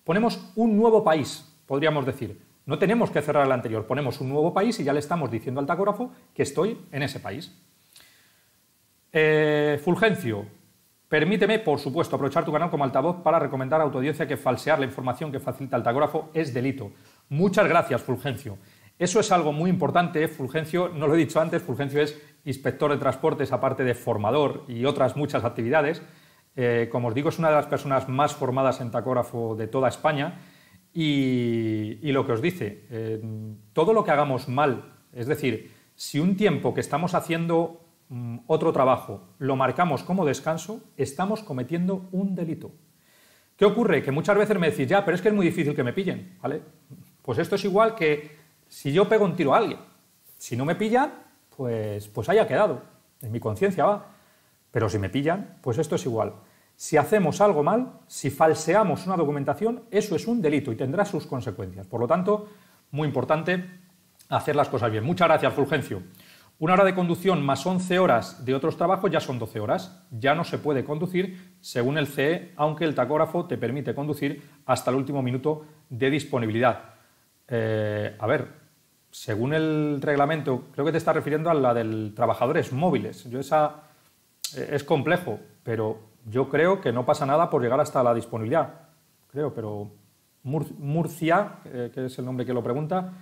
ponemos un nuevo país, podríamos decir. No tenemos que cerrar el anterior, ponemos un nuevo país y ya le estamos diciendo al tacógrafo que estoy en ese país. Fulgencio, permíteme, por supuesto, aprovechar tu canal como altavoz para recomendar a tu audiencia que falsear la información que facilita el tacógrafo es delito. Muchas gracias, Fulgencio. Eso es algo muy importante, Fulgencio, no lo he dicho antes, Fulgencio es inspector de transportes, aparte de formador y otras muchas actividades. Como os digo, es una de las personas más formadas en tacógrafo de toda España y lo que os dice, todo lo que hagamos mal, es decir, si un tiempo que estamos haciendo otro trabajo lo marcamos como descanso, estamos cometiendo un delito. ¿Qué ocurre? Que muchas veces me decís, ya, pero es que es muy difícil que me pillen, ¿vale? Pues esto es igual que si yo pego un tiro a alguien, si no me pillan, pues haya quedado, en mi conciencia va. Pero si me pillan, pues esto es igual. Si hacemos algo mal, si falseamos una documentación, eso es un delito y tendrá sus consecuencias. Por lo tanto, muy importante hacer las cosas bien. Muchas gracias, Fulgencio. 1 hora de conducción más 11 horas de otros trabajos ya son 12 horas. Ya no se puede conducir según el CE, aunque el tacógrafo te permite conducir hasta el último minuto de disponibilidad. A ver, según el reglamento, creo que te estás refiriendo a la del trabajadores móviles. Yo esa... Es complejo, pero yo creo que no pasa nada por llegar hasta la disponibilidad. Creo, pero Murcia, que es el nombre que lo pregunta,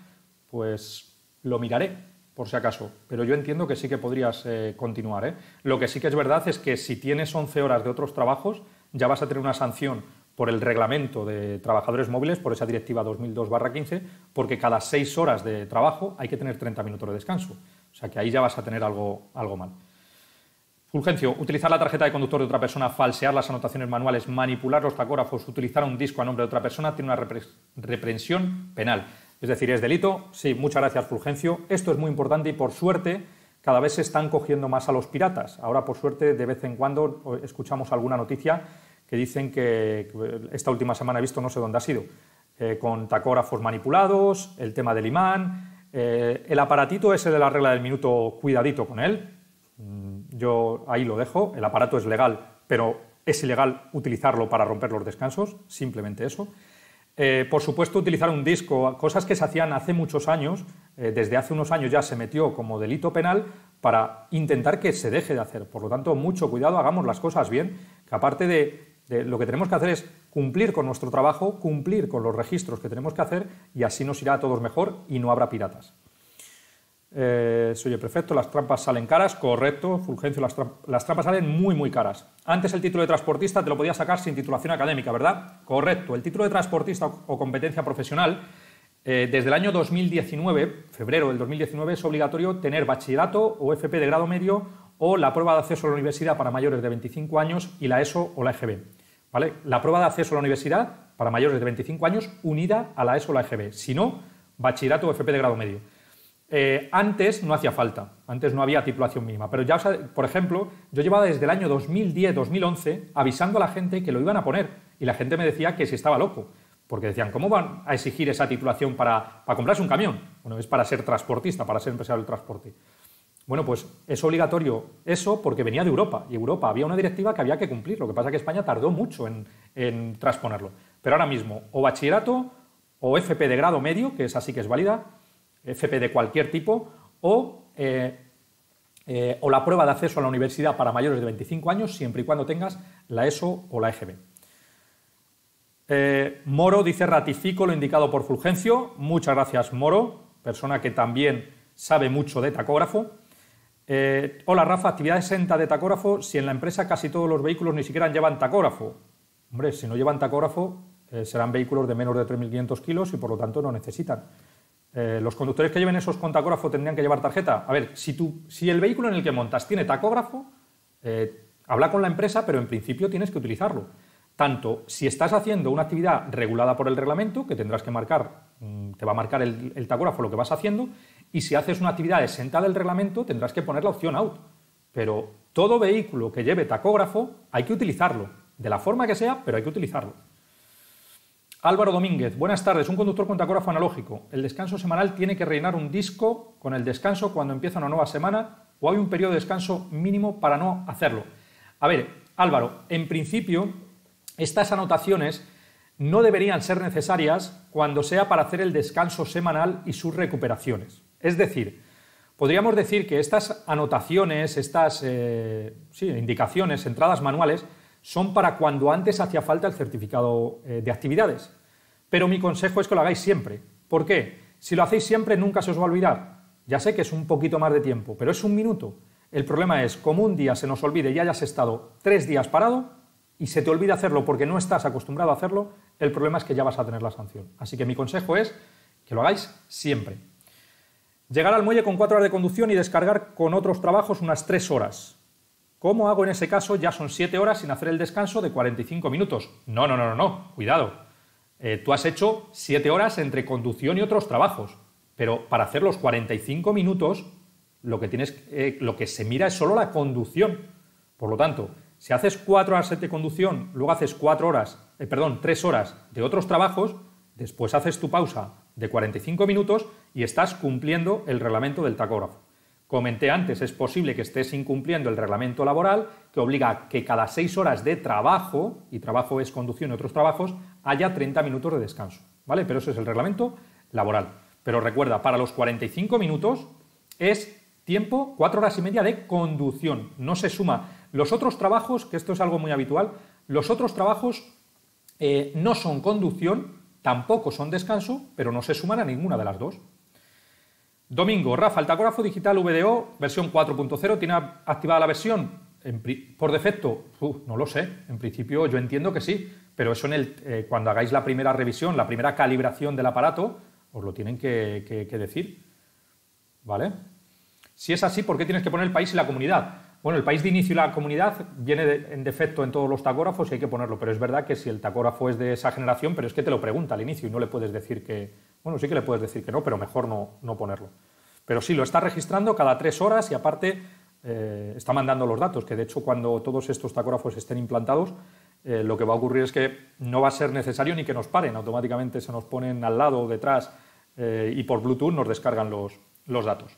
pues lo miraré, por si acaso. Pero yo entiendo que sí que podrías continuar, ¿eh? Lo que sí que es verdad es que si tienes 11 horas de otros trabajos, ya vas a tener una sanción por el reglamento de trabajadores móviles, por esa directiva 2002/15, porque cada 6 horas de trabajo hay que tener 30 minutos de descanso. O sea que ahí ya vas a tener algo mal. Fulgencio, utilizar la tarjeta de conductor de otra persona, falsear las anotaciones manuales, manipular los tacógrafos, utilizar un disco a nombre de otra persona, tiene una reprensión penal. Es decir, ¿es delito? Sí, muchas gracias, Fulgencio. Esto es muy importante y, por suerte, cada vez se están cogiendo más a los piratas. Ahora, por suerte, de vez en cuando escuchamos alguna noticia que dicen que esta última semana he visto, no sé dónde ha sido, con tacógrafos manipulados, el tema del imán, el aparatito ese de la regla del minuto, cuidadito con él. yo ahí lo dejo, el aparato es legal, pero es ilegal utilizarlo para romper los descansos, simplemente eso. Por supuesto, utilizar un disco, cosas que se hacían hace muchos años, desde hace unos años ya se metió como delito penal para intentar que se deje de hacer. Por lo tanto, mucho cuidado, hagamos las cosas bien, que aparte de lo que tenemos que hacer es cumplir con nuestro trabajo, cumplir con los registros que tenemos que hacer y así nos irá a todos mejor y no habrá piratas. Se oye perfecto, las trampas salen caras, correcto, Fulgencio, las trampas salen muy muy caras. Antes el título de transportista te lo podías sacar sin titulación académica, ¿verdad? Correcto, el título de transportista o competencia profesional, desde el año 2019, febrero del 2019, es obligatorio tener bachillerato o FP de grado medio o la prueba de acceso a la universidad para mayores de 25 años y la ESO o la EGB, ¿vale? La prueba de acceso a la universidad para mayores de 25 años unida a la ESO o la EGB, si no, bachillerato o FP de grado medio. Antes no hacía falta, antes no había titulación mínima, pero ya, por ejemplo, yo llevaba desde el año 2010-2011 avisando a la gente que lo iban a poner y la gente me decía que si estaba loco, porque decían, ¿cómo van a exigir esa titulación para comprarse un camión? Bueno, es para ser transportista, para ser empresario del transporte. Bueno, pues es obligatorio eso porque venía de Europa y Europa había una directiva que había que cumplir, lo que pasa que España tardó mucho en transponerlo. Pero ahora mismo, o bachillerato o FP de grado medio, que esa sí que es válida, FP de cualquier tipo, o la prueba de acceso a la universidad para mayores de 25 años, siempre y cuando tengas la ESO o la EGB. Moro dice, ratifico lo indicado por Fulgencio. Muchas gracias, Moro, persona que también sabe mucho de tacógrafo. Hola, Rafa, actividad exenta de tacógrafo si en la empresa casi todos los vehículos ni siquiera llevan tacógrafo. Hombre, si no llevan tacógrafo, serán vehículos de menos de 3.500 kilos y por lo tanto no necesitan. Los conductores que lleven esos con tacógrafo tendrían que llevar tarjeta. A ver, si el vehículo en el que montas tiene tacógrafo, habla con la empresa, pero en principio tienes que utilizarlo. Tanto si estás haciendo una actividad regulada por el reglamento, que tendrás que marcar, te va a marcar el tacógrafo lo que vas haciendo, y si haces una actividad exenta del reglamento, tendrás que poner la opción out. Pero todo vehículo que lleve tacógrafo hay que utilizarlo, de la forma que sea, pero hay que utilizarlo. Álvaro Domínguez, buenas tardes, un conductor con tacógrafo analógico. ¿El descanso semanal tiene que rellenar un disco con el descanso cuando empieza una nueva semana o hay un periodo de descanso mínimo para no hacerlo? A ver, Álvaro, en principio estas anotaciones no deberían ser necesarias cuando sea para hacer el descanso semanal y sus recuperaciones. Es decir, podríamos decir que estas anotaciones, estas indicaciones, entradas manuales, son para cuando antes hacía falta el certificado de actividades. Pero mi consejo es que lo hagáis siempre. ¿Por qué? Si lo hacéis siempre nunca se os va a olvidar. Ya sé que es un poquito más de tiempo, pero es un minuto. El problema es, como un día se nos olvide y hayas estado 3 días parado y se te olvida hacerlo porque no estás acostumbrado a hacerlo, el problema es que ya vas a tener la sanción. Así que mi consejo es que lo hagáis siempre. Llegar al muelle con 4 horas de conducción y descargar con otros trabajos unas 3 horas. ¿Cómo hago en ese caso? Ya son 7 horas sin hacer el descanso de 45 minutos. No, no, no, no, no. Cuidado. Tú has hecho 7 horas entre conducción y otros trabajos, pero para hacer los 45 minutos lo que se mira es solo la conducción. Por lo tanto, si haces 4 horas de conducción, luego haces 3 horas de otros trabajos, después haces tu pausa de 45 minutos y estás cumpliendo el reglamento del tacógrafo. Comenté antes, es posible que estés incumpliendo el reglamento laboral que obliga a que cada 6 horas de trabajo, y trabajo es conducción y otros trabajos, haya 30 minutos de descanso, ¿vale? Pero ese es el reglamento laboral. Pero recuerda, para los 45 minutos es tiempo 4 horas y media de conducción, no se suma. Los otros trabajos, que esto es algo muy habitual, los otros trabajos no son conducción, tampoco son descanso, pero no se suman a ninguna de las dos. Domingo, Rafa, el tacógrafo digital VDO versión 4.0, ¿tiene activada la versión? ¿Por defecto? No lo sé, en principio yo entiendo que sí, pero eso cuando hagáis la primera revisión, la primera calibración del aparato, os lo tienen que decir, ¿vale? Si es así, ¿por qué tienes que poner el país y la comunidad? Bueno, el país de inicio y la comunidad viene en defecto en todos los tacógrafos y hay que ponerlo, pero es verdad que si el tacógrafo es de esa generación, pero es que te lo pregunta al inicio y no le puedes decir que... Bueno, sí que le puedes decir que no, pero mejor no ponerlo. Pero sí, lo está registrando cada 3 horas y aparte está mandando los datos, que de hecho cuando todos estos tacógrafos estén implantados, lo que va a ocurrir es que no va a ser necesario ni que nos paren, automáticamente se nos ponen al lado o detrás y por Bluetooth nos descargan los datos.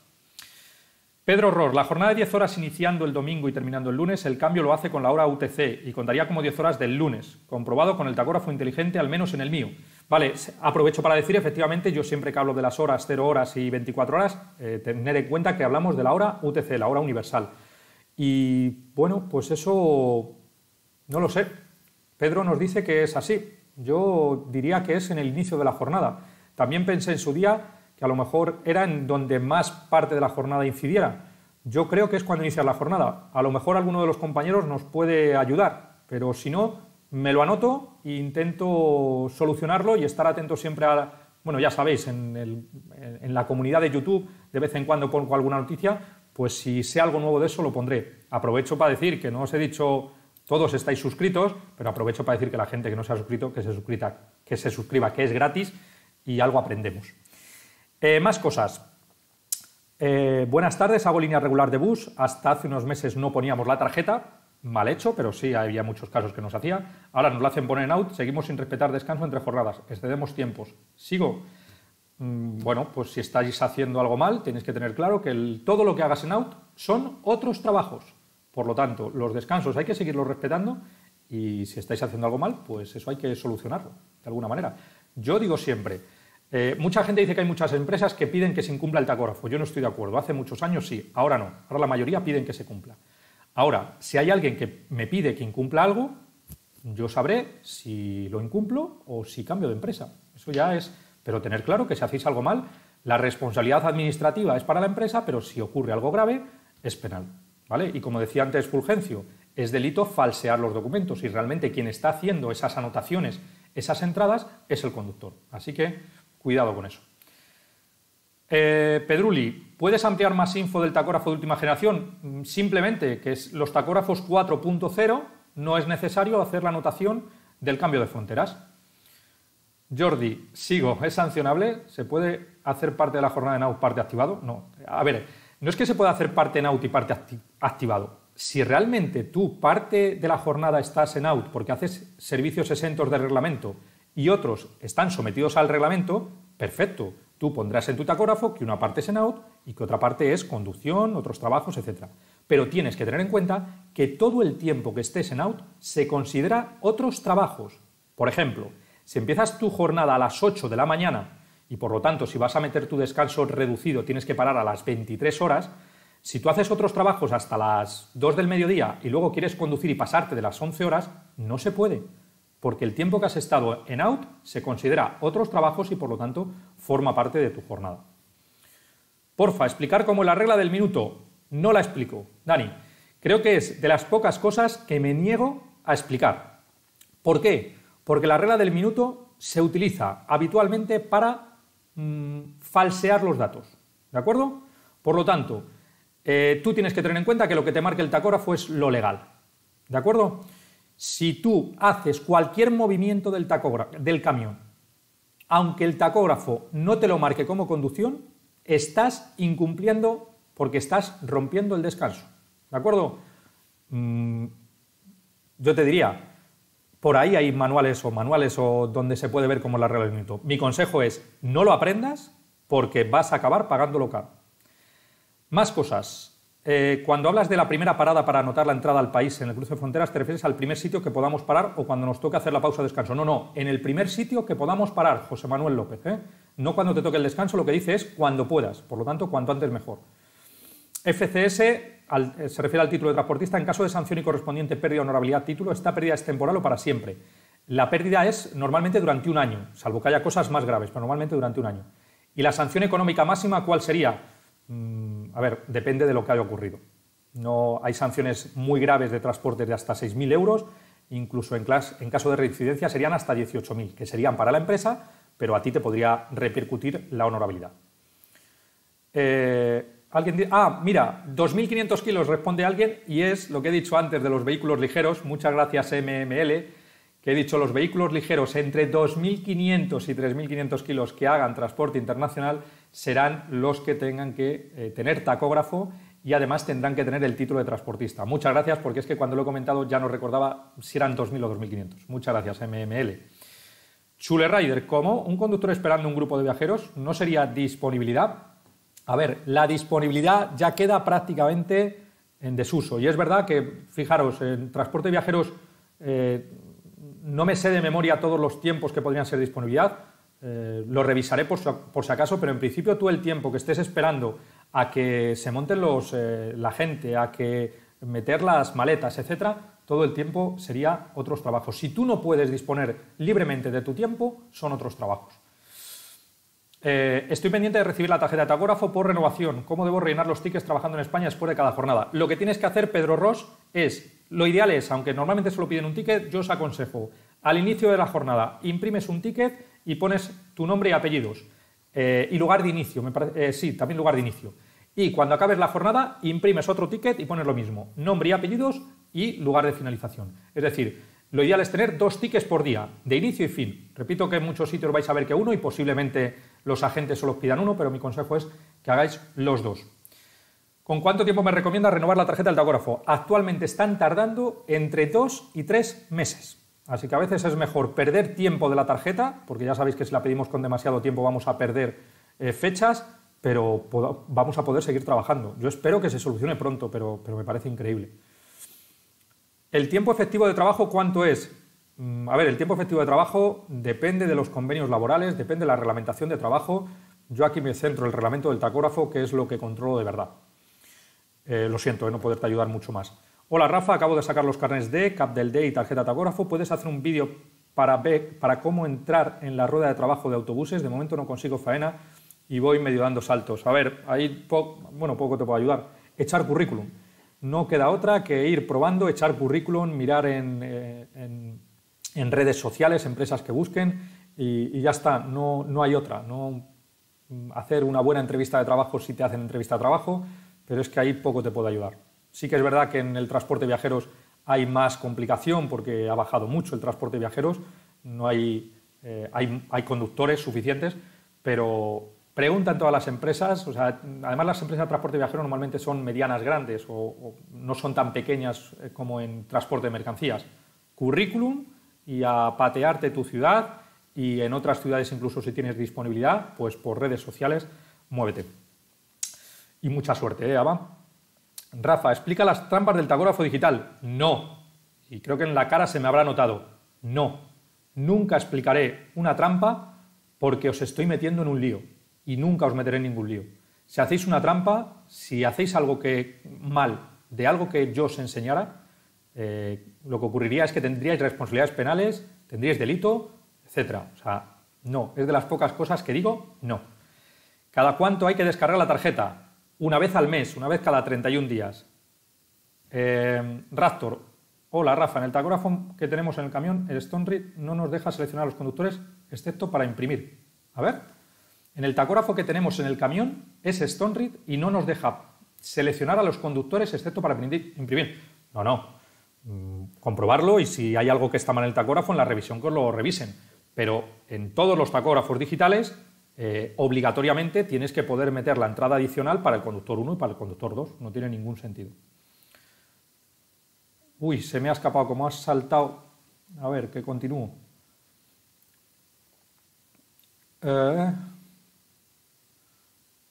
Pedro Ror, la jornada de 10 horas iniciando el domingo y terminando el lunes, el cambio lo hace con la hora UTC y contaría como 10 horas del lunes, comprobado con el tacógrafo inteligente, al menos en el mío. Vale, aprovecho para decir, efectivamente, yo siempre que hablo de las horas, 0 horas y 24 horas, tener en cuenta que hablamos de la hora UTC, la hora universal. Y bueno, pues eso no lo sé. Pedro nos dice que es así. Yo diría que es en el inicio de la jornada. También pensé en su día que a lo mejor era en donde más parte de la jornada incidiera. Yo creo que es cuando inicia la jornada. A lo mejor alguno de los compañeros nos puede ayudar, pero si no, me lo anoto e intento solucionarlo y estar atento siempre a... Bueno, ya sabéis, en la comunidad de YouTube de vez en cuando pongo alguna noticia, pues si sé algo nuevo de eso lo pondré. Aprovecho para decir que no os he dicho... Todos estáis suscritos, pero aprovecho para decir que la gente que no se ha suscrito, que se suscriba, que es gratis y algo aprendemos. Más cosas. Buenas tardes, hago línea regular de bus. Hasta hace unos meses no poníamos la tarjeta, mal hecho, pero sí había muchos casos que nos hacía. Ahora nos la hacen poner en out, seguimos sin respetar descanso entre jornadas, excedemos tiempos. Sigo. Bueno, pues si estáis haciendo algo mal, tenéis que tener claro que todo lo que hagas en out son otros trabajos. Por lo tanto, los descansos hay que seguirlos respetando y si estáis haciendo algo mal, pues eso hay que solucionarlo de alguna manera. Yo digo siempre, mucha gente dice que hay muchas empresas que piden que se incumpla el tacógrafo. Yo no estoy de acuerdo. Hace muchos años sí, ahora no. Ahora la mayoría piden que se cumpla. Ahora, si hay alguien que me pide que incumpla algo, yo sabré si lo incumplo o si cambio de empresa. Eso ya es... Pero tener claro que si hacéis algo mal, la responsabilidad administrativa es para la empresa, pero si ocurre algo grave, es penal. ¿Vale? Y como decía antes Fulgencio, es delito falsear los documentos y realmente quien está haciendo esas anotaciones, esas entradas, es el conductor. Así que cuidado con eso. Pedruli, ¿puedes ampliar más info del tacógrafo de última generación? Simplemente que los tacógrafos 4.0 no es necesario hacer la anotación del cambio de fronteras. Jordi, sigo, ¿es sancionable? ¿Se puede hacer parte de la jornada en out parte activado? No, a ver... No es que se pueda hacer parte en out y parte activado. Si realmente tú parte de la jornada estás en out porque haces servicios exentos de reglamento y otros están sometidos al reglamento, perfecto. Tú pondrás en tu tacógrafo que una parte es en out y que otra parte es conducción, otros trabajos, etc. Pero tienes que tener en cuenta que todo el tiempo que estés en out se considera otros trabajos. Por ejemplo, si empiezas tu jornada a las 8 de la mañana... y por lo tanto, si vas a meter tu descanso reducido, tienes que parar a las 23 horas, si tú haces otros trabajos hasta las 2 del mediodía y luego quieres conducir y pasarte de las 11 horas, no se puede, porque el tiempo que has estado en out se considera otros trabajos y por lo tanto forma parte de tu jornada. Porfa, explicar cómo es la regla del minuto. No la explico. Dani, creo que es de las pocas cosas que me niego a explicar. ¿Por qué? Porque la regla del minuto se utiliza habitualmente para... falsear los datos, ¿de acuerdo? Por lo tanto, tú tienes que tener en cuenta que lo que te marque el tacógrafo es lo legal, ¿de acuerdo? Si tú haces cualquier movimiento del camión, aunque el tacógrafo no te lo marque como conducción, estás incumpliendo porque estás rompiendo el descanso, ¿de acuerdo? Yo te diría... Por ahí hay manuales o donde se puede ver cómo es la regla del minuto. Mi consejo es, no lo aprendas porque vas a acabar pagándolo caro. Más cosas. Cuando hablas de la primera parada para anotar la entrada al país en el cruce de fronteras, ¿te refieres al primer sitio que podamos parar o cuando nos toque hacer la pausa de descanso? No, no, en el primer sitio que podamos parar, José Manuel López. No cuando te toque el descanso, lo que dice es cuando puedas. Por lo tanto, cuanto antes mejor. FCS... se refiere al título de transportista, en caso de sanción y correspondiente pérdida de honorabilidad título, esta pérdida es temporal o para siempre. La pérdida es normalmente durante un año, salvo que haya cosas más graves, pero normalmente durante un año. ¿Y la sanción económica máxima cuál sería? A ver, depende de lo que haya ocurrido. No, hay sanciones muy graves de transportes de hasta 6.000 euros, incluso en caso de reincidencia serían hasta 18.000, que serían para la empresa, pero a ti te podría repercutir la honorabilidad. Alguien dice, mira, 2.500 kilos, responde alguien, y es lo que he dicho antes de los vehículos ligeros, muchas gracias MML, que he dicho los vehículos ligeros entre 2.500 y 3.500 kilos que hagan transporte internacional serán los que tengan que tener tacógrafo y además tendrán que tener el título de transportista. Muchas gracias, porque es que cuando lo he comentado ya no recordaba si eran 2.000 o 2.500. Muchas gracias MML. Chule Rider, ¿cómo? ¿Un conductor esperando un grupo de viajeros no sería disponibilidad? A ver, la disponibilidad ya queda prácticamente en desuso. Y es verdad que, fijaros, en transporte de viajeros no me sé de memoria todos los tiempos que podrían ser disponibilidad. Lo revisaré por si acaso, pero en principio tú el tiempo que estés esperando a que se monten la gente, a que meter las maletas, etcétera, todo el tiempo sería otros trabajos. Si tú no puedes disponer libremente de tu tiempo, son otros trabajos. Estoy pendiente de recibir la tarjeta de tacógrafo por renovación. ¿Cómo debo rellenar los tickets trabajando en España después de cada jornada? Lo que tienes que hacer, Pedro Ross, es, lo ideal es, aunque normalmente solo piden un ticket, yo os aconsejo, al inicio de la jornada imprimes un ticket y pones tu nombre y apellidos y lugar de inicio, me parece, sí, también lugar de inicio. Y cuando acabes la jornada imprimes otro ticket y pones lo mismo, nombre y apellidos y lugar de finalización. Es decir, lo ideal es tener dos tickets por día, de inicio y fin. Repito que en muchos sitios vais a ver que uno y posiblemente los agentes solo os pidan uno, pero mi consejo es que hagáis los dos. ¿Con cuánto tiempo me recomienda renovar la tarjeta del tacógrafo? Actualmente están tardando entre 2 y 3 meses. Así que a veces es mejor perder tiempo de la tarjeta, porque ya sabéis que si la pedimos con demasiado tiempo vamos a perder fechas, pero vamos a poder seguir trabajando. Yo espero que se solucione pronto, pero me parece increíble. ¿El tiempo efectivo de trabajo cuánto es? A ver, el tiempo efectivo de trabajo depende de los convenios laborales, depende de la reglamentación de trabajo. Yo aquí me centro en el reglamento del tacógrafo, que es lo que controlo de verdad. Lo siento, no poderte ayudar mucho más. Hola Rafa, acabo de sacar los carnets de Cap del D y tarjeta tacógrafo. ¿Puedes hacer un vídeo para cómo entrar en la rueda de trabajo de autobuses? De momento no consigo faena y voy medio dando saltos. A ver, ahí poco te puedo ayudar. Echar currículum. No queda otra que ir probando, echar currículum, mirar en redes sociales, empresas que busquen y ya está, no hay otra. No hacer una buena entrevista de trabajo si te hacen entrevista de trabajo, pero es que ahí poco te puede ayudar. Sí que es verdad que en el transporte de viajeros hay más complicación porque ha bajado mucho el transporte de viajeros, no hay, hay conductores suficientes, pero preguntan todas las empresas, o sea, además las empresas de transporte viajero normalmente son medianas grandes o no son tan pequeñas como en transporte de mercancías. Currículum y a patearte tu ciudad y en otras ciudades incluso si tienes disponibilidad, pues por redes sociales, muévete. Y mucha suerte, Ava. Rafa, explica las trampas del tacógrafo digital. No, y creo que en la cara se me habrá notado. No, nunca explicaré una trampa porque os estoy metiendo en un lío. Y nunca os meteré en ningún lío. Si hacéis una trampa, si hacéis algo mal de algo que yo os enseñara, lo que ocurriría es que tendríais responsabilidades penales, tendríais delito, etc. O sea, no, es de las pocas cosas que digo, no. ¿Cada cuánto hay que descargar la tarjeta? Una vez al mes, una vez cada 31 días. Raptor, hola Rafa, en el tacógrafo que tenemos en el camión, el Stone Read no nos deja seleccionar a los conductores, excepto para imprimir. A ver. En el tacógrafo que tenemos en el camión es Stone Read y no nos deja seleccionar a los conductores excepto para imprimir. No, comprobarlo y si hay algo que está mal en el tacógrafo, en la revisión que os lo revisen. Pero en todos los tacógrafos digitales, obligatoriamente tienes que poder meter la entrada adicional para el conductor 1 y para el conductor 2. No tiene ningún sentido. Uy, se me ha escapado, como has saltado. A ver, que continúo.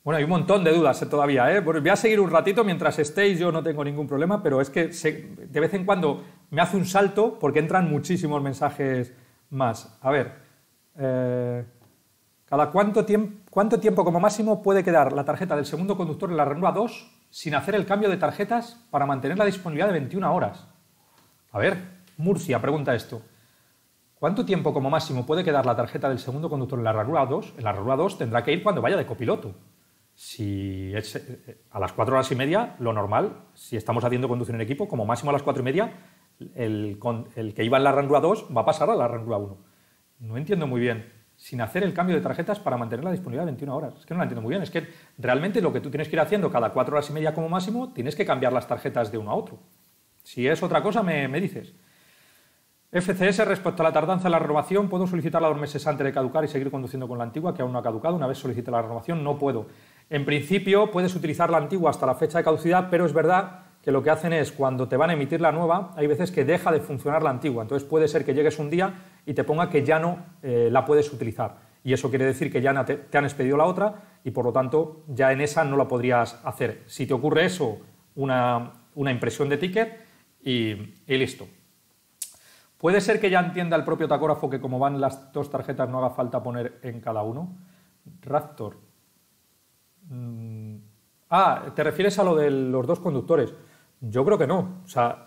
Bueno, hay un montón de dudas todavía, ¿eh? Voy a seguir un ratito mientras estéis, yo no tengo ningún problema, pero es que de vez en cuando me hace un salto porque entran muchísimos mensajes más. A ver, ¿cuánto tiempo como máximo puede quedar la tarjeta del segundo conductor en la ranura 2 sin hacer el cambio de tarjetas para mantener la disponibilidad de 21 horas? A ver, Murcia pregunta esto. ¿Cuánto tiempo como máximo puede quedar la tarjeta del segundo conductor en la ranura 2? En la ranura 2 tendrá que ir cuando vaya de copiloto. Si es a las 4 horas y media, lo normal, si estamos haciendo conducción en equipo, como máximo a las 4 y media, el que iba en la ranura 2 va a pasar a la ranura 1. No entiendo muy bien, sin hacer el cambio de tarjetas para mantener la disponibilidad de 21 horas. Es que no la entiendo muy bien, es que realmente lo que tú tienes que ir haciendo cada 4 horas y media como máximo, tienes que cambiar las tarjetas de uno a otro. Si es otra cosa, me dices. FCS, respecto a la tardanza en la renovación, ¿puedo solicitarla 2 meses antes de caducar y seguir conduciendo con la antigua, que aún no ha caducado? Una vez solicita la renovación, no puedo. En principio puedes utilizar la antigua hasta la fecha de caducidad, pero es verdad que lo que hacen es, cuando te van a emitir la nueva, hay veces que deja de funcionar la antigua. Entonces puede ser que llegues un día y te ponga que ya no la puedes utilizar. Y eso quiere decir que ya te han expedido la otra y por lo tanto ya en esa no la podrías hacer. Si te ocurre eso, una impresión de ticket y listo. Puede ser que ya entienda el propio tacógrafo que como van las dos tarjetas no haga falta poner en cada uno. Raptor. ¿Te refieres a lo de los dos conductores? Yo creo que no. O sea,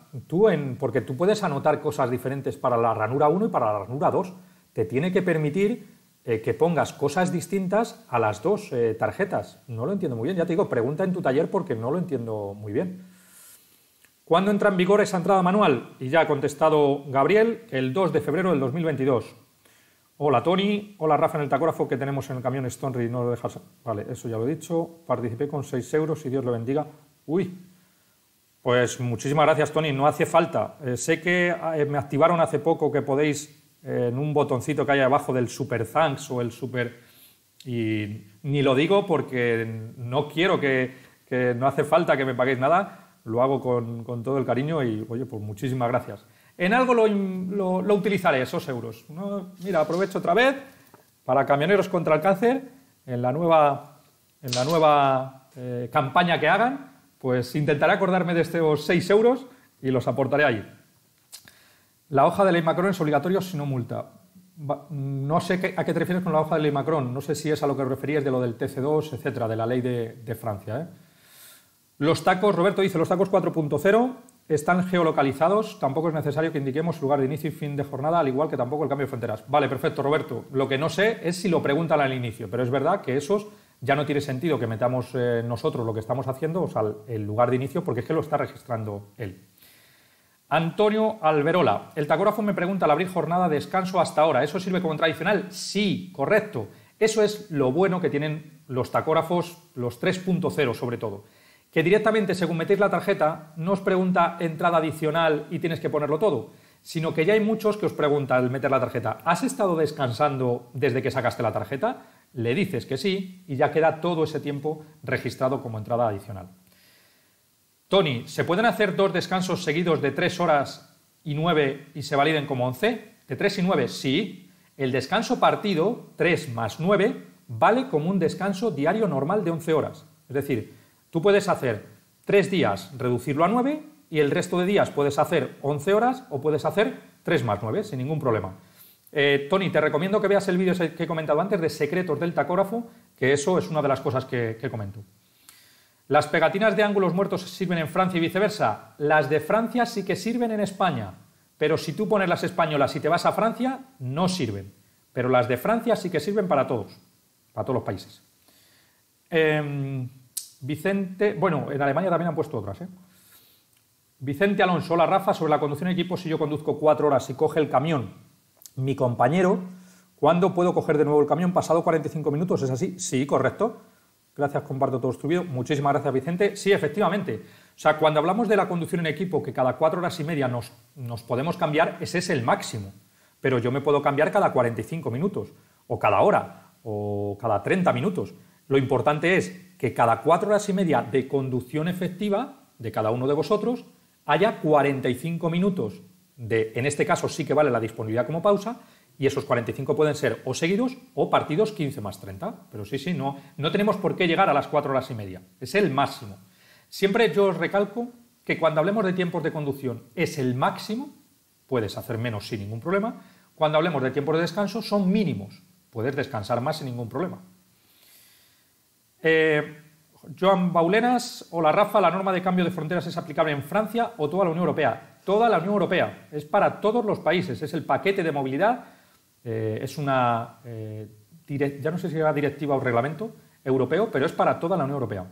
porque tú puedes anotar cosas diferentes para la ranura 1 y para la ranura 2. Te tiene que permitir que pongas cosas distintas a las dos tarjetas. No lo entiendo muy bien. Ya te digo, pregunta en tu taller porque no lo entiendo muy bien. ¿Cuándo entra en vigor esa entrada manual? Y ya ha contestado Gabriel, el 2 de febrero del 2022. Hola Tony, hola Rafa en el tacógrafo que tenemos en el camión Stonry, no lo dejas... Vale, eso ya lo he dicho, participé con 6 euros y Dios lo bendiga. Uy, pues muchísimas gracias Tony, no hace falta. Sé que me activaron hace poco que podéis en un botoncito que hay abajo del Super Thanks o el Super... Y ni lo digo porque no quiero que no hace falta que me paguéis nada. Lo hago con todo el cariño y, oye, pues muchísimas gracias. En algo lo utilizaré, esos euros. No, mira, aprovecho otra vez para Camioneros contra el Cáncer, en la nueva campaña que hagan, pues intentaré acordarme de estos 6 euros y los aportaré allí. La hoja de ley Macron es obligatoria si no multa. No sé a qué te refieres con la hoja de ley Macron, no sé si es a lo que referías de lo del TC2, etcétera, de la ley de Francia, ¿eh? Los tacos, Roberto dice, los tacos 4.0 están geolocalizados, tampoco es necesario que indiquemos lugar de inicio y fin de jornada, al igual que tampoco el cambio de fronteras. Vale, perfecto, Roberto. Lo que no sé es si lo preguntan al inicio, pero es verdad que esos ya no tiene sentido que metamos nosotros lo que estamos haciendo, o sea, el lugar de inicio, porque es que lo está registrando él. Antonio Alberola, el tacógrafo me pregunta al abrir jornada de descanso hasta ahora, ¿eso sirve como tradicional? Sí, correcto. Eso es lo bueno que tienen los tacógrafos, los 3.0 sobre todo. Que directamente, según metéis la tarjeta, no os pregunta entrada adicional y tienes que ponerlo todo, sino que ya hay muchos que os preguntan al meter la tarjeta, ¿has estado descansando desde que sacaste la tarjeta? Le dices que sí y ya queda todo ese tiempo registrado como entrada adicional. Tony, ¿se pueden hacer 2 descansos seguidos de 3 horas y 9 y se validen como 11? ¿De 3 y 9? Sí. El descanso partido, 3 más 9, vale como un descanso diario normal de 11 horas. Es decir, tú puedes hacer 3 días, reducirlo a 9, y el resto de días puedes hacer 11 horas o puedes hacer 3 más 9, sin ningún problema. Tony, te recomiendo que veas el vídeo que he comentado antes de secretos del tacógrafo, que eso es una de las cosas que comento. ¿Las pegatinas de ángulos muertos sirven en Francia y viceversa? Las de Francia sí que sirven en España, pero si tú pones las españolas y te vas a Francia, no sirven. Pero las de Francia sí que sirven para todos los países. Vicente, bueno, en Alemania también han puesto otras, ¿eh? Vicente Alonso, hola Rafa, sobre la conducción en equipo, si yo conduzco 4 horas y coge el camión mi compañero, ¿cuándo puedo coger de nuevo el camión? ¿Pasado 45 minutos? ¿Es así? Sí, correcto. Gracias, comparto todo tu vídeo. Muchísimas gracias, Vicente. Sí, efectivamente. O sea, cuando hablamos de la conducción en equipo, que cada 4 horas y media nos podemos cambiar, ese es el máximo. Pero yo me puedo cambiar cada 45 minutos, o cada hora, o cada 30 minutos. Lo importante es que cada 4 horas y media de conducción efectiva de cada uno de vosotros haya 45 minutos de, en este caso sí que vale la disponibilidad como pausa, y esos 45 pueden ser o seguidos o partidos 15 más 30. Pero sí, no tenemos por qué llegar a las 4 horas y media. Es el máximo. Siempre yo os recalco que cuando hablemos de tiempos de conducción es el máximo, puedes hacer menos sin ningún problema. Cuando hablemos de tiempos de descanso son mínimos, puedes descansar más sin ningún problema. Joan Baulenas, hola Rafa, ¿la norma de cambio de fronteras es aplicable en Francia o toda la Unión Europea? Toda la Unión Europea, es para todos los países, es el paquete de movilidad, es una, ya no sé si era directiva o reglamento europeo, pero es para toda la Unión Europea.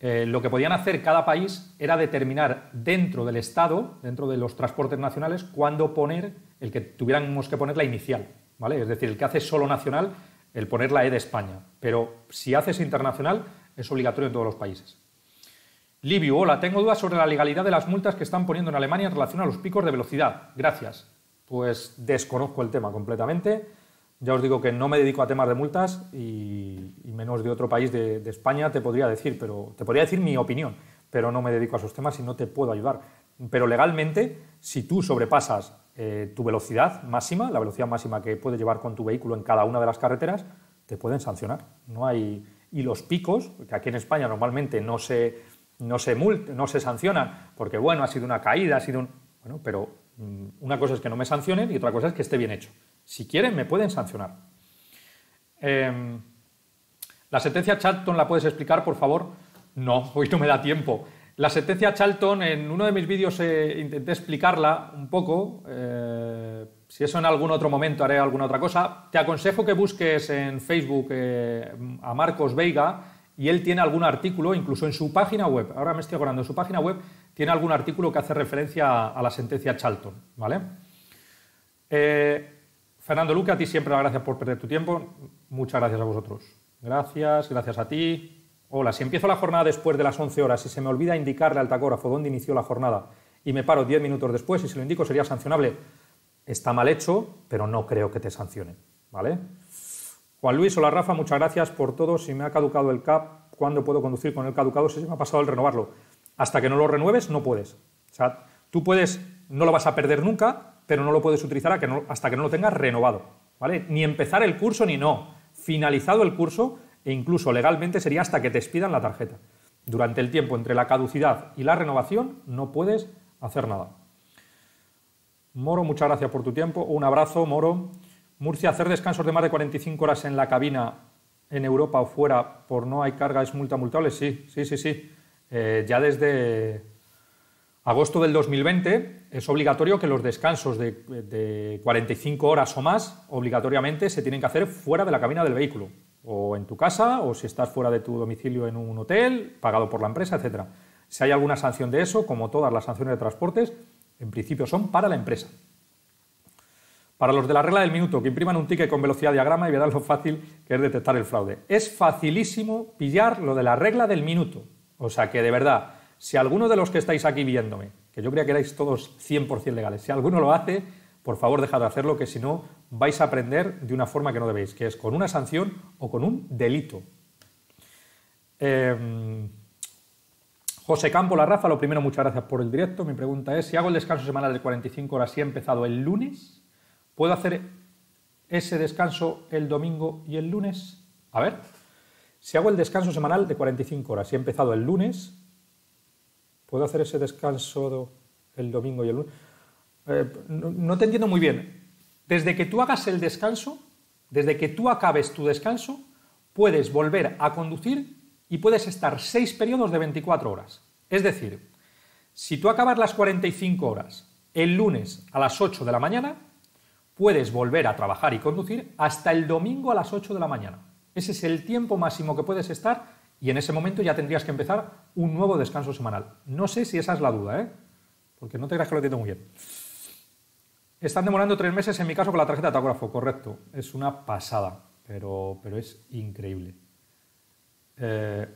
Lo que podían hacer cada país era determinar dentro del Estado, dentro de los transportes nacionales, cuándo poner, el que tuviéramos que poner la inicial, ¿vale? Es decir, el que hace solo nacional, el poner la E de España, pero si haces internacional es obligatorio en todos los países. Livio, hola, tengo dudas sobre la legalidad de las multas que están poniendo en Alemania en relación a los picos de velocidad. Gracias. Pues desconozco el tema completamente. Ya os digo que no me dedico a temas de multas y menos de otro país de España te podría decir, pero te podría decir mi opinión, pero no me dedico a esos temas y no te puedo ayudar. Pero legalmente, si tú sobrepasas tu velocidad máxima, la velocidad máxima que puedes llevar con tu vehículo en cada una de las carreteras, te pueden sancionar. No hay... Y los picos, que aquí en España normalmente no se sancionan, porque bueno, ha sido una caída, ha sido un... Bueno, pero una cosa es que no me sancionen y otra cosa es que esté bien hecho. Si quieren, me pueden sancionar. ¿La sentencia Charlton la puedes explicar, por favor? No, hoy no me da tiempo. La sentencia Charlton, en uno de mis vídeos intenté explicarla un poco. Si eso en algún otro momento haré alguna otra cosa. Te aconsejo que busques en Facebook a Marcos Veiga y él tiene algún artículo, incluso en su página web. Ahora me estoy acordando, en su página web tiene algún artículo que hace referencia a la sentencia Charlton, ¿vale? Fernando Luque, a ti siempre las gracias por perder tu tiempo. Muchas gracias a vosotros. Gracias, gracias a ti. Hola, si empiezo la jornada después de las 11 horas y se me olvida indicarle al tacógrafo dónde inició la jornada y me paro 10 minutos después y se lo indico, ¿sería sancionable? Está mal hecho, pero no creo que te sancionen, ¿vale? Juan Luis, hola Rafa, muchas gracias por todo. Si me ha caducado el CAP, ¿cuándo puedo conducir con el caducado? Si se me ha pasado el renovarlo. Hasta que no lo renueves, no puedes. O sea, tú puedes, no lo vas a perder nunca, pero no lo puedes utilizar hasta que no lo tengas renovado, ¿vale? Ni empezar el curso ni no. Finalizado el curso, e incluso legalmente sería hasta que te expidan la tarjeta. Durante el tiempo entre la caducidad y la renovación no puedes hacer nada. Moro, muchas gracias por tu tiempo. Un abrazo, Moro. Murcia, hacer descansos de más de 45 horas en la cabina en Europa o fuera por no hay carga es multa multable. Sí, sí, sí, sí. Ya desde agosto del 2020 es obligatorio que los descansos de 45 horas o más obligatoriamente se tienen que hacer fuera de la cabina del vehículo, o en tu casa, o si estás fuera de tu domicilio en un hotel, pagado por la empresa, etc. Si hay alguna sanción de eso, como todas las sanciones de transportes, en principio son para la empresa. Para los de la regla del minuto, que impriman un ticket con velocidad diagrama y verán lo fácil que es detectar el fraude. Es facilísimo pillar lo de la regla del minuto. O sea que, de verdad, si alguno de los que estáis aquí viéndome, que yo creía que erais todos 100% legales, si alguno lo hace, por favor dejad de hacerlo, que si no vais a aprender de una forma que no debéis, que es con una sanción o con un delito. José Campo, la Rafa, lo primero, muchas gracias por el directo. Mi pregunta es, si hago el descanso semanal de 45 horas y he empezado el lunes, ¿puedo hacer ese descanso el domingo y el lunes? A ver, si hago el descanso semanal de 45 horas y he empezado el lunes, ¿puedo hacer ese descanso el domingo y el lunes? No te entiendo muy bien. Desde que tú hagas el descanso, desde que tú acabes tu descanso, puedes volver a conducir y puedes estar 6 periodos de 24 horas. Es decir, si tú acabas las 45 horas el lunes a las 8 de la mañana, puedes volver a trabajar y conducir hasta el domingo a las 8 de la mañana. Ese es el tiempo máximo que puedes estar. Y en ese momento ya tendrías que empezar un nuevo descanso semanal. No sé si esa es la duda, ¿eh? Porque no te creas que lo entiendo muy bien. Están demorando 3 meses en mi caso con la tarjeta de tacógrafo, correcto. Es una pasada, pero es increíble.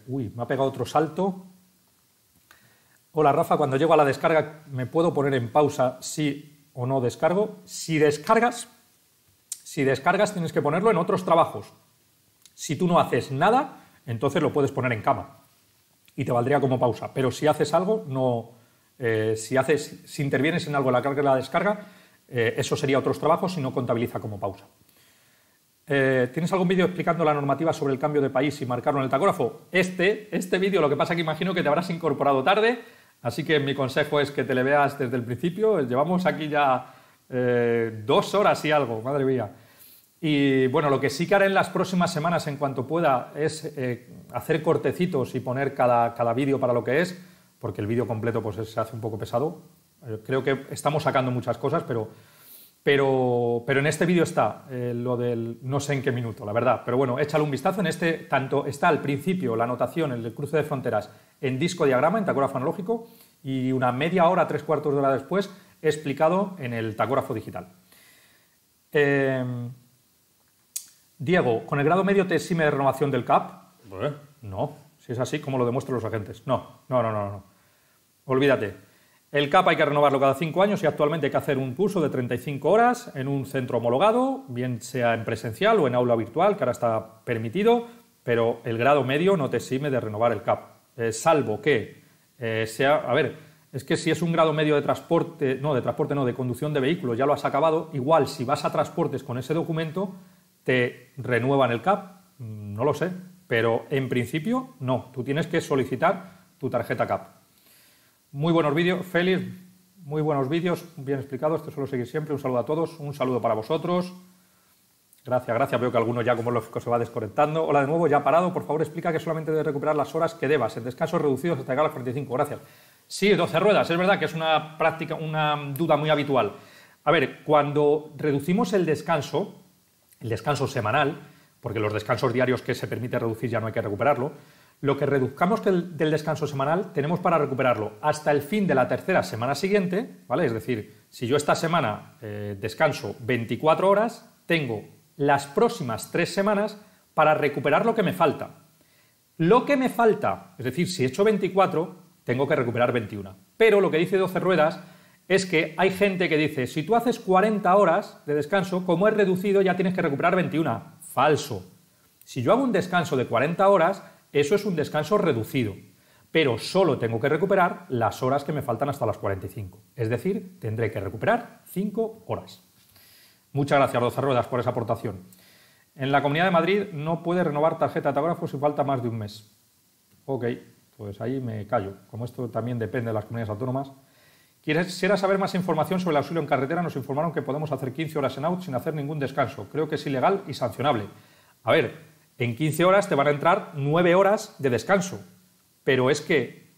Uy, me ha pegado otro salto. Hola Rafa, cuando llego a la descarga, ¿me puedo poner en pausa si o no descargo? Si descargas tienes que ponerlo en otros trabajos. Si tú no haces nada, entonces lo puedes poner en cama y te valdría como pausa. Pero si haces algo, no, si intervienes en algo, la carga y la descarga, eso sería otros trabajos y no contabiliza como pausa. ¿Tienes algún vídeo explicando la normativa sobre el cambio de país y marcarlo en el tacógrafo? Este vídeo, lo que pasa que imagino que te habrás incorporado tarde, así que mi consejo es que te le veas desde el principio. Llevamos aquí ya 2 horas y algo, madre mía. Y bueno, lo que sí que haré en las próximas semanas, en cuanto pueda, es hacer cortecitos y poner cada vídeo para lo que es, porque el vídeo completo pues, se hace un poco pesado. Creo que estamos sacando muchas cosas, pero en este vídeo está lo del no sé en qué minuto, la verdad. Pero bueno, échale un vistazo. En este tanto está al principio la anotación, el cruce de fronteras, en disco diagrama, en tacógrafo analógico, y una media hora, 3/4 de hora después, he explicado en el tacógrafo digital. Diego, ¿con el grado medio te exime de renovación del CAP? No, si es así, ¿cómo lo demuestran los agentes? No. Olvídate. El CAP hay que renovarlo cada 5 años y actualmente hay que hacer un curso de 35 horas en un centro homologado, bien sea en presencial o en aula virtual, que ahora está permitido, pero el grado medio no te exime de renovar el CAP, salvo que sea... A ver, es que si es un grado medio de transporte... No, de transporte no, de conducción de vehículo, ya lo has acabado, igual si vas a transportes con ese documento... te renuevan el CAP, No lo sé, pero en principio no. Tú tienes que solicitar tu tarjeta CAP. Muy buenos vídeos, Félix. Muy buenos vídeos, bien explicados. Te suelo seguir siempre. Un saludo a todos. Un saludo para vosotros. Gracias, gracias. Veo que alguno ya como lógico se va desconectando. Hola de nuevo, ya parado. Por favor, explica que solamente debes recuperar las horas que debas. En descansos reducidos hasta llegar a las 45. Gracias. Sí, 12 ruedas. Es verdad que es una práctica, una duda muy habitual. A ver, cuando reducimos el descanso semanal, porque los descansos diarios que se permite reducir ya no hay que recuperarlo, lo que reduzcamos del descanso semanal tenemos para recuperarlo hasta el fin de la tercera semana siguiente, ¿vale? Es decir, si yo esta semana descanso 24 horas, tengo las próximas 3 semanas para recuperar lo que me falta. Lo que me falta, es decir, si he hecho 24, tengo que recuperar 21. Pero lo que dice 12 ruedas es que hay gente que dice, si tú haces 40 horas de descanso, como es reducido, ya tienes que recuperar 21. Falso. Si yo hago un descanso de 40 horas, eso es un descanso reducido. Pero solo tengo que recuperar las horas que me faltan hasta las 45. Es decir, tendré que recuperar 5 horas. Muchas gracias, 12 Ruedas, por esa aportación. En la Comunidad de Madrid no puede renovar tarjeta de tacógrafo si falta más de un mes. Ok, pues ahí me callo. Como esto también depende de las comunidades autónomas. Quisiera saber más información sobre el auxilio en carretera. Nos informaron que podemos hacer 15 horas en out sin hacer ningún descanso. Creo que es ilegal y sancionable. A ver, en 15 horas te van a entrar 9 horas de descanso. Pero es que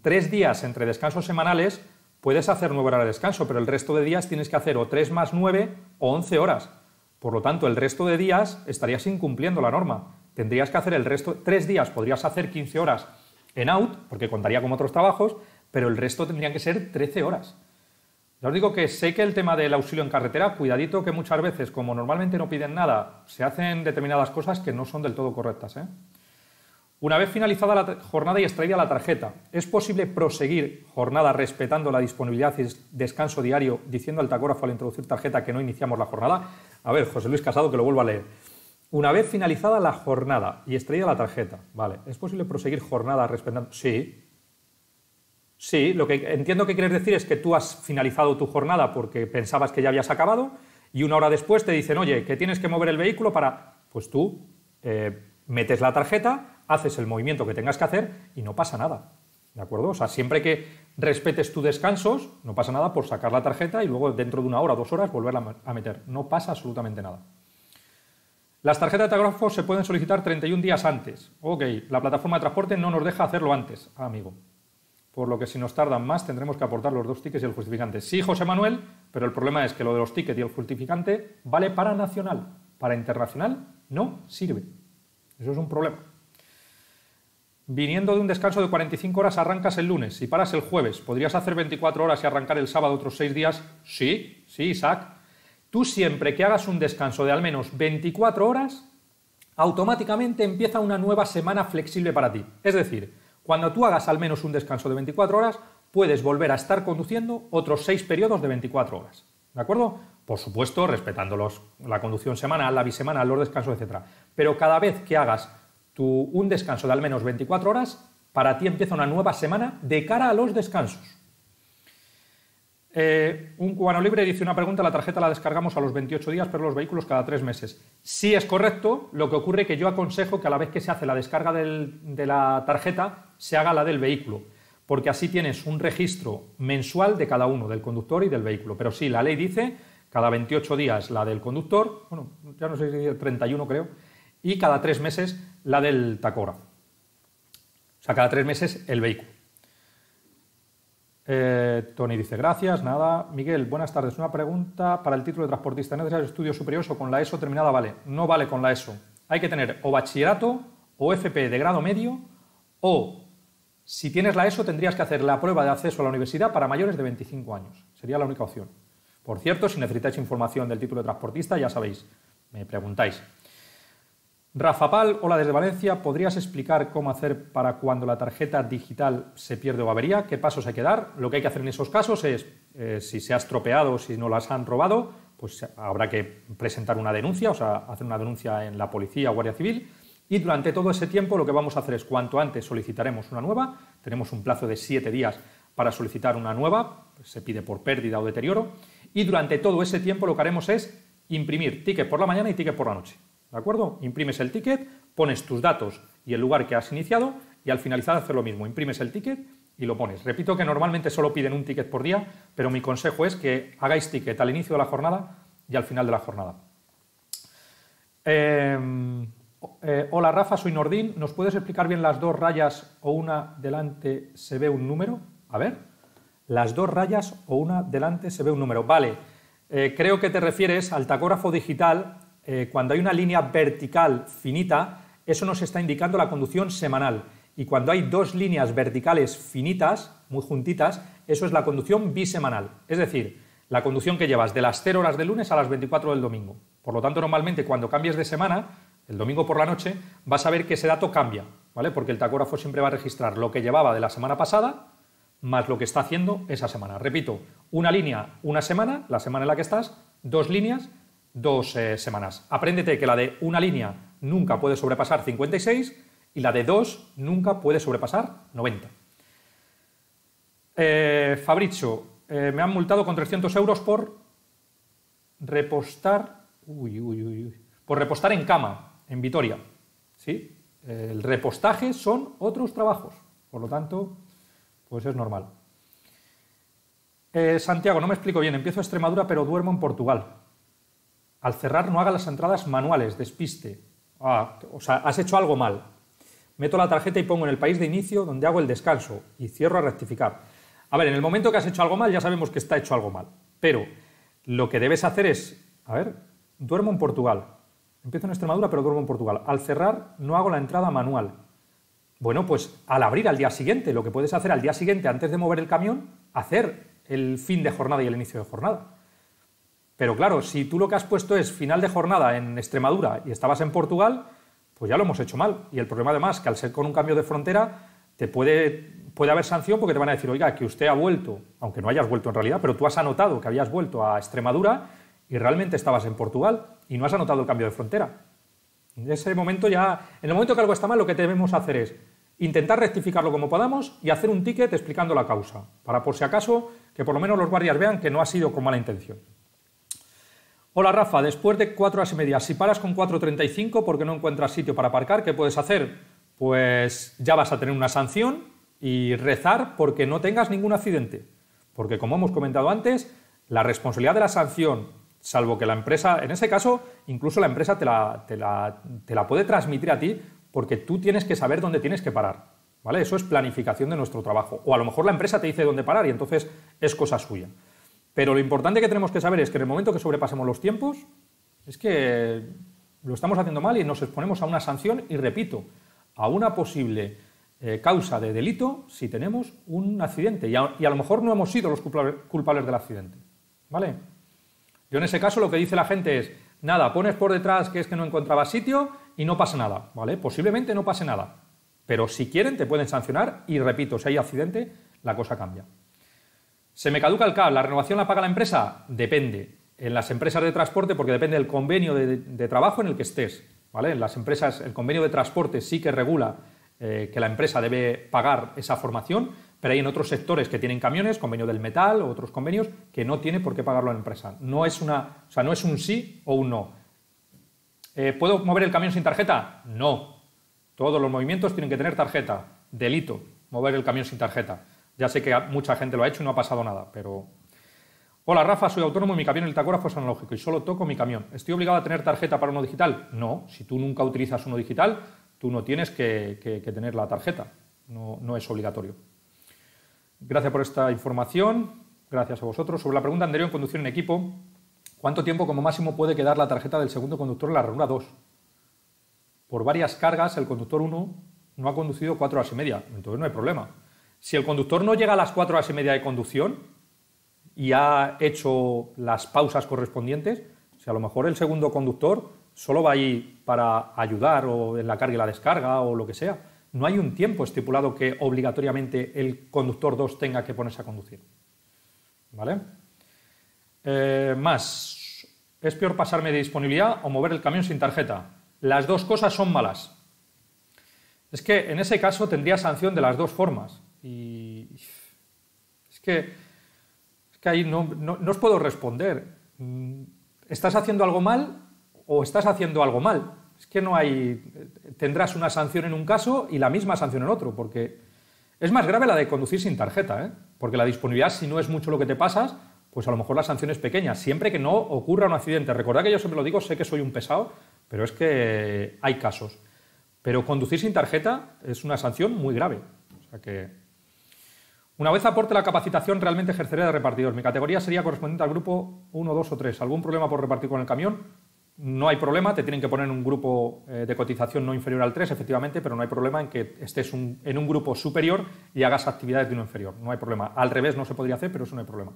3 días entre descansos semanales puedes hacer 9 horas de descanso, pero el resto de días tienes que hacer o 3 más 9 o 11 horas. Por lo tanto, el resto de días estarías incumpliendo la norma. Tendrías que hacer el resto... 3 días podrías hacer 15 horas en out, porque contaría con otros trabajos, pero el resto tendrían que ser 13 horas. Ya os digo que sé que el tema del auxilio en carretera, cuidadito que muchas veces, como normalmente no piden nada, se hacen determinadas cosas que no son del todo correctas, ¿eh? Una vez finalizada la jornada y extraída la tarjeta, ¿es posible proseguir jornada respetando la disponibilidad y descanso diario, diciendo al tacógrafo al introducir tarjeta que no iniciamos la jornada? A ver, José Luis Casado, que lo vuelvo a leer. Una vez finalizada la jornada y extraída la tarjeta, vale, ¿es posible proseguir jornada respetando...? Sí. Sí, lo que entiendo que quieres decir es que tú has finalizado tu jornada porque pensabas que ya habías acabado y una hora después te dicen, oye, que tienes que mover el vehículo para... Pues tú metes la tarjeta, haces el movimiento que tengas que hacer y no pasa nada, ¿de acuerdo? O sea, siempre que respetes tus descansos, no pasa nada por sacar la tarjeta y luego dentro de una hora o 2 horas volverla a meter. No pasa absolutamente nada. Las tarjetas de tacógrafo se pueden solicitar 31 días antes. Ok, la plataforma de transporte no nos deja hacerlo antes, amigo. Por lo que si nos tardan más tendremos que aportar los 2 tickets y el justificante. Sí, José Manuel, pero el problema es que lo de los tickets y el justificante vale para nacional, para internacional no sirve. Eso es un problema. Viniendo de un descanso de 45 horas arrancas el lunes y paras el jueves. ¿Podrías hacer 24 horas y arrancar el sábado otros 6 días? Sí, sí, Isaac. Tú siempre que hagas un descanso de al menos 24 horas, automáticamente empieza una nueva semana flexible para ti. Es decir, cuando tú hagas al menos un descanso de 24 horas, puedes volver a estar conduciendo otros 6 periodos de 24 horas. ¿De acuerdo? Por supuesto, respetando la conducción semanal, la bisemanal, los descansos, etc. Pero cada vez que hagas un descanso de al menos 24 horas, para ti empieza una nueva semana de cara a los descansos. Un cubano libre dice una pregunta, la tarjeta la descargamos a los 28 días, pero los vehículos cada 3 meses. Sí es correcto, lo que ocurre es que yo aconsejo que a la vez que se hace la descarga de la tarjeta, se haga la del vehículo, porque así tienes un registro mensual de cada uno, del conductor y del vehículo. Pero sí, la ley dice cada 28 días la del conductor, bueno, ya no sé si es 31 creo, y cada 3 meses la del tacógrafo. O sea, cada 3 meses el vehículo. Tony dice gracias, nada. Miguel, buenas tardes. Una pregunta para el título de transportista. ¿Es necesario estudios superiores o con la ESO terminada vale? No vale con la ESO. Hay que tener o bachillerato o FP de grado medio o, si tienes la ESO, tendrías que hacer la prueba de acceso a la universidad para mayores de 25 años. Sería la única opción. Por cierto, si necesitáis información del título de transportista, ya sabéis, me preguntáis. Rafa Pal, hola desde Valencia, ¿podrías explicar cómo hacer para cuando la tarjeta digital se pierde o avería? ¿Qué pasos hay que dar? Lo que hay que hacer en esos casos es, si se ha estropeado o si no las han robado, pues habrá que presentar una denuncia, o sea, hacer una denuncia en la policía o Guardia Civil, y durante todo ese tiempo lo que vamos a hacer es, cuanto antes solicitaremos una nueva, tenemos un plazo de 7 días para solicitar una nueva, se pide por pérdida o deterioro, y durante todo ese tiempo lo que haremos es imprimir ticket por la mañana y ticket por la noche. ¿De acuerdo? Imprimes el ticket, pones tus datos y el lugar que has iniciado y al finalizar hacer lo mismo, imprimes el ticket y lo pones. Repito que normalmente solo piden un ticket por día, pero mi consejo es que hagáis ticket al inicio de la jornada y al final de la jornada. Hola Rafa, soy Nordín. ¿Nos puedes explicar bien las dos rayas o una delante se ve un número? A ver, las dos rayas o una delante se ve un número. Vale, creo que te refieres al tacógrafo digital. Cuando hay una línea vertical finita, eso nos está indicando la conducción semanal. Y cuando hay dos líneas verticales finitas, muy juntitas, eso es la conducción bisemanal. Es decir, la conducción que llevas de las 0 horas del lunes a las 24 del domingo. Por lo tanto, normalmente cuando cambies de semana, el domingo por la noche, vas a ver que ese dato cambia, ¿vale? Porque el tacógrafo siempre va a registrar lo que llevaba de la semana pasada más lo que está haciendo esa semana. Repito, una línea, una semana, la semana en la que estás, dos líneas, dos semanas. Apréndete que la de una línea nunca puede sobrepasar 56 y la de dos nunca puede sobrepasar 90. Fabricio, me han multado con 300 euros por repostar, por repostar en cama, en Vitoria. ¿Sí? El repostaje son otros trabajos, por lo tanto, pues es normal. Santiago, no me explico bien, empiezo Extremadura pero duermo en Portugal. Al cerrar no haga las entradas manuales, despiste. Ah, o sea, has hecho algo mal. Meto la tarjeta y pongo en el país de inicio donde hago el descanso y cierro a rectificar. A ver, en el momento que has hecho algo mal ya sabemos que está hecho algo mal. Pero lo que debes hacer es, a ver, duermo en Portugal. Empiezo en Extremadura pero duermo en Portugal. Al cerrar no hago la entrada manual. Bueno, pues al abrir al día siguiente, lo que puedes hacer al día siguiente antes de mover el camión, hacer el fin de jornada y el inicio de jornada. Pero claro, si tú lo que has puesto es final de jornada en Extremadura y estabas en Portugal, pues ya lo hemos hecho mal. Y el problema además es que al ser con un cambio de frontera te puede haber sanción porque te van a decir, oiga, que usted ha vuelto, aunque no hayas vuelto en realidad, pero tú has anotado que habías vuelto a Extremadura y realmente estabas en Portugal y no has anotado el cambio de frontera. En ese momento ya, en el momento que algo está mal, lo que debemos hacer es intentar rectificarlo como podamos y hacer un ticket explicando la causa, para por si acaso que por lo menos los guardias vean que no ha sido con mala intención. Hola Rafa, después de 4 horas y media, si paras con 4.35 porque no encuentras sitio para aparcar, ¿qué puedes hacer? Pues ya vas a tener una sanción y rezar porque no tengas ningún accidente. Porque como hemos comentado antes, la responsabilidad de la sanción, salvo que la empresa, en ese caso, incluso la empresa te la puede transmitir a ti porque tú tienes que saber dónde tienes que parar, ¿vale? Eso es planificación de nuestro trabajo. O a lo mejor la empresa te dice dónde parar y entonces es cosa suya. Pero lo importante que tenemos que saber es que en el momento que sobrepasemos los tiempos, es que lo estamos haciendo mal y nos exponemos a una sanción y, repito, a una posible causa de delito si tenemos un accidente. Y a lo mejor no hemos sido los culpables del accidente, ¿vale? Yo en ese caso lo que dice la gente es, nada, pones por detrás que es que no encontraba sitio y no pasa nada, ¿vale? Posiblemente no pase nada, pero si quieren te pueden sancionar y, repito, si hay accidente, la cosa cambia. ¿Se me caduca el CAP? ¿La renovación la paga la empresa? Depende. En las empresas de transporte, porque depende del convenio de trabajo en el que estés, ¿vale? En las empresas, el convenio de transporte sí que regula que la empresa debe pagar esa formación, pero hay en otros sectores que tienen camiones, convenio del metal o otros convenios, que no tiene por qué pagarlo la empresa. No es una, o sea, no es un sí o un no. ¿Puedo mover el camión sin tarjeta? No. Todos los movimientos tienen que tener tarjeta. Delito, mover el camión sin tarjeta. Ya sé que mucha gente lo ha hecho y no ha pasado nada, pero... Hola Rafa, soy autónomo y mi camión, el tacógrafo, es analógico y solo toco mi camión. ¿Estoy obligado a tener tarjeta para uno digital? No, si tú nunca utilizas uno digital, tú no tienes que tener la tarjeta, no es obligatorio. Gracias por esta información, gracias a vosotros. Sobre la pregunta anterior en conducción en equipo, ¿cuánto tiempo como máximo puede quedar la tarjeta del segundo conductor en la ranura 2? Por varias cargas el conductor 1 no ha conducido 4 horas y media, entonces no hay problema. Si el conductor no llega a las 4 horas y media de conducción y ha hecho las pausas correspondientes, si a lo mejor el segundo conductor solo va ahí para ayudar o en la carga y la descarga o lo que sea, no hay un tiempo estipulado que obligatoriamente el conductor 2 tenga que ponerse a conducir. ¿Vale? Más, ¿es peor pasarme de disponibilidad o mover el camión sin tarjeta? Las dos cosas son malas. Es que en ese caso tendría sanción de las dos formas. Y es que ahí no os puedo responder. ¿Estás haciendo algo mal o estás haciendo algo mal? Es que no hay... Tendrás una sanción en un caso y la misma sanción en otro, porque es más grave la de conducir sin tarjeta, ¿eh? Porque la disponibilidad, si no es mucho lo que te pasas, pues a lo mejor la sanción es pequeña, siempre que no ocurra un accidente. Recordad que yo siempre lo digo, sé que soy un pesado, pero es que hay casos. Pero conducir sin tarjeta es una sanción muy grave. O sea que... Una vez aporte la capacitación, realmente ejerceré de repartidor. Mi categoría sería correspondiente al grupo 1, 2 o 3. ¿Algún problema por repartir con el camión? No hay problema, te tienen que poner en un grupo de cotización no inferior al 3, efectivamente, pero no hay problema en que estés en un grupo superior y hagas actividades de uno inferior. No hay problema. Al revés no se podría hacer, pero eso no hay problema.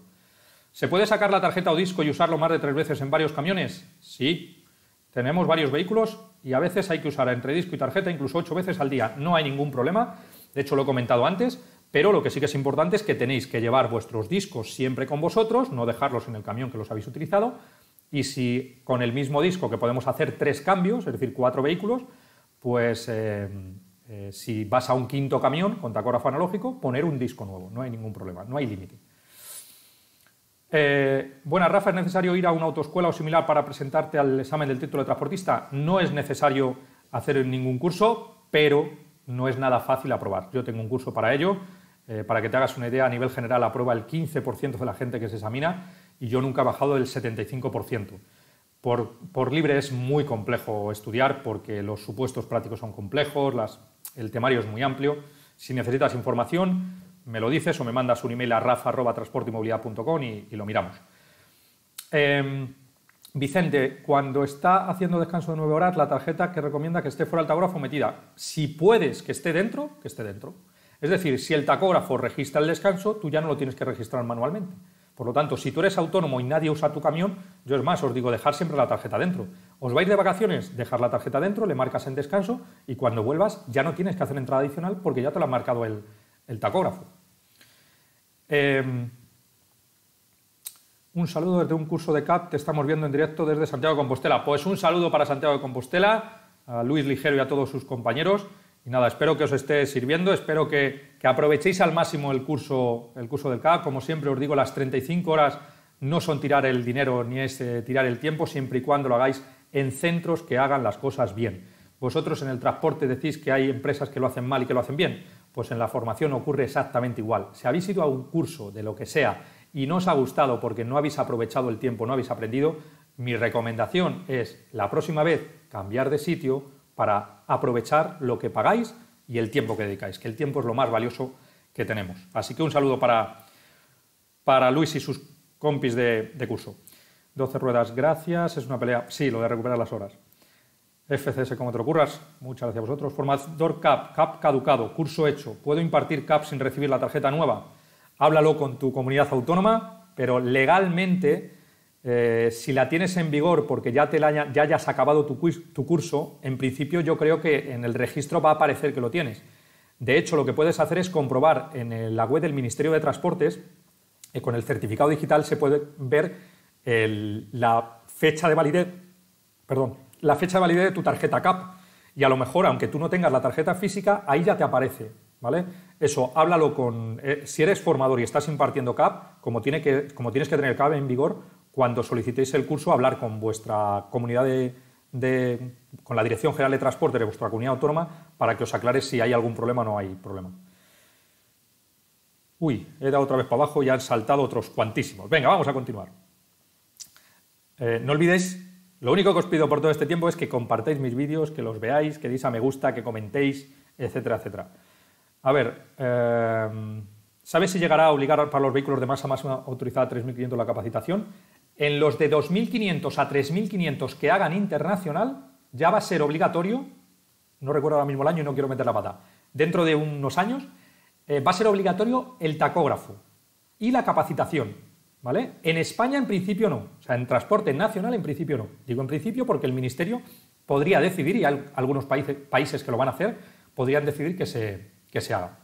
¿Se puede sacar la tarjeta o disco y usarlo más de 3 veces en varios camiones? Sí. Tenemos varios vehículos y a veces hay que usar entre disco y tarjeta incluso 8 veces al día. No hay ningún problema, de hecho lo he comentado antes, pero lo que sí que es importante es que tenéis que llevar vuestros discos siempre con vosotros, no dejarlos en el camión que los habéis utilizado, y si con el mismo disco que podemos hacer 3 cambios, es decir, 4 vehículos, pues si vas a un 5.º camión con tacógrafo analógico, poner un disco nuevo, no hay ningún problema, no hay límite. Bueno, Rafa, ¿es necesario ir a una autoescuela o similar para presentarte al examen del título de transportista? No es necesario hacer ningún curso, pero no es nada fácil aprobar. Yo tengo un curso para ello, para que te hagas una idea, a nivel general aprueba el 15% de la gente que se examina y yo nunca he bajado del 75%. Por libre es muy complejo estudiar porque los supuestos prácticos son complejos, el temario es muy amplio. Si necesitas información, me lo dices o me mandas un email a rafa@transporteymovilidad.com y lo miramos. Vicente, cuando está haciendo descanso de 9 horas, la tarjeta que recomienda que esté fuera del tacógrafo metida. Si puedes que esté dentro, que esté dentro. Es decir, si el tacógrafo registra el descanso, tú ya no lo tienes que registrar manualmente. Por lo tanto, si tú eres autónomo y nadie usa tu camión, yo es más, os digo, dejar siempre la tarjeta dentro. Os vais de vacaciones, dejar la tarjeta dentro, le marcas en descanso y cuando vuelvas ya no tienes que hacer entrada adicional porque ya te lo ha marcado el tacógrafo. Un saludo desde un curso de CAP, te estamos viendo en directo desde Santiago de Compostela. Pues un saludo para Santiago de Compostela, a Luis Ligero y a todos sus compañeros. Y nada, espero que os esté sirviendo, espero que aprovechéis al máximo el curso del CAP. Como siempre os digo, las 35 horas no son tirar el dinero ni es tirar el tiempo, siempre y cuando lo hagáis en centros que hagan las cosas bien. Vosotros en el transporte decís que hay empresas que lo hacen mal y que lo hacen bien. Pues en la formación ocurre exactamente igual. Si habéis ido a un curso de lo que sea y no os ha gustado porque no habéis aprovechado el tiempo, no habéis aprendido, mi recomendación es la próxima vez cambiar de sitio para aprovechar lo que pagáis y el tiempo que dedicáis, que el tiempo es lo más valioso que tenemos. Así que un saludo para Luis y sus compis de curso. 12 ruedas, gracias, es una pelea. Sí, lo de recuperar las horas. FCS, como te lo ocurras, muchas gracias a vosotros. Formador CAP, CAP caducado, curso hecho. ¿Puedo impartir CAP sin recibir la tarjeta nueva? Háblalo con tu comunidad autónoma, pero legalmente, si la tienes en vigor porque ya hayas acabado tu curso, en principio yo creo que en el registro va a aparecer que lo tienes. De hecho, lo que puedes hacer es comprobar en la web del Ministerio de Transportes, con el certificado digital se puede ver la fecha de validez de tu tarjeta CAP y a lo mejor, aunque tú no tengas la tarjeta física, ahí ya te aparece, ¿vale? Eso, háblalo con... si eres formador y estás impartiendo CAP, como tienes que tener CAP en vigor, cuando solicitéis el curso, hablar con vuestra comunidad con la Dirección General de Transporte de vuestra comunidad autónoma para que os aclare si hay algún problema o no hay problema. Uy, he dado otra vez para abajo y han saltado otros cuantísimos. Venga, vamos a continuar. No olvidéis... Lo único que os pido por todo este tiempo es que compartáis mis vídeos, que los veáis, que deis a me gusta, que comentéis, etcétera, etcétera. A ver, ¿sabes si llegará a obligar para los vehículos de masa máxima autorizada a 3.500 la capacitación? En los de 2.500 a 3.500 que hagan internacional, ya va a ser obligatorio, no recuerdo ahora mismo el año y no quiero meter la pata, dentro de unos años, va a ser obligatorio el tacógrafo y la capacitación. ¿Vale? En España en principio no, o sea, en transporte nacional en principio no. Digo en principio porque el Ministerio podría decidir, y hay algunos países que lo van a hacer, podrían decidir que se haga.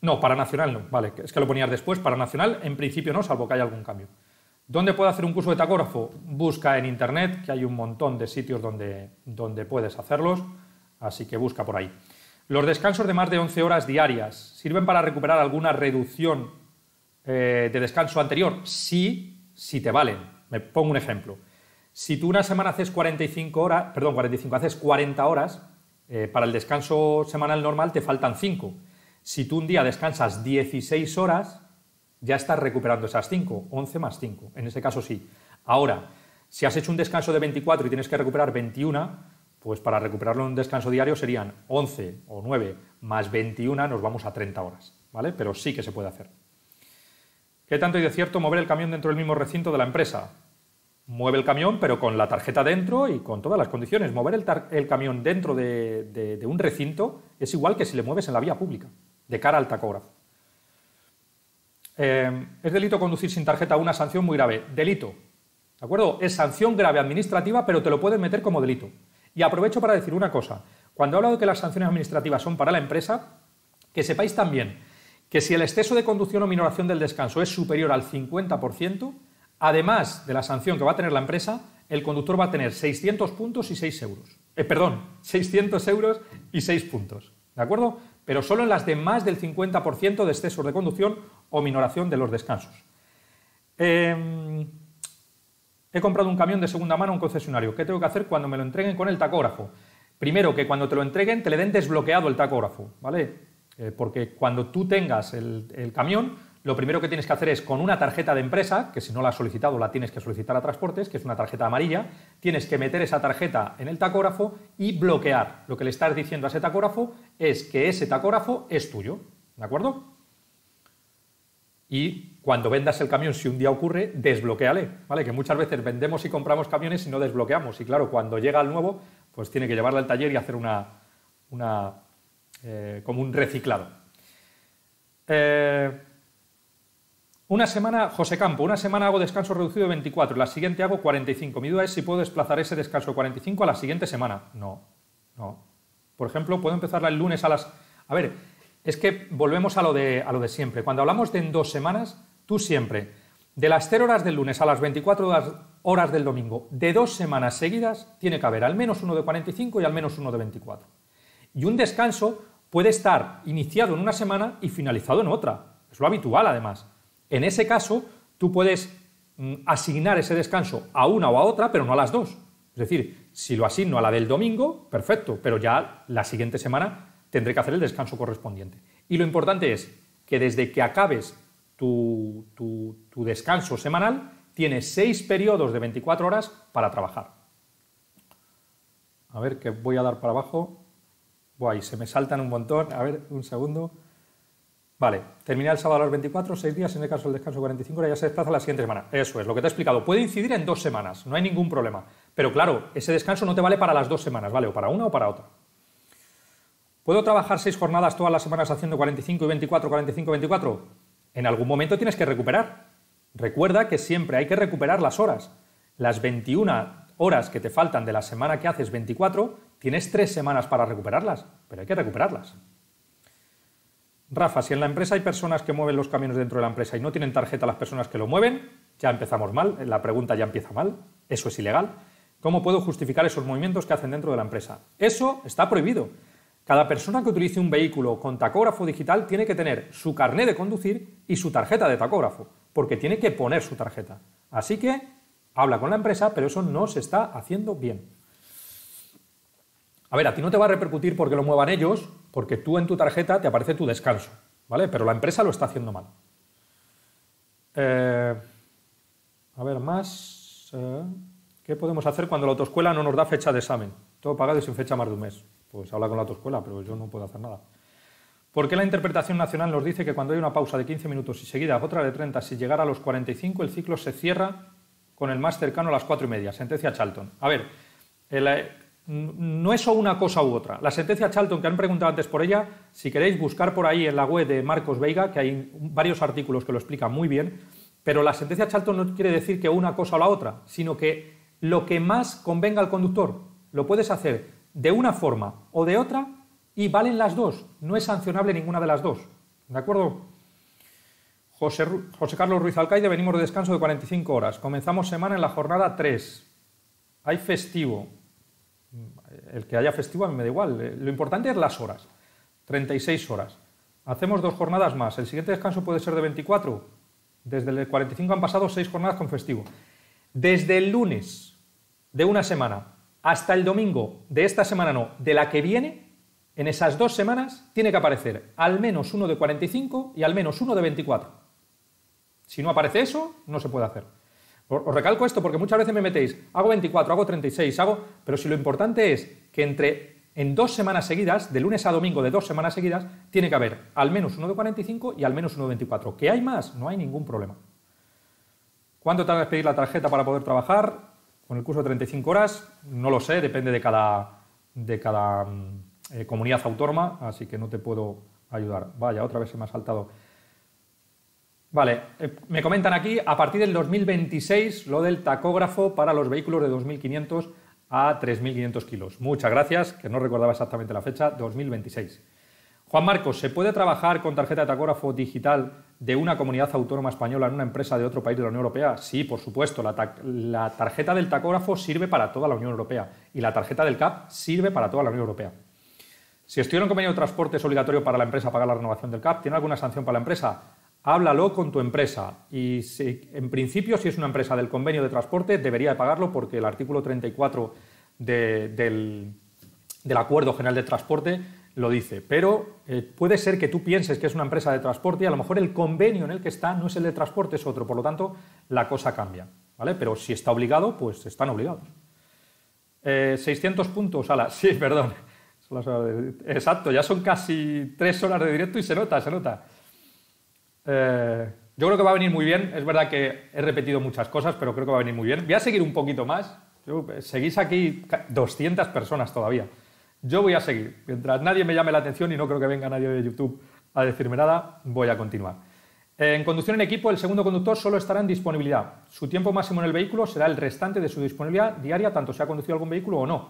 No, para nacional no, vale, es que lo ponías después, para nacional en principio no, salvo que haya algún cambio. ¿Dónde puedo hacer un curso de tacógrafo? Busca en internet, que hay un montón de sitios donde puedes hacerlos, así que busca por ahí. Los descansos de más de 11 horas diarias, ¿sirven para recuperar alguna reducción de descanso anterior? Sí, si te valen. Me pongo un ejemplo. Si tú una semana haces 40 horas, para el descanso semanal normal te faltan 5. Si tú un día descansas 16 horas, ya estás recuperando esas 5, 11 más 5, en ese caso sí. Ahora, si has hecho un descanso de 24 y tienes que recuperar 21, pues para recuperarlo en un descanso diario serían 11 o 9 más 21, nos vamos a 30 horas, ¿vale? Pero sí que se puede hacer. ¿Qué tanto hay de cierto mover el camión dentro del mismo recinto de la empresa? Mueve el camión, pero con la tarjeta dentro y con todas las condiciones. Mover el camión dentro de un recinto es igual que si le mueves en la vía pública, de cara al tacógrafo. ¿Es delito conducir sin tarjeta? Una sanción muy grave. Delito. ¿De acuerdo? Es sanción grave administrativa, pero te lo pueden meter como delito. Y aprovecho para decir una cosa. Cuando he hablado de que las sanciones administrativas son para la empresa, que sepáis también que si el exceso de conducción o minoración del descanso es superior al 50%, además de la sanción que va a tener la empresa, el conductor va a tener 600 puntos y 600 euros y 6 puntos. ¿De acuerdo? Pero solo en las de más del 50% de excesos de conducción o minoración de los descansos. He comprado un camión de segunda mano a un concesionario. ¿Qué tengo que hacer cuando me lo entreguen con el tacógrafo? Primero, que cuando te lo entreguen te le den desbloqueado el tacógrafo, ¿vale? Porque cuando tú tengas el camión, lo primero que tienes que hacer es, con una tarjeta de empresa, que si no la has solicitado la tienes que solicitar a Transportes, que es una tarjeta amarilla, tienes que meter esa tarjeta en el tacógrafo y bloquear. Lo que le estás diciendo a ese tacógrafo es que ese tacógrafo es tuyo, ¿de acuerdo? Y cuando vendas el camión, si un día ocurre, desbloquéale, ¿vale? Que muchas veces vendemos y compramos camiones y no desbloqueamos. Y claro, cuando llega el nuevo, pues tiene que llevarlo al taller y hacer como un reciclado. Una semana, José Campo, una semana hago descanso reducido de 24, la siguiente hago 45. Mi duda es si puedo desplazar ese descanso de 45 a la siguiente semana. No, no. Por ejemplo, puedo empezarla el lunes a las... A ver, es que volvemos a lo de siempre. Cuando hablamos de en 2 semanas, tú siempre, de las 0 horas del lunes a las 24 horas del domingo, de 2 semanas seguidas, tiene que haber al menos uno de 45 y al menos uno de 24. Y un descanso puede estar iniciado en una semana y finalizado en otra. Es lo habitual, además. En ese caso, tú puedes asignar ese descanso a una o a otra, pero no a las dos. Es decir, si lo asigno a la del domingo, perfecto, pero ya la siguiente semana tendré que hacer el descanso correspondiente. Y lo importante es que desde que acabes tu descanso semanal, tienes 6 periodos de 24 horas para trabajar. A ver, que voy a dar para abajo. Guay, se me saltan un montón. A ver, un segundo. Vale, terminé el sábado a las 24, 6 días, en el caso del descanso 45 horas, ya se desplaza la siguiente semana. Eso es, lo que te he explicado. Puede incidir en 2 semanas, no hay ningún problema. Pero claro, ese descanso no te vale para las 2 semanas, ¿vale? O para una o para otra. ¿Puedo trabajar 6 jornadas todas las semanas haciendo 45 y 24, 45 y 24? En algún momento tienes que recuperar. Recuerda que siempre hay que recuperar las horas. Las 21 horas que te faltan de la semana que haces 24, tienes 3 semanas para recuperarlas, pero hay que recuperarlas. Rafa, si en la empresa hay personas que mueven los camiones dentro de la empresa y no tienen tarjeta las personas que lo mueven, ya empezamos mal, la pregunta ya empieza mal, eso es ilegal. ¿Cómo puedo justificar esos movimientos que hacen dentro de la empresa? Eso está prohibido. Cada persona que utilice un vehículo con tacógrafo digital tiene que tener su carné de conducir y su tarjeta de tacógrafo, porque tiene que poner su tarjeta. Así que habla con la empresa, pero eso no se está haciendo bien. A ver, a ti no te va a repercutir porque lo muevan ellos, porque tú en tu tarjeta te aparece tu descanso, ¿vale? Pero la empresa lo está haciendo mal. A ver, más... ¿Qué podemos hacer cuando la autoescuela no nos da fecha de examen? Todo pagado y sin fecha más de un mes. Pues habla con la autoescuela, pero yo no puedo hacer nada. ¿Por qué la interpretación nacional nos dice que cuando hay una pausa de 15 minutos y seguida otra de 30, si llegara a los 45, el ciclo se cierra con el más cercano a las 4:30? Sentencia Charlton. A ver, no es o una cosa u otra. La sentencia Charlton, que han preguntado antes por ella, si queréis buscar por ahí en la web de Marcos Veiga, que hay varios artículos que lo explican muy bien, pero la sentencia Charlton no quiere decir que una cosa o la otra, sino que lo que más convenga al conductor lo puedes hacer de una forma o de otra y valen las dos. No es sancionable ninguna de las dos. ¿De acuerdo? José Carlos Ruiz Alcaide, venimos de descanso de 45 horas. Comenzamos semana en la jornada 3. Hay festivo. El que haya festivo a mí me da igual, lo importante es las horas, 36 horas. Hacemos 2 jornadas más, el siguiente descanso puede ser de 24, desde el 45 han pasado 6 jornadas con festivo. Desde el lunes de una semana hasta el domingo de esta semana, no, de la que viene, en esas 2 semanas tiene que aparecer al menos uno de 45 y al menos uno de 24. Si no aparece eso, no se puede hacer. Os recalco esto porque muchas veces me metéis, hago 24, hago 36, hago... Pero si lo importante es que en 2 semanas seguidas, de lunes a domingo de 2 semanas seguidas, tiene que haber al menos uno de 45 y al menos uno de 24. ¿Qué hay más? No hay ningún problema. ¿Cuánto tardas en pedir la tarjeta para poder trabajar? Con el curso de 35 horas, no lo sé, depende de cada comunidad autónoma, así que no te puedo ayudar. Vaya, otra vez se me ha saltado. Vale, me comentan aquí, a partir del 2026, lo del tacógrafo para los vehículos de 2.500 a 3.500 kilos. Muchas gracias, que no recordaba exactamente la fecha, 2026. Juan Marcos, ¿se puede trabajar con tarjeta de tacógrafo digital de una comunidad autónoma española en una empresa de otro país de la Unión Europea? Sí, por supuesto, la tarjeta del tacógrafo sirve para toda la Unión Europea y la tarjeta del CAP sirve para toda la Unión Europea. Si estuviera un convenio de transporte, es obligatorio para la empresa pagar la renovación del CAP. ¿Tiene alguna sanción para la empresa? Háblalo con tu empresa y en principio, si es una empresa del convenio de transporte, debería pagarlo porque el artículo 34 del Acuerdo General de Transporte lo dice, pero puede ser que tú pienses que es una empresa de transporte y a lo mejor el convenio en el que está no es el de transporte, es otro, por lo tanto la cosa cambia, ¿vale? Pero si está obligado, pues están obligados. 600 puntos, ala, sí, perdón, exacto, ya son casi 3 horas de directo y se nota, se nota. Yo creo que va a venir muy bien, es verdad que he repetido muchas cosas, pero creo que va a venir muy bien. Voy a seguir un poquito más, seguís aquí 200 personas todavía. Yo voy a seguir, mientras nadie me llame la atención y no creo que venga nadie de YouTube a decirme nada, voy a continuar. En conducción en equipo, el segundo conductor solo estará en disponibilidad. Su tiempo máximo en el vehículo será el restante de su disponibilidad diaria, tanto sea conducido algún vehículo o no.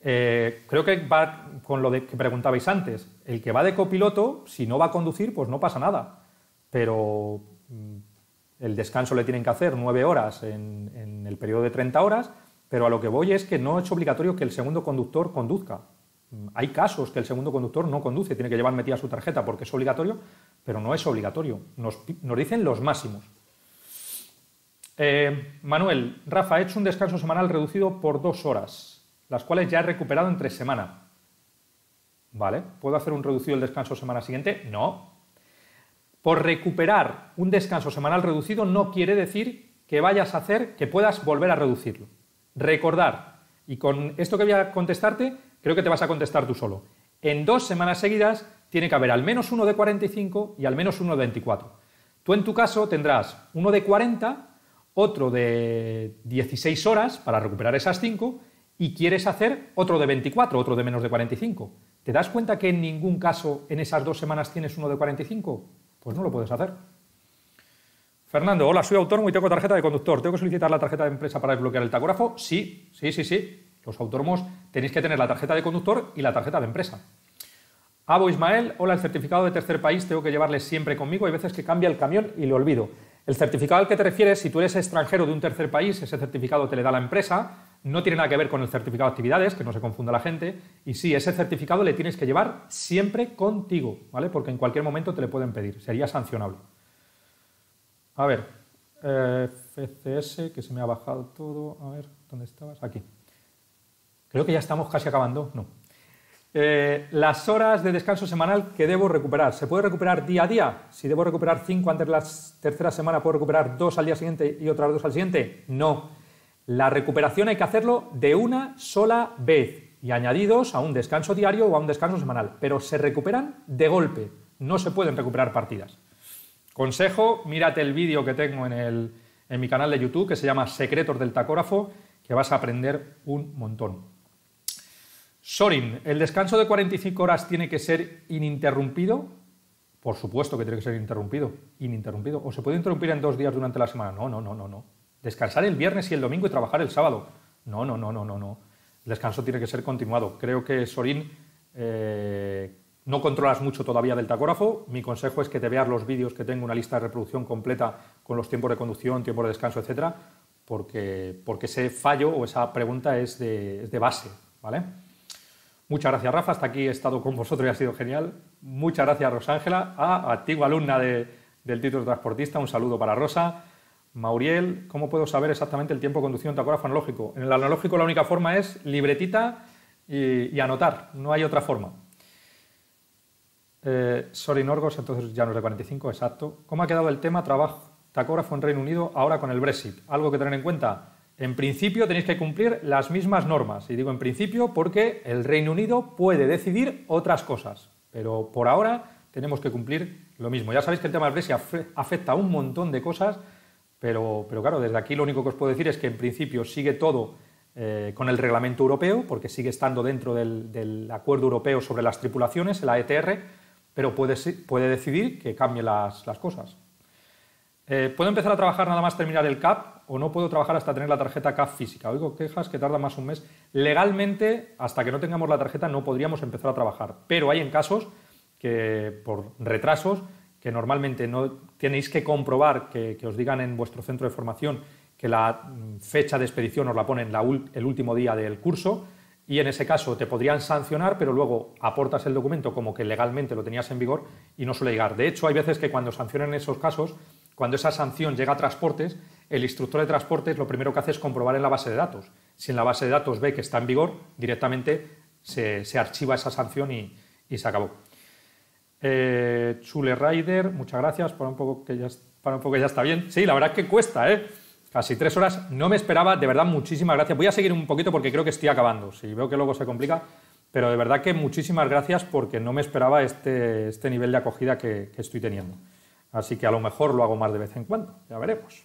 Creo que va con lo de que preguntabais antes. El que va de copiloto, si no va a conducir, pues no pasa nada. Pero el descanso le tienen que hacer 9 horas en el periodo de 30 horas... Pero a lo que voy es que no es obligatorio que el segundo conductor conduzca. Hay casos que el segundo conductor no conduce, tiene que llevar metida su tarjeta porque es obligatorio, pero no es obligatorio. Nos dicen los máximos. Manuel, Rafa, he hecho un descanso semanal reducido por 2 horas, las cuales ya he recuperado entre semana. ¿Vale? ¿Puedo hacer un reducido el descanso semana siguiente? No. Por recuperar un descanso semanal reducido no quiere decir que vayas a hacer, que puedas volver a reducirlo. Recordar, y con esto que voy a contestarte, creo que te vas a contestar tú solo. En 2 semanas seguidas tiene que haber al menos uno de 45 y al menos uno de 24. Tú en tu caso tendrás uno de 40, otro de 16 horas para recuperar esas 5 y quieres hacer otro de 24, otro de menos de 45. ¿Te das cuenta que en ningún caso en esas 2 semanas tienes uno de 45? Pues no lo puedes hacer. Fernando, hola, soy autónomo y tengo tarjeta de conductor. ¿Tengo que solicitar la tarjeta de empresa para desbloquear el tacógrafo? Sí, sí, sí, sí. Los autónomos tenéis que tener la tarjeta de conductor y la tarjeta de empresa. Abo Ismael, hola, el certificado de tercer país tengo que llevarle siempre conmigo. Hay veces que cambia el camión y lo olvido. El certificado al que te refieres, si tú eres extranjero de un tercer país, ese certificado te le da la empresa. No tiene nada que ver con el certificado de actividades, que no se confunda la gente. Y sí, ese certificado le tienes que llevar siempre contigo, ¿vale? Porque en cualquier momento te le pueden pedir. Sería sancionable. A ver, FCS, que se me ha bajado todo. A ver, ¿dónde estabas? Aquí. Creo que ya estamos casi acabando. No. Las horas de descanso semanal que debo recuperar. ¿Se puede recuperar día a día? Si debo recuperar 5 antes de la tercera semana, ¿puedo recuperar 2 al día siguiente y otras 2 al siguiente? No. La recuperación hay que hacerlo de una sola vez y añadidos a un descanso diario o a un descanso semanal. Pero se recuperan de golpe. No se pueden recuperar partidas. Consejo, mírate el vídeo que tengo en mi canal de YouTube que se llama Secretos del Tacógrafo, que vas a aprender un montón. Sorin, ¿el descanso de 45 horas tiene que ser ininterrumpido? Por supuesto que tiene que ser ininterrumpido. Ininterrumpido. ¿O se puede interrumpir en 2 días durante la semana? No, no, no, no, no. Descansar el viernes y el domingo y trabajar el sábado. No, no, no, no, no, no. El descanso tiene que ser continuado. Creo que Sorin... no controlas mucho todavía del tacógrafo. Mi consejo es que te veas los vídeos que tengo, una lista de reproducción completa con los tiempos de conducción, tiempos de descanso, etcétera, porque ese fallo o esa pregunta es de base, ¿vale? Muchas gracias, Rafa. Hasta aquí he estado con vosotros y ha sido genial. Muchas gracias, Rosángela, antigua alumna del título de transportista. Un saludo para Rosa. Mauriel, ¿cómo puedo saber exactamente el tiempo de conducción en tacógrafo analógico? En el analógico la única forma es libretita y anotar, no hay otra forma. Sorinorgos, entonces ya no es de 45, exacto. ¿Cómo ha quedado el tema trabajo tacógrafo en Reino Unido ahora con el Brexit? Algo que tener en cuenta. En principio tenéis que cumplir las mismas normas, y digo en principio porque el Reino Unido puede decidir otras cosas, pero por ahora tenemos que cumplir lo mismo. Ya sabéis que el tema del Brexit afecta a un montón de cosas, pero claro, desde aquí lo único que os puedo decir es que en principio sigue todo con el reglamento europeo, porque sigue estando dentro del acuerdo europeo sobre las tripulaciones, el AETR, pero puede decidir que cambie las cosas. ¿Puedo empezar a trabajar nada más terminar el CAP o no puedo trabajar hasta tener la tarjeta CAP física? Oigo quejas que tarda más un mes. Legalmente, hasta que no tengamos la tarjeta no podríamos empezar a trabajar, pero hay en casos que por retrasos, que normalmente no tenéis que comprobar que os digan en vuestro centro de formación que la fecha de expedición os la ponen el último día del curso, y en ese caso te podrían sancionar, pero luego aportas el documento como que legalmente lo tenías en vigor y no suele llegar. De hecho, hay veces que cuando sancionan esos casos, cuando esa sanción llega a Transportes, el instructor de Transportes lo primero que hace es comprobar en la base de datos. Si en la base de datos ve que está en vigor, directamente se archiva esa sanción y se acabó. Chule Rider, muchas gracias, para un poco que ya está bien. Sí, la verdad es que cuesta, Casi 3 horas, no me esperaba, de verdad, muchísimas gracias. Voy a seguir un poquito porque creo que estoy acabando, si veo que luego se complica, pero de verdad que muchísimas gracias porque no me esperaba este nivel de acogida que estoy teniendo. Así que a lo mejor lo hago más de vez en cuando, ya veremos.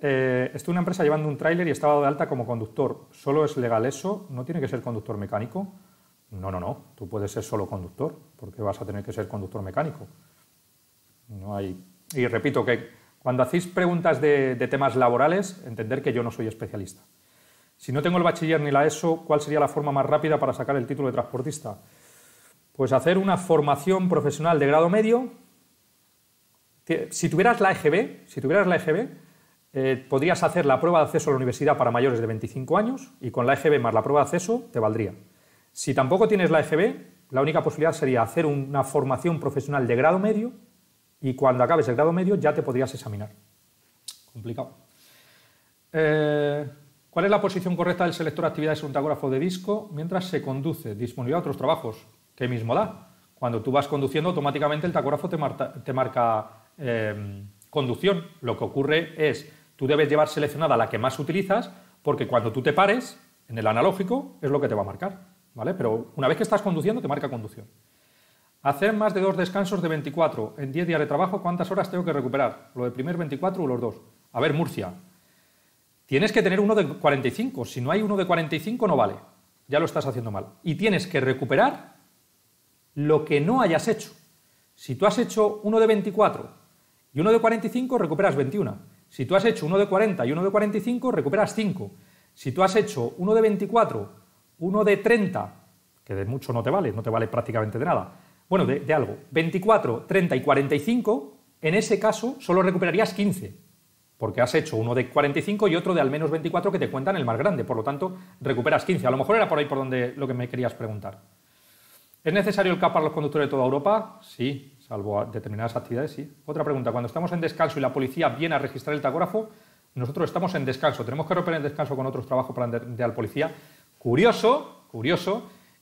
Estoy en una empresa llevando un tráiler y estaba de alta como conductor. ¿Solo es legal eso? ¿No tiene que ser conductor mecánico? No, no, no. Tú puedes ser solo conductor. ¿Por qué vas a tener que ser conductor mecánico? No hay... Y repito que cuando hacéis preguntas de temas laborales, entender que yo no soy especialista. Si no tengo el bachiller ni la ESO, ¿cuál sería la forma más rápida para sacar el título de transportista? Pues hacer una formación profesional de grado medio. Si tuvieras la EGB, podrías hacer la prueba de acceso a la universidad para mayores de 25 años y con la EGB más la prueba de acceso te valdría. Si tampoco tienes la EGB, la única posibilidad sería hacer una formación profesional de grado medio y cuando acabes el grado medio ya te podrías examinar. Complicado. ¿Cuál es la posición correcta del selector de actividades en un tacógrafo de disco mientras se conduce? Disponibilidad a otros trabajos. ¿Qué mismo da? Cuando tú vas conduciendo, automáticamente el tacógrafo te marca conducción. Lo que ocurre es, tú debes llevar seleccionada la que más utilizas, porque cuando tú te pares, en el analógico, es lo que te va a marcar, ¿vale? Pero una vez que estás conduciendo, te marca conducción. Hacer más de 2 descansos de 24 en 10 días de trabajo, ¿cuántas horas tengo que recuperar? ¿Lo del primer 24 o los dos? A ver, Murcia, tienes que tener uno de 45. Si no hay uno de 45, no vale. Ya lo estás haciendo mal. Y tienes que recuperar lo que no hayas hecho. Si tú has hecho uno de 24... y uno de 45, recuperas 21. Si tú has hecho uno de 40 y uno de 45, recuperas 5. Si tú has hecho uno de 24, uno de 30, que de mucho no te vale prácticamente de nada, bueno, de algo, 24, 30 y 45, en ese caso solo recuperarías 15, porque has hecho uno de 45 y otro de al menos 24 que te cuentan el más grande, por lo tanto, recuperas 15. A lo mejor era por ahí por donde lo que me querías preguntar. ¿Es necesario el CAP para los conductores de toda Europa? Sí. Salvo a determinadas actividades, sí. Otra pregunta, cuando estamos en descanso y la policía viene a registrar el tacógrafo, nosotros estamos en descanso, tenemos que romper el descanso con otros trabajos para entender al policía. Curioso,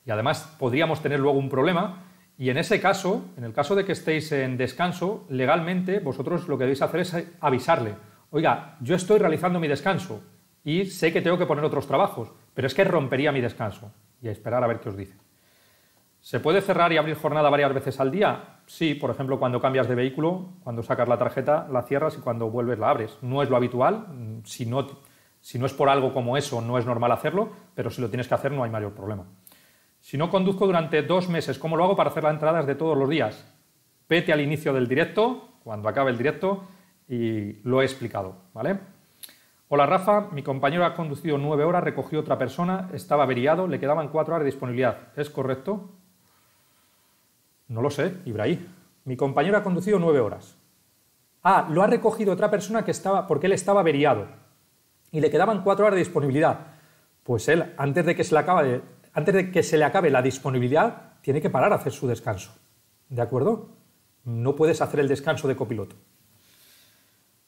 y además podríamos tener luego un problema, y en ese caso, en el caso de que estéis en descanso, legalmente vosotros lo que debéis hacer es avisarle, oiga, yo estoy realizando mi descanso y sé que tengo que poner otros trabajos, pero es que rompería mi descanso, y a esperar a ver qué os dice. ¿Se puede cerrar y abrir jornada varias veces al día? Sí, por ejemplo, cuando cambias de vehículo, cuando sacas la tarjeta, la cierras y cuando vuelves la abres. No es lo habitual, si no es por algo como eso, no es normal hacerlo, pero si lo tienes que hacer no hay mayor problema. Si no conduzco durante 2 meses, ¿cómo lo hago para hacer las entradas de todos los días? Vete al inicio del directo, cuando acabe el directo, y lo he explicado, ¿vale? Hola Rafa, mi compañero ha conducido 9 horas, recogió otra persona, estaba averiado, le quedaban 4 horas de disponibilidad. ¿Es correcto? No lo sé, Ibrahim. Mi compañero ha conducido 9 horas. Ah, lo ha recogido otra persona que estaba, porque él estaba averiado y le quedaban 4 horas de disponibilidad. Pues él, antes de que se le acabe la disponibilidad, tiene que parar a hacer su descanso. ¿De acuerdo? No puedes hacer el descanso de copiloto.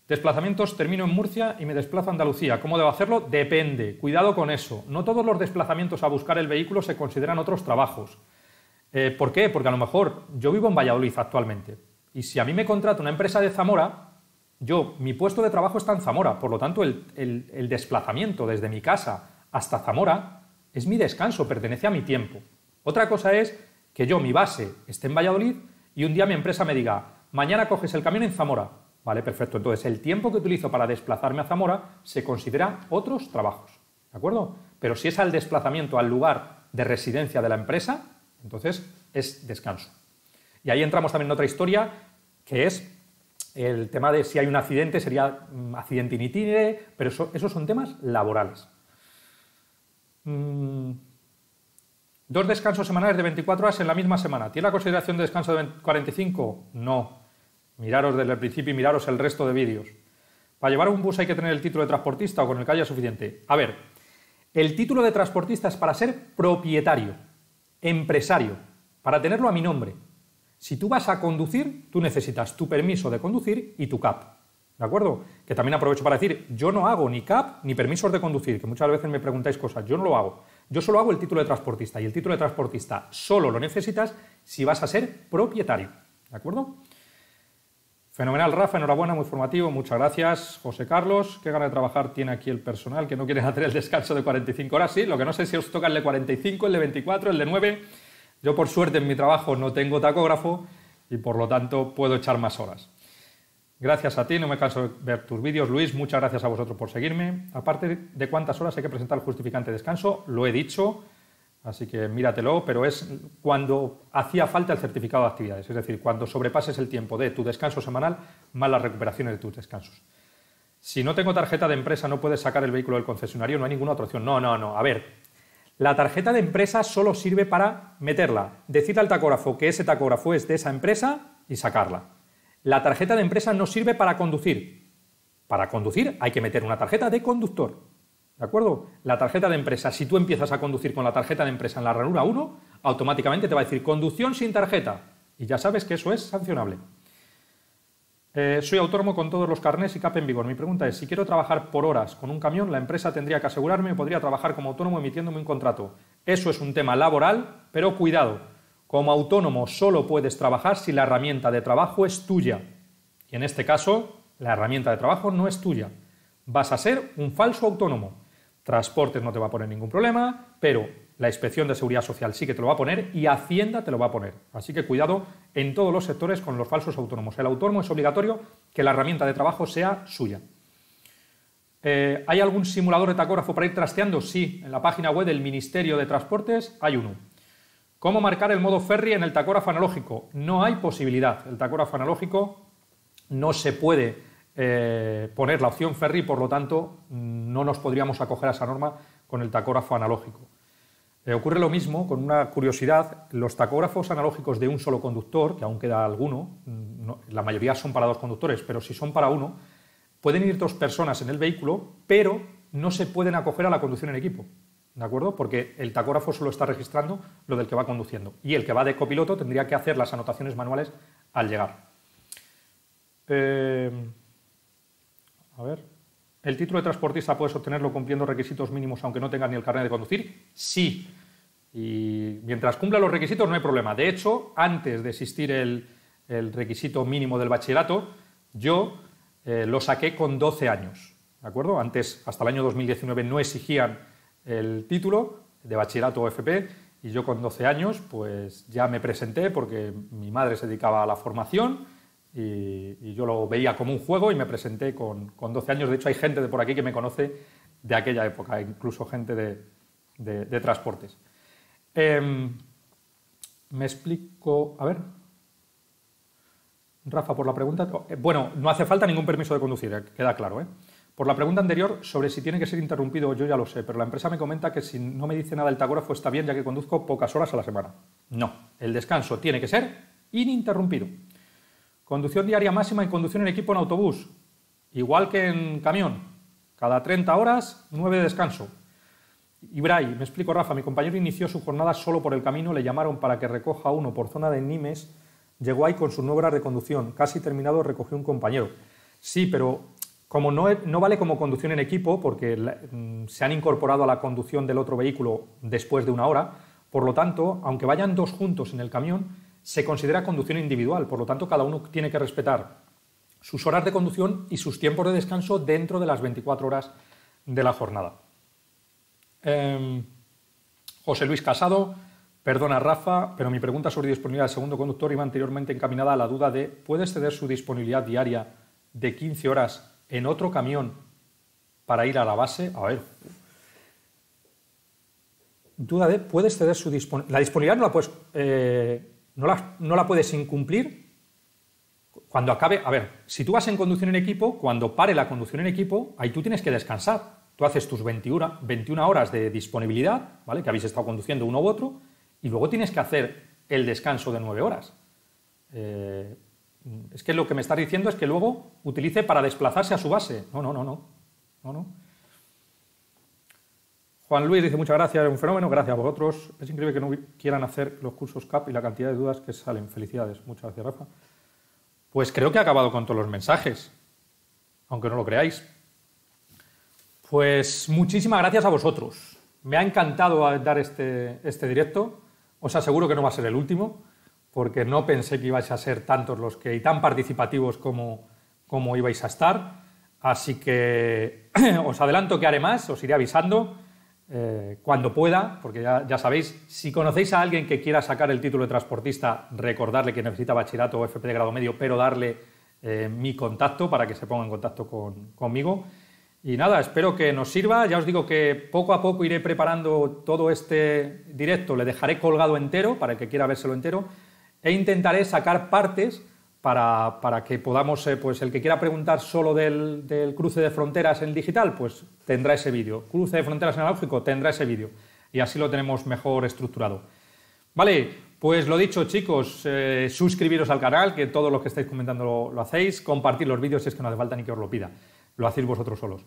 Desplazamientos, termino en Murcia y me desplazo a Andalucía. ¿Cómo debo hacerlo? Depende. Cuidado con eso. No todos los desplazamientos a buscar el vehículo se consideran otros trabajos. ¿Por qué? Porque a lo mejor yo vivo en Valladolid actualmente y si a mí me contrata una empresa de Zamora, mi puesto de trabajo está en Zamora. Por lo tanto, el desplazamiento desde mi casa hasta Zamora es mi descanso, pertenece a mi tiempo. Otra cosa es que yo, mi base, esté en Valladolid y un día mi empresa me diga, mañana coges el camión en Zamora. Vale, perfecto. Entonces, el tiempo que utilizo para desplazarme a Zamora se considera otros trabajos, ¿de acuerdo? Pero si es al desplazamiento al lugar de residencia de la empresa, entonces es descanso. Y ahí entramos también en otra historia, que es el tema de si hay un accidente, sería accidente in itinere, pero esos son temas laborales. Dos descansos semanales de 24 horas en la misma semana. ¿Tiene la consideración de descanso de 45? No. Miraros desde el principio y miraros el resto de vídeos. ¿Para llevar un bus hay que tener el título de transportista o con el que haya suficiente? A ver, el título de transportista es para ser propietario, empresario, para tenerlo a mi nombre. Si tú vas a conducir, tú necesitas tu permiso de conducir y tu CAP, ¿de acuerdo? Que también aprovecho para decir, yo no hago ni CAP ni permisos de conducir, que muchas veces me preguntáis cosas, yo no lo hago. Yo solo hago el título de transportista y el título de transportista solo lo necesitas si vas a ser propietario, ¿de acuerdo? Fenomenal, Rafa, enhorabuena, muy formativo, muchas gracias. José Carlos, qué gana de trabajar tiene aquí el personal que no quiere hacer el descanso de 45 horas, sí, lo que no sé si os toca el de 45, el de 24, el de 9. Yo por suerte en mi trabajo no tengo tacógrafo y por lo tanto puedo echar más horas. Gracias a ti, no me canso de ver tus vídeos, Luis, muchas gracias a vosotros por seguirme. Aparte de cuántas horas hay que presentar el justificante de descanso, lo he dicho, así que míratelo, pero es cuando hacía falta el certificado de actividades, es decir, cuando sobrepases el tiempo de tu descanso semanal más las recuperaciones de tus descansos. Si no tengo tarjeta de empresa no puedes sacar el vehículo del concesionario, no hay ninguna otra opción. No, no, no, a ver, la tarjeta de empresa solo sirve para meterla, decir al tacógrafo que ese tacógrafo es de esa empresa y sacarla. La tarjeta de empresa no sirve para conducir. Para conducir hay que meter una tarjeta de conductor. ¿De acuerdo? La tarjeta de empresa, si tú empiezas a conducir con la tarjeta de empresa en la ranura 1, automáticamente te va a decir conducción sin tarjeta. Y ya sabes que eso es sancionable. Soy autónomo con todos los carnés y CAP en vigor. Mi pregunta es, si quiero trabajar por horas con un camión, la empresa tendría que asegurarme o podría trabajar como autónomo emitiéndome un contrato. Eso es un tema laboral, pero cuidado. Como autónomo solo puedes trabajar si la herramienta de trabajo es tuya. Y en este caso, la herramienta de trabajo no es tuya. Vas a ser un falso autónomo. Transportes no te va a poner ningún problema, pero la Inspección de Seguridad Social sí que te lo va a poner y Hacienda te lo va a poner. Así que cuidado en todos los sectores con los falsos autónomos. El autónomo es obligatorio que la herramienta de trabajo sea suya. ¿Hay algún simulador de tacógrafo para ir trasteando? Sí, en la página web del Ministerio de Transportes hay uno. ¿Cómo marcar el modo ferry en el tacógrafo analógico? No hay posibilidad. El tacógrafo analógico no se puede poner la opción ferry, por lo tanto no nos podríamos acoger a esa norma con el tacógrafo analógico. Ocurre lo mismo, con una curiosidad, los tacógrafos analógicos de un solo conductor, que aún queda alguno, no, la mayoría son para dos conductores, pero si son para uno, pueden ir dos personas en el vehículo, pero no se pueden acoger a la conducción en equipo, ¿de acuerdo? Porque el tacógrafo solo está registrando lo del que va conduciendo y el que va de copiloto tendría que hacer las anotaciones manuales al llegar. A ver, ¿el título de transportista puedes obtenerlo cumpliendo requisitos mínimos aunque no tengas ni el carnet de conducir? Sí, y mientras cumpla los requisitos no hay problema. De hecho, antes de existir el requisito mínimo del bachillerato, yo lo saqué con 12 años, ¿de acuerdo? Antes, hasta el año 2019, no exigían el título de bachillerato o FP y yo con 12 años pues ya me presenté porque mi madre se dedicaba a la formación. Y yo lo veía como un juego y me presenté con 12 años. De hecho, hay gente de por aquí que me conoce de aquella época, incluso gente de transportes. Me explico. A ver, Rafa, por la pregunta. Bueno, no hace falta ningún permiso de conducir, queda claro, ¿eh? Por la pregunta anterior sobre si tiene que ser interrumpido, yo ya lo sé, pero la empresa me comenta que si no me dice nada el tacógrafo está bien, ya que conduzco pocas horas a la semana. No, el descanso tiene que ser ininterrumpido. Conducción diaria máxima y conducción en equipo en autobús, igual que en camión, cada 30 horas, 9 de descanso. Ibrai, me explico Rafa, mi compañero inició su jornada solo por el camino, le llamaron para que recoja uno por zona de Nimes, llegó ahí con sus 9 horas de conducción, casi terminado recogió un compañero. Sí, pero Como no vale como conducción en equipo, porque se han incorporado a la conducción del otro vehículo después de una hora, por lo tanto, aunque vayan dos juntos en el camión, se considera conducción individual, por lo tanto, cada uno tiene que respetar sus horas de conducción y sus tiempos de descanso dentro de las 24 horas de la jornada. José Luis Casado, perdona Rafa, pero mi pregunta sobre disponibilidad del segundo conductor iba anteriormente encaminada a la duda de ¿puede ceder su disponibilidad diaria de 15 horas en otro camión para ir a la base? A ver, duda de ¿puedes ceder su disponibilidad? La disponibilidad no la puedes, no la puedes incumplir cuando acabe. A ver, si tú vas en conducción en equipo, cuando pare la conducción en equipo, ahí tú tienes que descansar. Tú haces tus 21 horas de disponibilidad, ¿vale? Que habéis estado conduciendo uno u otro, y luego tienes que hacer el descanso de 9 horas. Es que lo que me está diciendo es que luego utilice para desplazarse a su base. No. Juan Luis dice, muchas gracias, es un fenómeno, gracias a vosotros. Es increíble que no quieran hacer los cursos CAP y la cantidad de dudas que salen. Felicidades, muchas gracias, Rafa. Pues creo que he acabado con todos los mensajes, aunque no lo creáis. Pues muchísimas gracias a vosotros. Me ha encantado dar este directo. Os aseguro que no va a ser el último, porque no pensé que ibais a ser tantos los que, y tan participativos como ibais a estar. Así que os adelanto que haré más, os iré avisando cuando pueda, porque ya sabéis, si conocéis a alguien que quiera sacar el título de transportista, recordarle que necesita bachillerato o FP de grado medio, pero darle mi contacto para que se ponga en contacto conmigo. Y nada, espero que nos sirva. Ya os digo que poco a poco iré preparando todo este directo, le dejaré colgado entero para el que quiera vérselo entero, e intentaré sacar partes para que podamos, pues el que quiera preguntar solo del cruce de fronteras en digital, pues tendrá ese vídeo. Cruce de fronteras en analógico, tendrá ese vídeo. Y así lo tenemos mejor estructurado. Vale, pues lo dicho, chicos, suscribiros al canal, que todos los que estáis comentando lo hacéis, compartir los vídeos si es que no hace falta ni que os lo pida. Lo hacéis vosotros solos.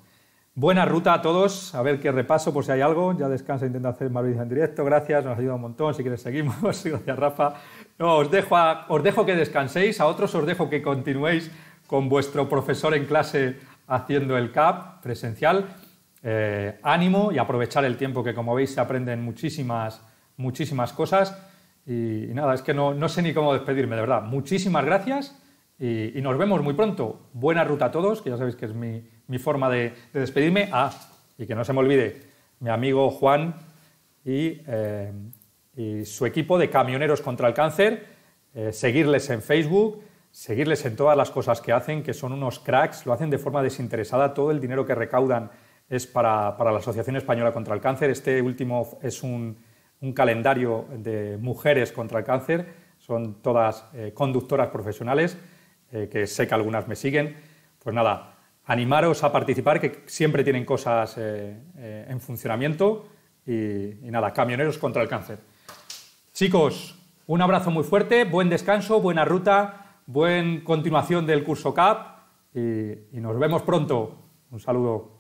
Buena ruta a todos. A ver qué repaso por si hay algo. Ya descansa, intenta hacer más vídeos en directo. Gracias, nos ayuda un montón. Si quieres seguimos. Gracias, Rafa. No, os dejo que descanséis. A otros os dejo que continuéis con vuestro profesor en clase haciendo el CAP presencial. Ánimo y aprovechar el tiempo que, como veis, se aprenden muchísimas cosas. Y nada, es que no sé ni cómo despedirme, de verdad. Muchísimas gracias. Y nos vemos muy pronto. Buena ruta a todos, que ya sabéis que es mi forma de despedirme. Y que no se me olvide, mi amigo Juan y su equipo de Camioneros contra el Cáncer, seguirles en Facebook, seguirles en todas las cosas que hacen, que son unos cracks, lo hacen de forma desinteresada, todo el dinero que recaudan es para la Asociación Española contra el Cáncer. Este último es un calendario de mujeres contra el cáncer, son todas conductoras profesionales, que sé que algunas me siguen. Pues nada, animaros a participar, que siempre tienen cosas en funcionamiento. Y nada, Camioneros contra el Cáncer. Chicos, un abrazo muy fuerte, buen descanso, buena ruta, buena continuación del curso CAP y nos vemos pronto. Un saludo.